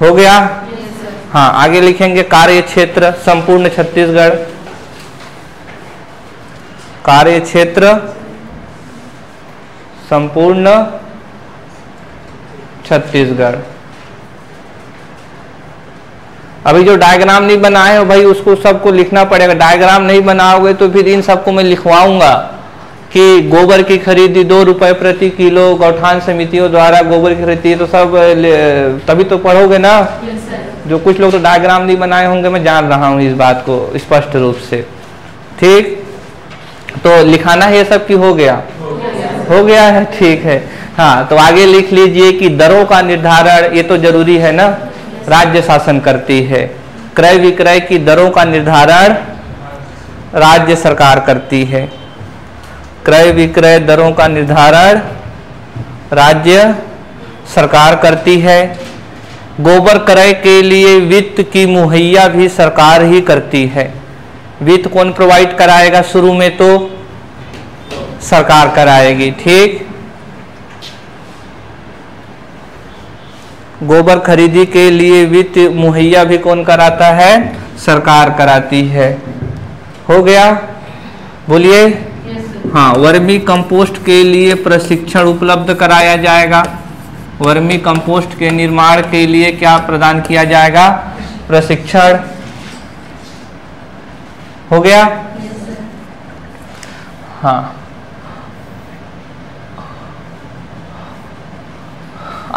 हो गया? हाँ, आगे लिखेंगे कार्य क्षेत्र संपूर्ण छत्तीसगढ़। कार्य क्षेत्र संपूर्ण छत्तीसगढ़। अभी जो डायग्राम नहीं बनाए हो भाई उसको सबको लिखना पड़ेगा। डायग्राम नहीं बनाओगे तो फिर इन सबको मैं लिखवाऊंगा कि गोबर की खरीदी दो रुपए प्रति किलो, गौठान समितियों द्वारा गोबर की खरीदी, तो सब तभी तो पढ़ोगे ना। जो कुछ लोग तो डायग्राम नहीं बनाए होंगे, मैं जान रहा हूँ इस बात को स्पष्ट रूप से। ठीक, तो लिखाना है ये सब की हो गया? हो गया है, ठीक है। हाँ, तो आगे लिख लीजिए कि दरों का निर्धारण, ये तो जरूरी है ना, राज्य शासन करती है। क्रय विक्रय की दरों का निर्धारण राज्य सरकार करती है। क्रय विक्रय दरों का निर्धारण राज्य सरकार करती है। गोबर क्रय के लिए वित्त की मुहैया भी सरकार ही करती है। वित्त कौन प्रोवाइड कराएगा? शुरू में तो सरकार कराएगी। ठीक, गोबर खरीदी के लिए वित्त मुहैया भी कौन कराता है? सरकार कराती है। हो गया? बोलिए। हाँ, वर्मी कंपोस्ट के लिए प्रशिक्षण उपलब्ध कराया जाएगा। वर्मी कंपोस्ट के निर्माण के लिए क्या प्रदान किया जाएगा? प्रशिक्षण। हो गया? हाँ,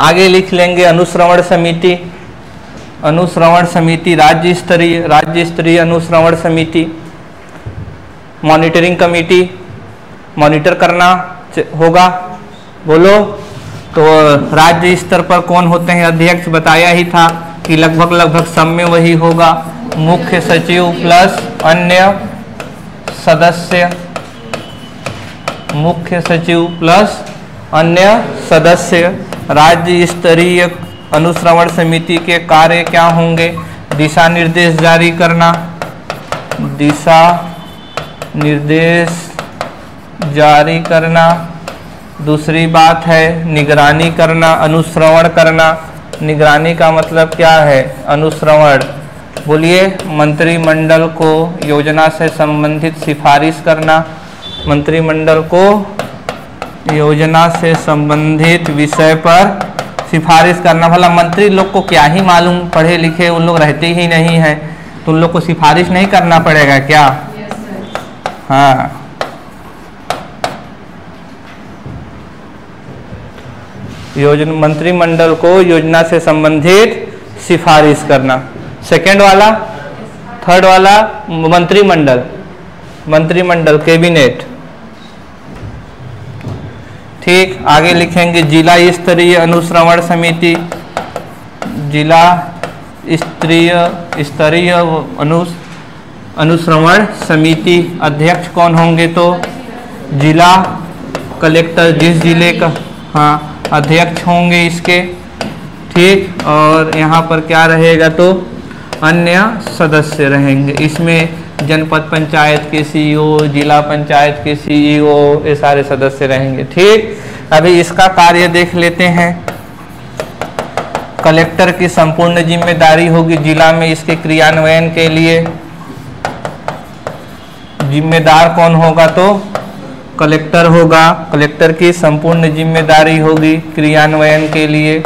आगे लिख लेंगे अनुश्रवण समिति। अनुश्रवण समिति राज्य स्तरीय, राज्य स्तरीय अनुश्रवण समिति। मॉनिटरिंग कमेटी, मॉनिटर करना होगा। बोलो, तो राज्य स्तर पर कौन होते हैं? अध्यक्ष बताया ही था कि लगभग लगभग सब में वही होगा, मुख्य सचिव प्लस अन्य सदस्य। मुख्य सचिव प्लस अन्य सदस्य। राज्य स्तरीय अनुश्रवण समिति के कार्य क्या होंगे? दिशा निर्देश जारी करना, दिशा निर्देश जारी करना। दूसरी बात है निगरानी करना, अनुश्रवण करना। निगरानी का मतलब क्या है? अनुश्रवण। बोलिए, मंत्रिमंडल को योजना से संबंधित सिफारिश करना, मंत्रिमंडल को योजना से संबंधित विषय पर सिफारिश करना। भला मंत्री लोग को क्या ही मालूम, पढ़े लिखे उन लोग रहते ही नहीं हैं, तो उन लोग को सिफारिश नहीं करना पड़ेगा क्या? yes, हाँ, योजना, मंत्रिमंडल को योजना से संबंधित सिफारिश करना। सेकंड वाला, थर्ड वाला मंत्रिमंडल, मंत्रिमंडल कैबिनेट। ठीक, आगे लिखेंगे जिला स्तरीय अनुश्रवण समिति। जिला स्तरीय स्तरीय अनुस अनुश्रवण समिति अध्यक्ष कौन होंगे? तो जिला कलेक्टर, जिस जिले का हाँ अध्यक्ष होंगे इसके। ठीक, और यहाँ पर क्या रहेगा? तो अन्य सदस्य रहेंगे। इसमें जनपद पंचायत के सीईओ, जिला पंचायत के सीईओ, ये सारे सदस्य रहेंगे। ठीक, अभी इसका कार्य देख लेते हैं। कलेक्टर की संपूर्ण जिम्मेदारी होगी जिला में, इसके क्रियान्वयन के लिए जिम्मेदार कौन होगा? तो कलेक्टर होगा, कलेक्टर की संपूर्ण जिम्मेदारी होगी क्रियान्वयन के लिए।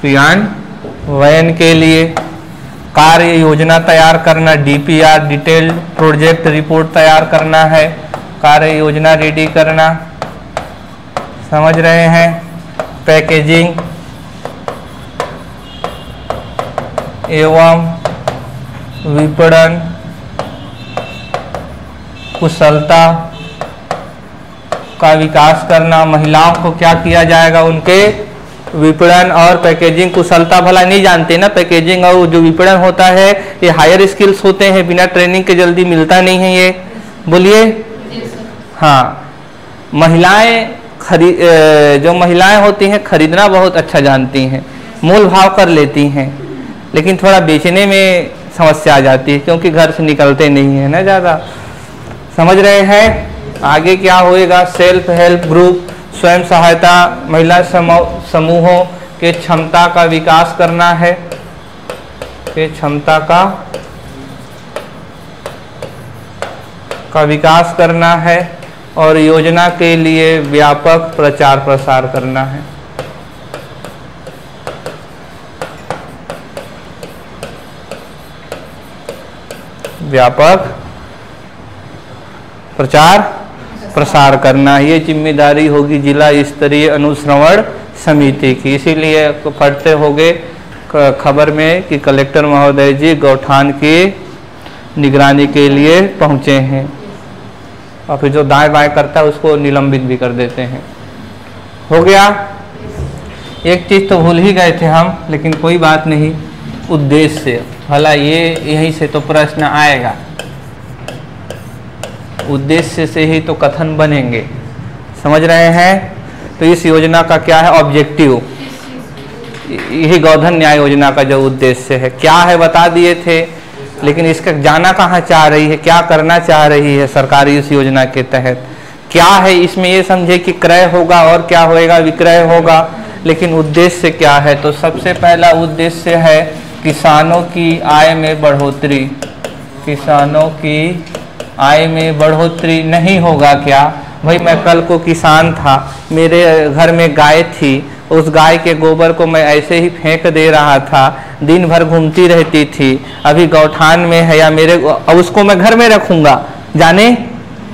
क्रियान्वयन के लिए कार्य योजना तैयार करना, D P R detailed project report तैयार करना है, कार्य योजना रेडी करना, समझ रहे हैं। पैकेजिंग एवं विपणन कुशलता का विकास करना, महिलाओं को क्या किया जाएगा, उनके विपणन और पैकेजिंग कुशलता, भला नहीं जानते ना पैकेजिंग और जो विपणन होता है ये हायर स्किल्स होते हैं, बिना ट्रेनिंग के जल्दी मिलता नहीं है ये, बोलिए। हाँ, महिलाएं खरी जो महिलाएं होती हैं खरीदना बहुत अच्छा जानती हैं, मोल भाव कर लेती हैं, लेकिन थोड़ा बेचने में समस्या आ जाती है क्योंकि घर से निकलते नहीं है ना ज़्यादा, समझ रहे हैं। आगे क्या होएगा, सेल्फ हेल्प ग्रुप, स्वयं सहायता महिला समूहों के क्षमता का विकास करना है, के क्षमता का का विकास करना है और योजना के लिए व्यापक प्रचार प्रसार करना है। व्यापक प्रचार प्रसार करना, ये जिम्मेदारी होगी जिला स्तरीय अनुश्रवण समिति की। इसीलिए पढ़ते होंगे खबर में कि कलेक्टर महोदय जी गौठान की निगरानी के लिए पहुंचे हैं और फिर जो दाएं बाएं करता है उसको निलंबित भी कर देते हैं। हो गया, एक चीज़ तो भूल ही गए थे हम, लेकिन कोई बात नहीं, उद्देश्य, भला ये यहीं से तो प्रश्न आएगा, उद्देश्य से ही तो कथन बनेंगे, समझ रहे हैं। तो इस योजना का क्या है ऑब्जेक्टिव, यही गौधन न्याय योजना का जो उद्देश्य है क्या है बता दिए थे, लेकिन इसका जाना कहाँ चाह रही है, क्या करना चाह रही है सरकार इस योजना के तहत, क्या है इसमें, ये समझे कि क्रय होगा और क्या होएगा, विक्रय होगा, लेकिन उद्देश्य क्या है। तो सबसे पहला उद्देश्य है किसानों की आय में बढ़ोतरी, किसानों की आय में बढ़ोतरी नहीं होगा क्या, भाई मैं कल को किसान था, मेरे घर में गाय थी, उस गाय के गोबर को मैं ऐसे ही फेंक दे रहा था, दिन भर घूमती रहती थी, अभी गौठान में है या मेरे, अब उसको मैं घर में रखूँगा, जाने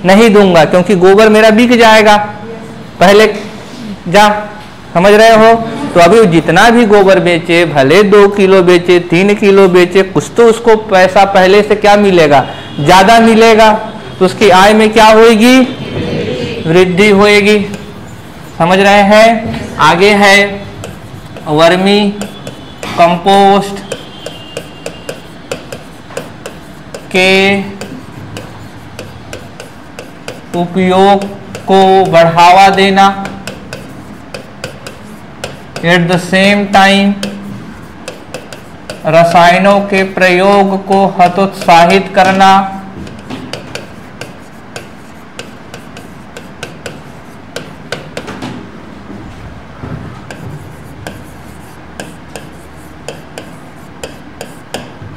नहीं दूंगा क्योंकि गोबर मेरा बिक जाएगा, पहले जा, समझ रहे हो। तो अभी जितना भी गोबर बेचे, भले दो किलो बेचे, तीन किलो बेचे, कुछ तो उसको पैसा पहले से क्या मिलेगा, ज़्यादा मिलेगा, तो उसकी आय में क्या होएगी, वृद्धि होएगी, समझ रहे हैं। आगे है वर्मी कंपोस्ट के उपयोग को बढ़ावा देना, एट द सेम टाइम रसायनों के प्रयोग को हतोत्साहित करना,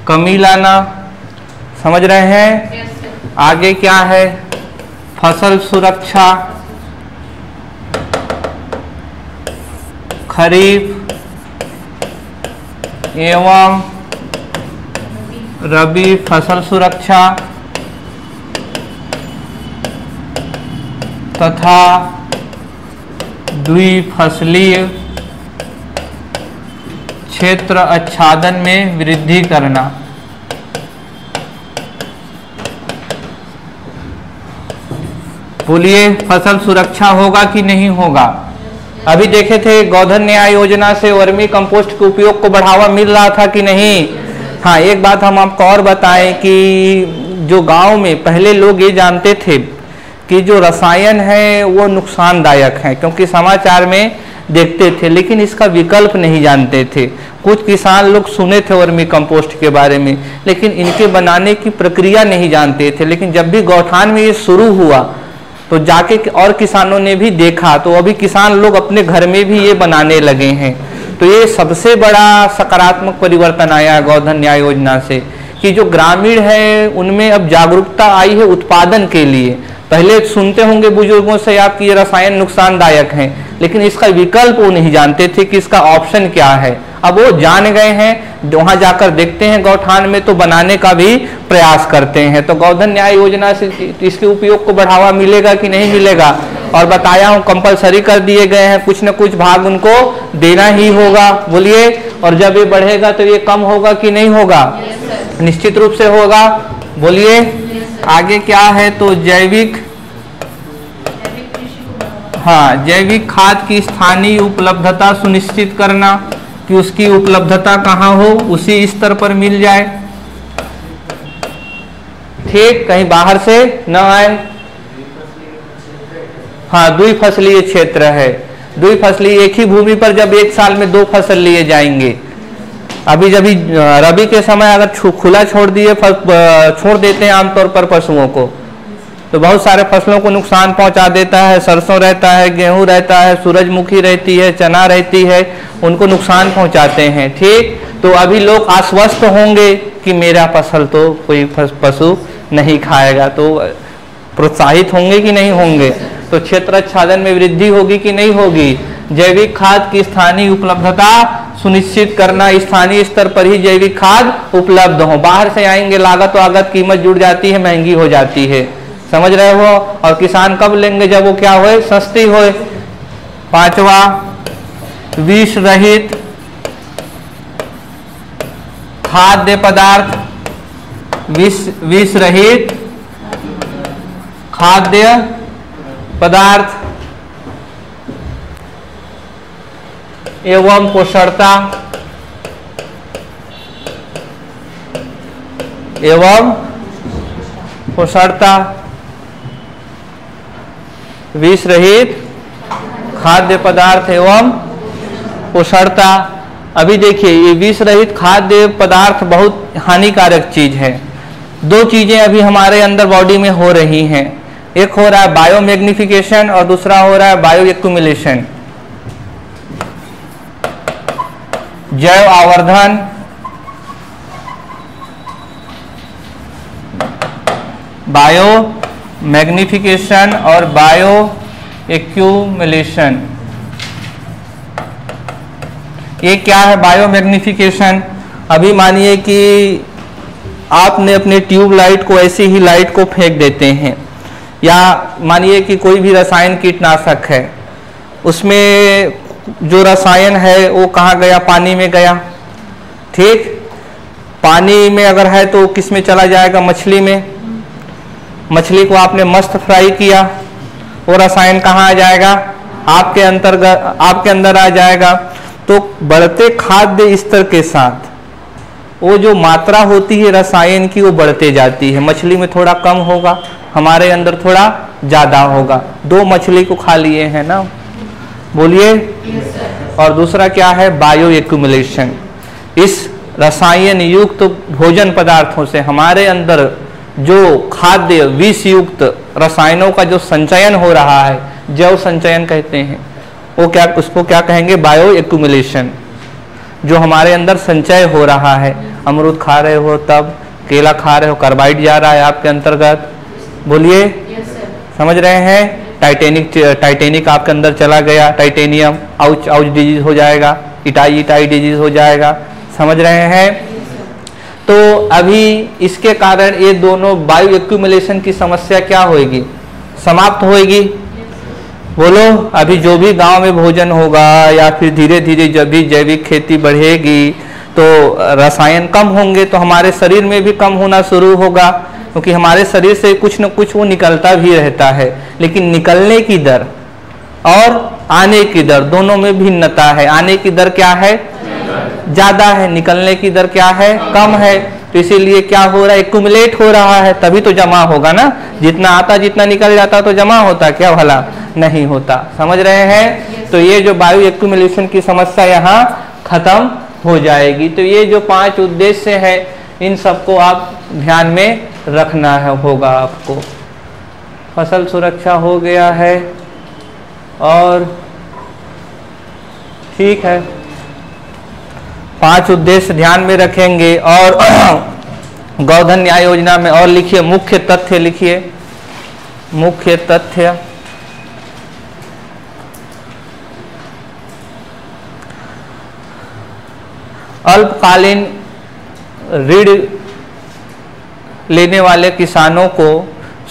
कमी लाना, समझ रहे हैं। आगे क्या है, फसल सुरक्षा, खरीफ एवं रबी फसल सुरक्षा तथा द्विफसलीय क्षेत्र आच्छादन में वृद्धि करना। बोलिए फसल सुरक्षा होगा कि नहीं होगा। अभी देखे थे गौधन न्याय योजना से वर्मी कंपोस्ट के उपयोग को बढ़ावा मिल रहा था कि नहीं। हाँ, एक बात हम आपको और बताएं कि जो गांव में पहले लोग ये जानते थे कि जो रसायन है वो नुकसानदायक है क्योंकि समाचार में देखते थे, लेकिन इसका विकल्प नहीं जानते थे। कुछ किसान लोग सुने थे वर्मी कंपोस्ट के बारे में, लेकिन इनके बनाने की प्रक्रिया नहीं जानते थे। लेकिन जब भी गौठान में ये शुरू हुआ तो जाके और किसानों ने भी देखा, तो अभी किसान लोग अपने घर में भी ये बनाने लगे हैं। तो ये सबसे बड़ा सकारात्मक परिवर्तन आया गौधन न्याय योजना से कि जो ग्रामीण है उनमें अब जागरूकता आई है उत्पादन के लिए। पहले सुनते होंगे बुजुर्गों से आप कि ये रसायन नुकसानदायक हैं, लेकिन इसका विकल्प वो नहीं जानते थे कि इसका ऑप्शन क्या है। अब वो जान गए हैं, वहाँ जाकर देखते हैं गौठान में तो बनाने का भी प्रयास करते हैं। तो गौधन न्याय योजना से इसके उपयोग को बढ़ावा मिलेगा कि नहीं मिलेगा, और बताया हूँ कंपलसरी कर दिए गए हैं, कुछ ना कुछ भाग उनको देना ही होगा। बोलिए, और जब ये बढ़ेगा तो ये कम होगा कि नहीं होगा? yes, निश्चित रूप से होगा। बोलिए yes, आगे क्या है? तो जैविक हाँ जैविक खाद की स्थानीय उपलब्धता सुनिश्चित करना कि उसकी उपलब्धता कहाँ हो, उसी स्तर पर मिल जाए, ठीक, कहीं बाहर से न आए। हाँ, द्विफसलीय क्षेत्र है, द्विफसली एक ही भूमि पर जब एक साल में दो फसल लिए जाएंगे। अभी जब रबी के समय अगर खुला छोड़ दिए छोड़ देते हैं आमतौर पर पशुओं को, तो बहुत सारे फसलों को नुकसान पहुंचा देता है। सरसों रहता है, गेहूं रहता है, सूरजमुखी रहती है, चना रहती है, उनको नुकसान पहुंचाते हैं, ठीक। तो अभी लोग आश्वस्त होंगे कि मेरा फसल तो कोई पशु नहीं खाएगा, तो प्रोत्साहित होंगे कि नहीं होंगे? तो क्षेत्र आच्छादन में वृद्धि होगी कि नहीं होगी? जैविक खाद की स्थानीय उपलब्धता सुनिश्चित करना, स्थानीय स्तर पर ही जैविक खाद उपलब्ध हो। बाहर से आएंगे, लागत और आगत कीमत जुड़ जाती है, महंगी हो जाती है, समझ रहे हो। और किसान कब लेंगे? जब वो क्या होए? सस्ती होए। पांचवा, विष रहित खाद्य पदार्थ, विष विष रहित खाद्य पदार्थ एवं पोषणता एवं पोषणता विष रहित खाद्य पदार्थ एवं पोषणता। अभी देखिए, ये विष रहित खाद्य पदार्थ बहुत हानिकारक चीज है। दो चीजें अभी हमारे अंदर बॉडी में हो रही हैं, एक हो रहा है बायो मैग्निफिकेशन और दूसरा हो रहा है बायो एक्यूमुलेशन, जैव आवर्धन। बायो मैग्निफिकेशन और बायो एक्यूमुलेशन, ये क्या है? बायो मैग्निफिकेशन, अभी मानिए कि आपने अपने ट्यूब लाइट को ऐसी ही लाइट को फेंक देते हैं, या मानिए कि कोई भी रसायन कीटनाशक है, उसमें जो रसायन है वो कहाँ गया? पानी में गया, ठीक। पानी में अगर है तो किस में चला जाएगा? मछली में। मछली को आपने मस्त फ्राई किया, वो रसायन कहाँ आ जाएगा? आपके अंतर आपके अंदर आ जाएगा। तो बढ़ते खाद्य स्तर के साथ वो जो मात्रा होती है रसायन की वो बढ़ते जाती है। मछली में थोड़ा कम होगा, हमारे अंदर थोड़ा ज़्यादा होगा। दो मछली को खा लिए हैं ना, बोलिए। yes, और दूसरा क्या है? बायो एक्यूमुलेशन, इस रसायन युक्त भोजन पदार्थों से हमारे अंदर जो खाद्य विष युक्त रसायनों का जो संचयन हो रहा है, जैव संचयन कहते हैं, वो क्या उसको क्या कहेंगे? Bioaccumulation. जो हमारे अंदर संचय हो रहा है, अमरूद खा रहे हो, तब केला खा रहे हो, कार्बाइड जा रहा है आपके अंतर्गत, बोलिए। yes, समझ रहे हैं। टाइटेनिक टाइटेनिक आपके अंदर चला गया, टाइटेनियम, आउच आउच डिजीज हो जाएगा, इटाई इटाई डिजीज हो जाएगा, समझ रहे हैं। yes, तो अभी इसके कारण ये दोनों बायो एक्यूमुलेशन की समस्या क्या होगी? समाप्त होगी। yes, बोलो। अभी जो भी गांव में भोजन होगा, या फिर धीरे धीरे जब भी जैविक खेती बढ़ेगी तो रसायन कम होंगे, तो हमारे शरीर में भी कम होना शुरू होगा, क्योंकि हमारे शरीर से कुछ न कुछ वो निकलता भी रहता है, लेकिन निकलने की दर और आने की दर दोनों में भिन्नता है। आने की दर क्या है? ज़्यादा है। निकलने की दर क्या है? कम है। तो इसीलिए क्या हो रहा है? एक्यूमुलेट हो रहा है, तभी तो जमा होगा ना। जितना आता जितना निकल जाता तो जमा होता क्या भला? नहीं होता, समझ रहे हैं। तो ये जो बायो एक्यूमुलेशन की समस्या यहाँ खत्म हो जाएगी। तो ये जो पांच उद्देश्य है, इन सबको आप ध्यान में रखना है होगा आपको। फसल सुरक्षा हो गया है, और ठीक है, पांच उद्देश्य ध्यान में रखेंगे। और गौधन न्याय योजना में और लिखिए मुख्य तथ्य, लिखिए मुख्य तथ्य। अल्पकालीन ऋण लेने वाले किसानों को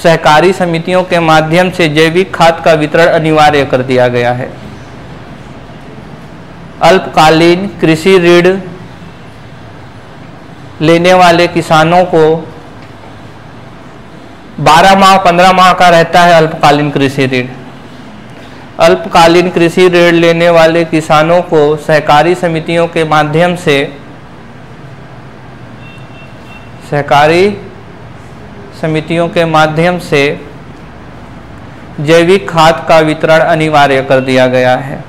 सहकारी समितियों के माध्यम से जैविक खाद का वितरण अनिवार्य कर दिया गया है। अल्पकालीन कृषि ऋण लेने वाले किसानों को बारह माह पंद्रह माह का रहता है अल्पकालीन कृषि ऋण। अल्पकालीन कृषि ऋण लेने वाले किसानों को सहकारी समितियों के माध्यम से सहकारी समितियों के माध्यम से जैविक खाद का वितरण अनिवार्य कर दिया गया है।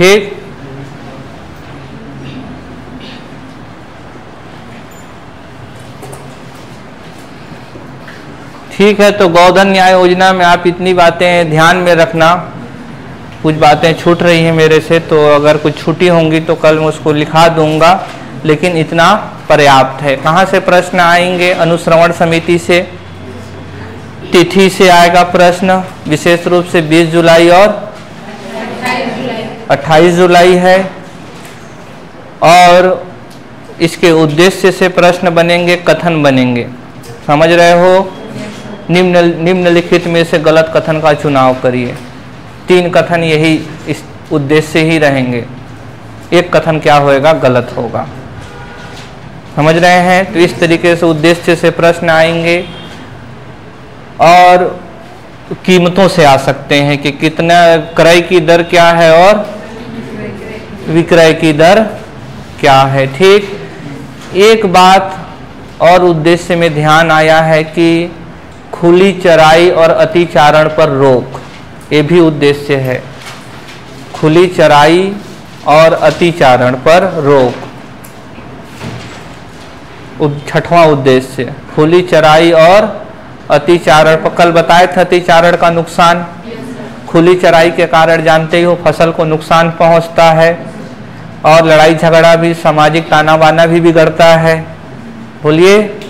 ठीक, ठीक है। तो गौधन न्याय योजना में आप इतनी बातें ध्यान में रखना। कुछ बातें छूट रही हैं मेरे से, तो अगर कुछ छूटी होंगी तो कल मैं उसको लिखा दूंगा, लेकिन इतना पर्याप्त है। कहाँ से प्रश्न आएंगे? अनुश्रवण समिति से, तिथि से आएगा प्रश्न, विशेष रूप से बीस जुलाई और अट्ठाईस जुलाई है, और इसके उद्देश्य से प्रश्न बनेंगे, कथन बनेंगे। समझ रहे हो? निम्न निम्नलिखित में से गलत कथन का चुनाव करिए। तीन कथन यही इस उद्देश्य ही रहेंगे, एक कथन क्या होएगा, गलत होगा। समझ रहे हैं? तो इस तरीके से उद्देश्य से प्रश्न आएंगे, और कीमतों से आ सकते हैं कि कितना क्रय की दर क्या है और विक्रय की दर क्या है। ठीक, एक बात और उद्देश्य में ध्यान आया है कि खुली चराई और अतिचारण पर रोक, ये भी उद्देश्य है। खुली चराई और अतिचारण पर रोक, छठवां उद्देश्य खुली चराई और अतिचारण। कल बताया था अतिचारण का नुकसान। खुली चराई के कारण जानते ही हो फसल को नुकसान पहुंचता है, और लड़ाई झगड़ा भी, सामाजिक ताना बाना भी बिगड़ता है। बोलिए।